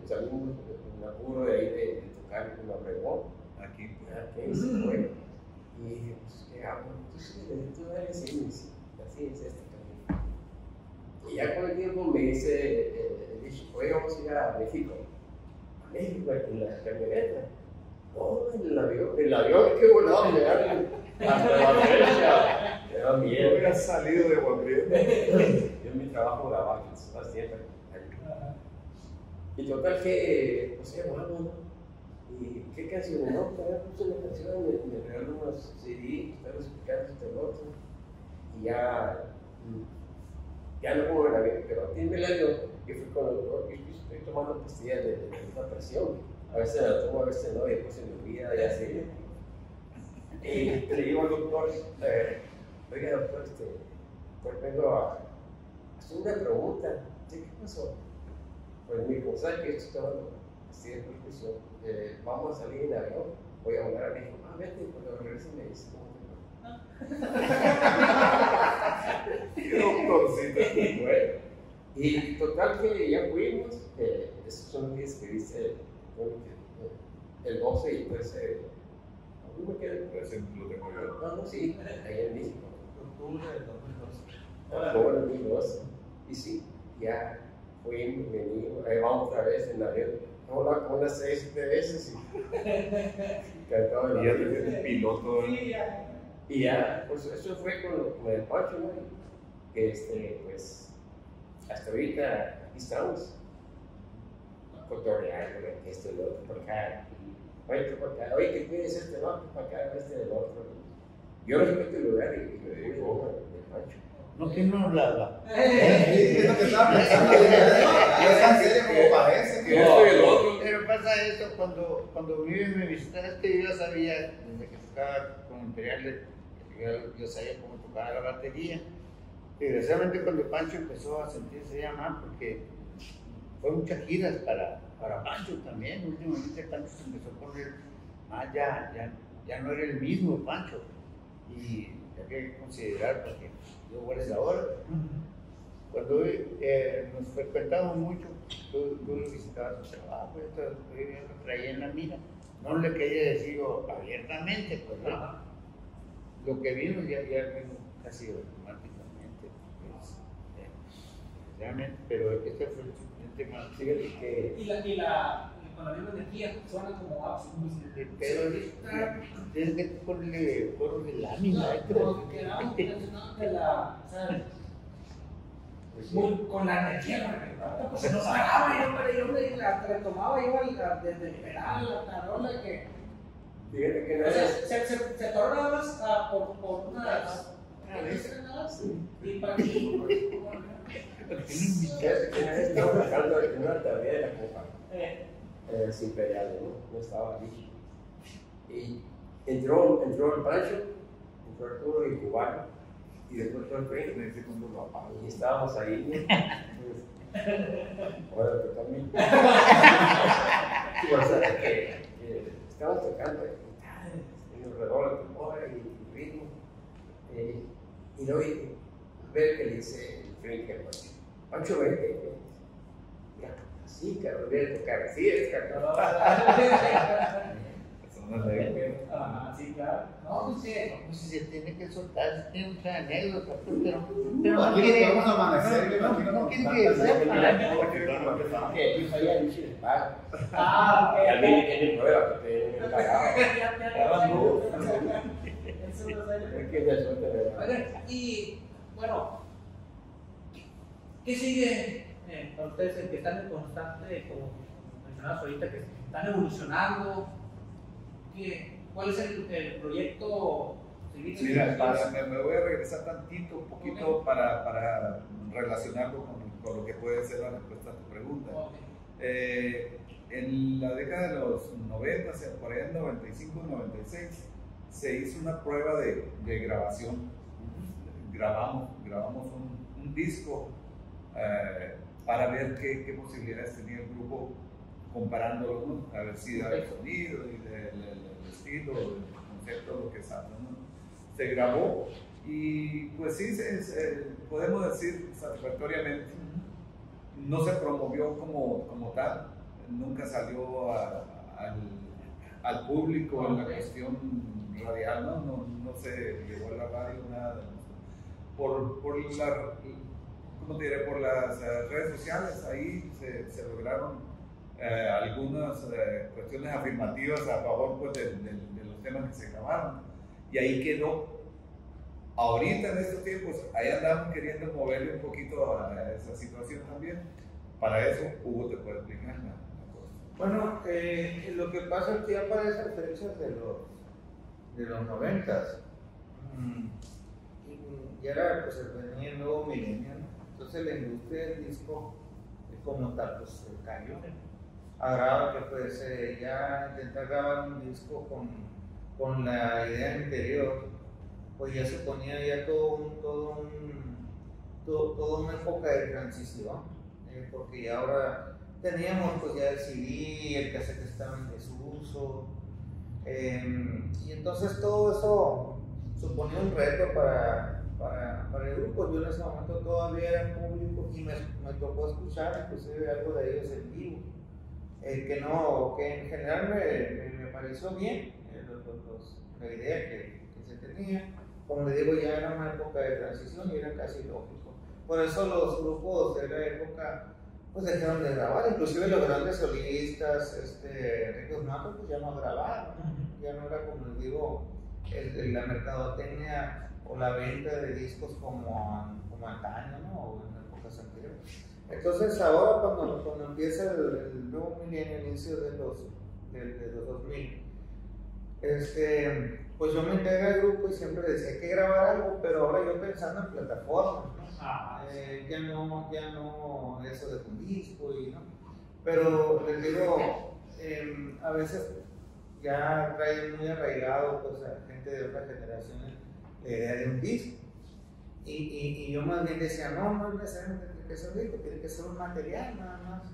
salimos en apuro de ahí de tocar con la bregón. Aquí, aquí se fue. Y dije, pues, ¿qué hago? Entonces, tú dale seguimiento. Así es este camino. Y ya con el tiempo me dice, oye, vamos a ir a México. A México, en la camioneta. Oh, en el avión. En el avión, qué volado, me dan hasta la fecha. Me da miedo. Hubiera salido de Guadalajara. Yo en mi trabajo grababa, que se va siempre. Y total que, pues, qué bueno. ¿Y qué canciones? No, todavía puse una canción, me, me regaló unos C D, estaba explicando este otro. Y ya, ya no pongo el avión, pero a tiempo el avión, yo fui con el doctor, yo estoy tomando pastillas de, de esta presión. A veces la tomo, a veces no, y después se me olvida, y así. Y le digo al doctor, eh, oiga doctor, este, pues vengo a hacer una pregunta. ¿Qué pasó? Pues me dijo, ¿sabes qué estoy tomando? Así de percusión, eh, vamos a salir en avión, voy a volar a México. Ah, vete, cuando regrese me dice, ¿cómo te va? Bueno, y total que ya fuimos, eh, esos son los días que dice el, el doce y el trece. ¿Cómo me quedé? Lo tengo yo. No, no, sí, ahí en México. Octubre del dos mil doce. Octubre del dos mil doce. Y sí, ya fuimos, venimos, ahí vamos otra vez en avión. Hola, como unas seis veces y cantaba el piloto. Y ya, pues eso fue con, con el Pancho, ¿no? Que este, pues, hasta ahorita aquí estamos. Cotorreando, este el otro por acá. Oye, por acá, oye, que tienes este banco para acá, este del otro. Yo respeto el lugar y le digo, el Pancho. No, que no hablaba. Es lo que estaba pensando. No es tan serio como parece. Que no, el otro. Pero pasa eso, cuando, cuando me visitaste, yo sabía, desde que tocaba con Imperial, yo, yo sabía cómo tocaba la batería. Y desgraciadamente cuando Pancho empezó a sentirse ya más, porque fue muchas giras para, para Pancho también. Últimamente Pancho se empezó a poner más, ah, ya, ya, ya no era el mismo Pancho. Y hay que considerar, porque yo voy a ahora. Cuando eh, nos frecuentamos mucho, tú, tú lo visitabas su trabajo, yo lo traía en la mira. No le quería decirlo abiertamente, pues no. Lo que vino ya, ya vino casi automáticamente. Pues, eh, realmente, pero este fue el tema. Que, y la, y la, con la misma energía suena como Apson. Pero desde que ponle gorro de lámina, creo que era de la. Muy, con la energía, pues no sacaba yo, pero yo me la retomaba, iba desde el pedal, la tarola que. Fíjate que nada. Se atoró nada más por una. Y para mí. Fíjate que nadie estaba buscando una tarea de la copa. Sin pedal, ¿no? No estaba aquí. Y entró, entró el Pancho, entró Arturo y Cubano. Y después todo el frente me dice cuando lo apago. Y estábamos ahí. Ahora totalmente. O sea, que estábamos tocando en el redor, la hora y el ritmo. Y luego ver que le dice el frente al Pancho. Pancho, vente. Sí, cabrón, voy a tocar así, es cabrón. Ah, sí, claro. No, no sé, no sé si se tiene que soltar, si tiene mucha anécdota, pero, pero no quiere. Vamos a amanecer, no quiere no, no, que sepa. Que yo sabía Lichi les paga. Ah, ok. Al menos tiene prueba que te pagaba. Y bueno, ¿qué sigue para ustedes que están en constante, como mencionabas ahorita, que están evolucionando? ¿Cuál es el, el proyecto? Mira, para, me, me voy a regresar tantito, un poquito, okay, para, para relacionarlo con, con lo que puede ser la respuesta a tu pregunta. Okay. Eh, en la década de los noventa, por ahí en noventa y cinco, noventa y seis, se hizo una prueba de, de grabación. Uh-huh. Grabamos, grabamos un, un disco eh, para ver qué, qué posibilidades tenía el grupo, comparándolo, ¿no? A ver si da el sonido, y de, de, de, el estilo, el concepto, lo que salga, ¿no? Se grabó y pues sí, se, se, podemos decir satisfactoriamente, no se promovió como, como tal, nunca salió a, al, al público en la cuestión radial, ¿no? No, no se llevó a la radio, nada. Por, por, la, ¿cómo te diré? Por las redes sociales, ahí se, se lograron Eh, algunas eh, cuestiones afirmativas a favor, pues, de, de, de los temas que se acabaron, y ahí quedó. Ahorita en estos tiempos ahí andamos queriendo moverle un poquito a esa situación también. Para eso, Hugo te puede explicar la, la cosa. Bueno, eh, lo que pasa es que ya para esas fechas de los, de los noventas, mm, y ya pues venía el nuevo milenio, entonces la industria del disco es como tal, pues se cayó. Ahora que pues eh, ya intentar grabar un disco con, con la idea anterior, pues ya se ponía ya todo un, todo un, todo, toda una época de transición, eh, porque ya ahora teníamos pues ya el C D, el cassette estaba en desuso, eh, y entonces todo eso suponía un reto para, para, para el grupo. Yo en ese momento todavía era público y me, me tocó escuchar inclusive algo de ellos en vivo. Eh, que no, que en general me, me, me pareció bien eh, los, los, la idea que, que se tenía. Como les digo, ya era una época de transición y era casi lógico. Por eso los grupos de la época pues dejaron de grabar, inclusive los grandes solistas, este, Enrique Guzmán, pues ya no grabaron, ¿no? Ya no era, como les digo, el, el, la mercadotecnia o la venta de discos como, como antaño, ¿no? O en épocas anteriores. Entonces ahora cuando, cuando empieza el, el nuevo milenio, el inicio de los, de, de los dos mil, este, pues yo me integré al grupo y siempre decía hay que grabar algo, pero ahora yo pensando en plataformas, ¿no? Ah, sí. eh, ya, no, ya no eso de un disco y no, pero les digo, eh, a veces ya trae muy arraigado pues, a gente de otras generaciones la idea de un disco, y, y, y yo más bien decía no, no es necesario que ser rico, tiene que ser un material nada más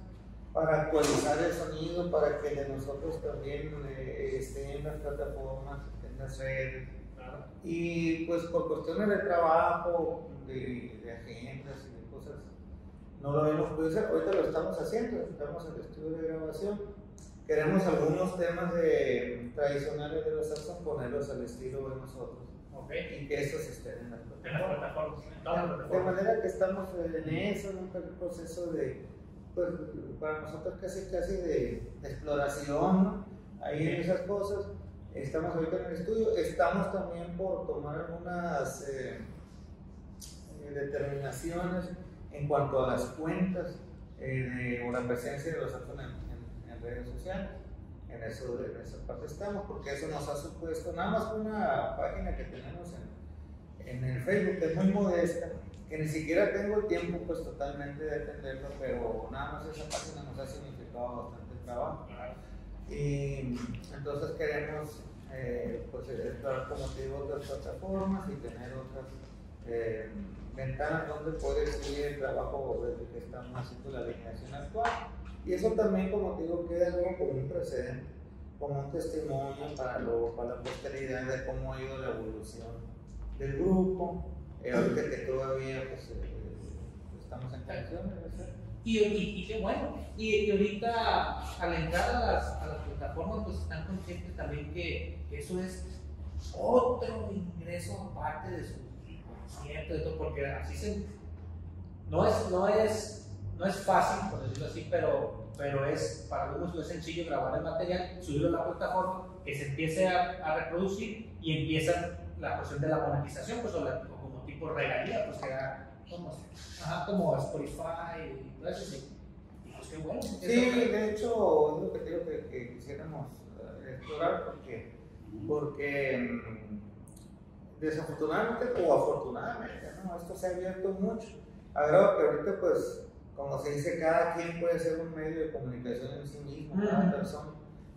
para actualizar el sonido, para que de nosotros también eh, esté en las plataformas, en las redes. Claro. Y pues por cuestiones de trabajo, de, de agendas y de cosas, no lo habíamos podido hacer. Ahorita lo estamos haciendo, estamos en el estudio de grabación. Queremos algunos temas de, tradicionales de los Apson ponerlos al estilo de nosotros. Okay. Y que estos estén en las plataformas. De manera que estamos en eso, en un proceso de, pues, para nosotros casi casi de, de exploración, ¿no? Ahí en esas cosas. Estamos ahorita en el estudio, estamos también por tomar algunas eh, determinaciones en cuanto a las cuentas eh, de, o la presencia de los Apson en, en, en redes sociales. En, eso, en esa parte estamos, porque eso nos ha supuesto nada más una página que tenemos en, en el Facebook, que es muy modesta, que ni siquiera tengo el tiempo pues totalmente de atenderlo, pero nada más esa página nos ha significado bastante trabajo. Y entonces queremos eh, pues entrar, como te digo, otras plataformas y tener otras eh, ventanas donde poder seguir el trabajo desde que estamos haciendo la alineación actual. Y eso también, como te digo, queda luego como un precedente, como un testimonio para, lo, para la posteridad de cómo ha ido la evolución del grupo. Eh, ahorita que todavía pues, eh, estamos en canciones, Y, y, y qué bueno. Y, y ahorita, al entrar a las, a las plataformas, pues están conscientes también que eso es otro ingreso aparte de su concierto, de todo, porque así se. No es, no es, no es fácil, por decirlo así, pero, pero es, para algunos es sencillo grabar el material, subirlo a la plataforma, que se empiece a, a reproducir y empieza la cuestión de la monetización, pues, o, la, o como tipo regalía, pues que da. Ajá, como Spotify y todo eso, sí. Y pues qué bueno. Sí, de hecho, es lo que creo que, que quisiéramos explorar, porque, porque desafortunadamente o afortunadamente, ¿no? Esto se ha abierto mucho. Ahora que ahorita, pues, como se dice, cada quien puede ser un medio de comunicación en sí mismo, cada uh-huh. persona.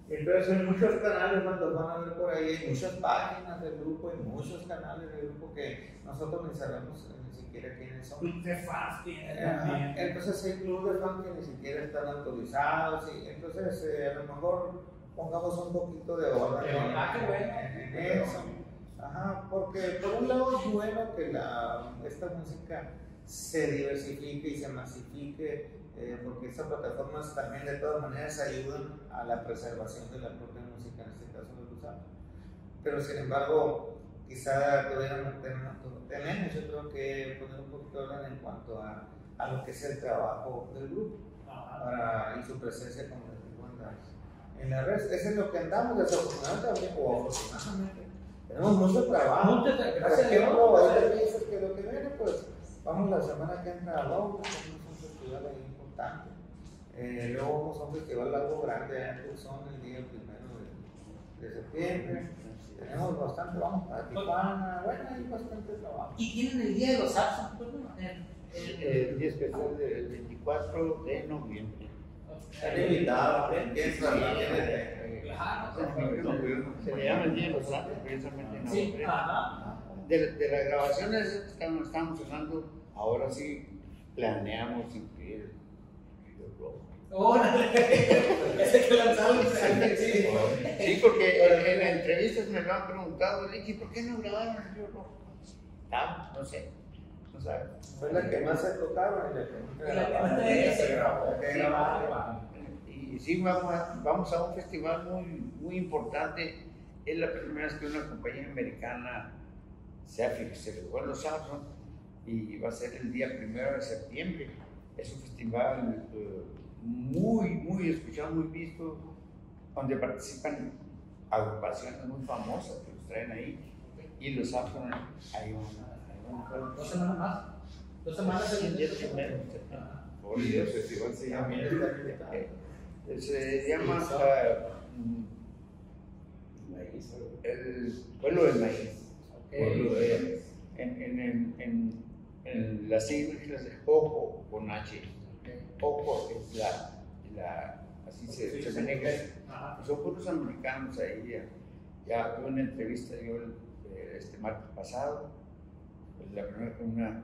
Entonces, hay muchos canales, más los van a ver por ahí, hay muchas páginas del grupo, hay muchos canales del grupo que nosotros ni sabemos ni siquiera quiénes son. Club de fans tienen también. Entonces, hay clubes de fans que ni siquiera están autorizados, y entonces eh, a lo mejor pongamos un poquito de orden en, ah, qué bueno. en, en eso. Ajá, porque por un lado es bueno que la, esta música se diversifique y se masifique, eh, porque estas plataformas también de todas maneras ayudan a la preservación de la propia música, en este caso de los álbumes. Pero sin embargo, quizá deberíamos tener, yo creo que poner un poquito de orden en cuanto a, a lo que es el trabajo del grupo para, y su presencia como les digo en la red. Eso es lo que andamos, desafortunadamente o afortunadamente. Tenemos mucho trabajo. Muchas gracias. Por ejemplo, ahí dices que lo que viene, pues. Vamos la semana que entra a Londres, tenemos un festival ahí importante. Eh, luego vamos a un festival algo grande allá en Tucson el día primero de, de septiembre. Tenemos bastante, vamos a Tijuana, bueno, hay bastante trabajo. ¿Y tienen el día de los Apson? El día especial del veinticuatro de noviembre. Están invitados, empiezan la gente. Se le llama el día de los Apson, precisamente en noviembre. De, de las grabaciones que estamos usando, ahora sí planeamos incluir The Rock. ¡Oh! ¡Ese que lanzaron! Sí, porque en, en las entrevistas me lo han preguntado, Lichi, ¿por qué no grabaron The Rock? Ah, no sé. No sabe. Fue la que más se tocaba y la que se grabó. Y sí, vamos a, vamos a un festival muy, muy importante. Es la primera vez que una compañía americana se fijó en los Apson y va a ser el día primero de septiembre. Es un festival uh, muy, muy escuchado, muy visto, donde participan agrupaciones muy famosas que los traen ahí. Y los Apson, hay una. ¿Dos semanas más? ¿Dos semanas? El día primero. Por el festival se llama. Se llama. El pueblo del maíz. Eh, en, en, en, en, en las siglas de Ojo con H. Ojo es la, la así se, se maneja. Son puros americanos ahí. Ya, ya tuve una entrevista yo eh, este martes pasado. Pues la primera que una,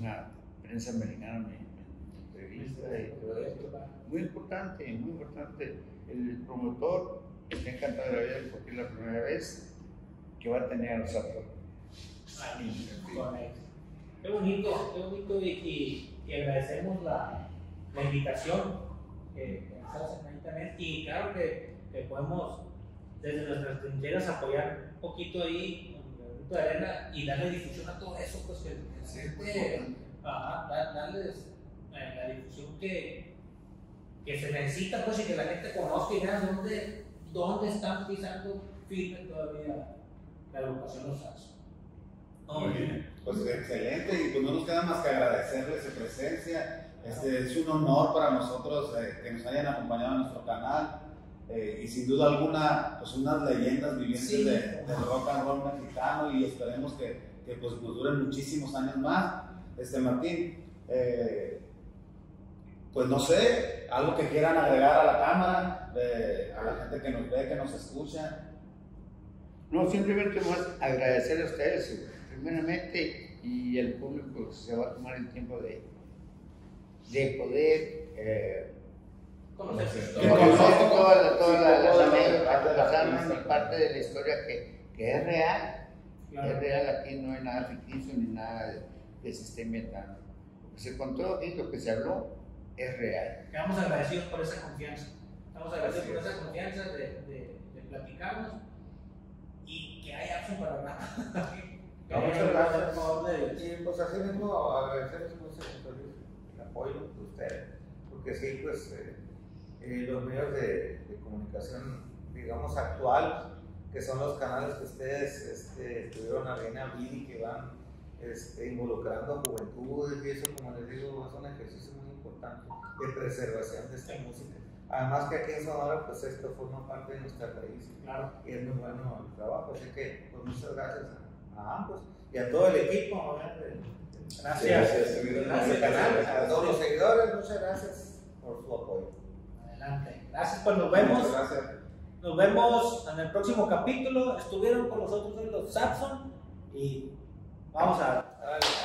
una prensa americana me, me entrevista y todo esto. Muy importante, muy importante. El promotor está encantado de ver porque es la primera vez que va a tener los Apson. Sí. Qué bonito, qué bonito y, y, y agradecemos la, la invitación que, que nos hacen ahí también. Y claro que, que podemos desde nuestras trincheras apoyar un poquito ahí con el grupo de arena y darle difusión a todo eso, pues que sí, eh, ajá, dar, darles eh, la difusión que, que se necesita, pues, y que la gente conozca y vea dónde, dónde están pisando firme todavía la agrupación Los Sharks. Muy bien, pues excelente, y pues no nos queda más que agradecerle su presencia. Este, es un honor para nosotros eh, que nos hayan acompañado en nuestro canal, eh, y sin duda alguna, pues unas leyendas vivientes sí. de, del rock and roll mexicano, y esperemos que, que pues, nos duren muchísimos años más. Este, Martín, eh, pues no sé, algo que quieran agregar a la cámara, eh, a la gente que nos ve, que nos escucha. No, simplemente más agradecer a ustedes, primeramente, y al público se va a tomar el tiempo de, de poder eh, conocer todas las armas y parte de la historia que, que es real. Claro. Es real, aquí no hay nada ficticio ni nada de, de sistema. Lo que se contó y lo que se habló es real. Estamos agradecidos por esa confianza. Estamos agradecidos sí, por esa confianza de, de, de platicarnos y que hay Apson para nada. No, muchas gracias por el tiempo. Pues así mismo agradecemos mucho el apoyo de ustedes, porque sí, pues eh, eh, los medios de, de comunicación, digamos, actual, que son los canales que ustedes este, estuvieron a bien abrir y que van este, involucrando a juventud, y eso, como les digo, es un ejercicio muy importante de preservación de esta música. Además que aquí en Sonora, pues esto forma parte de nuestra raíz, claro, y es muy bueno el trabajo, así que pues, muchas gracias a ambos y a todo el equipo. Gracias, gracias, gracias, gracias a todos los seguidores, muchas gracias por su apoyo. Adelante, gracias, pues nos vemos. Gracias. Nos vemos en el próximo capítulo. Estuvieron con nosotros los Apson y vamos a...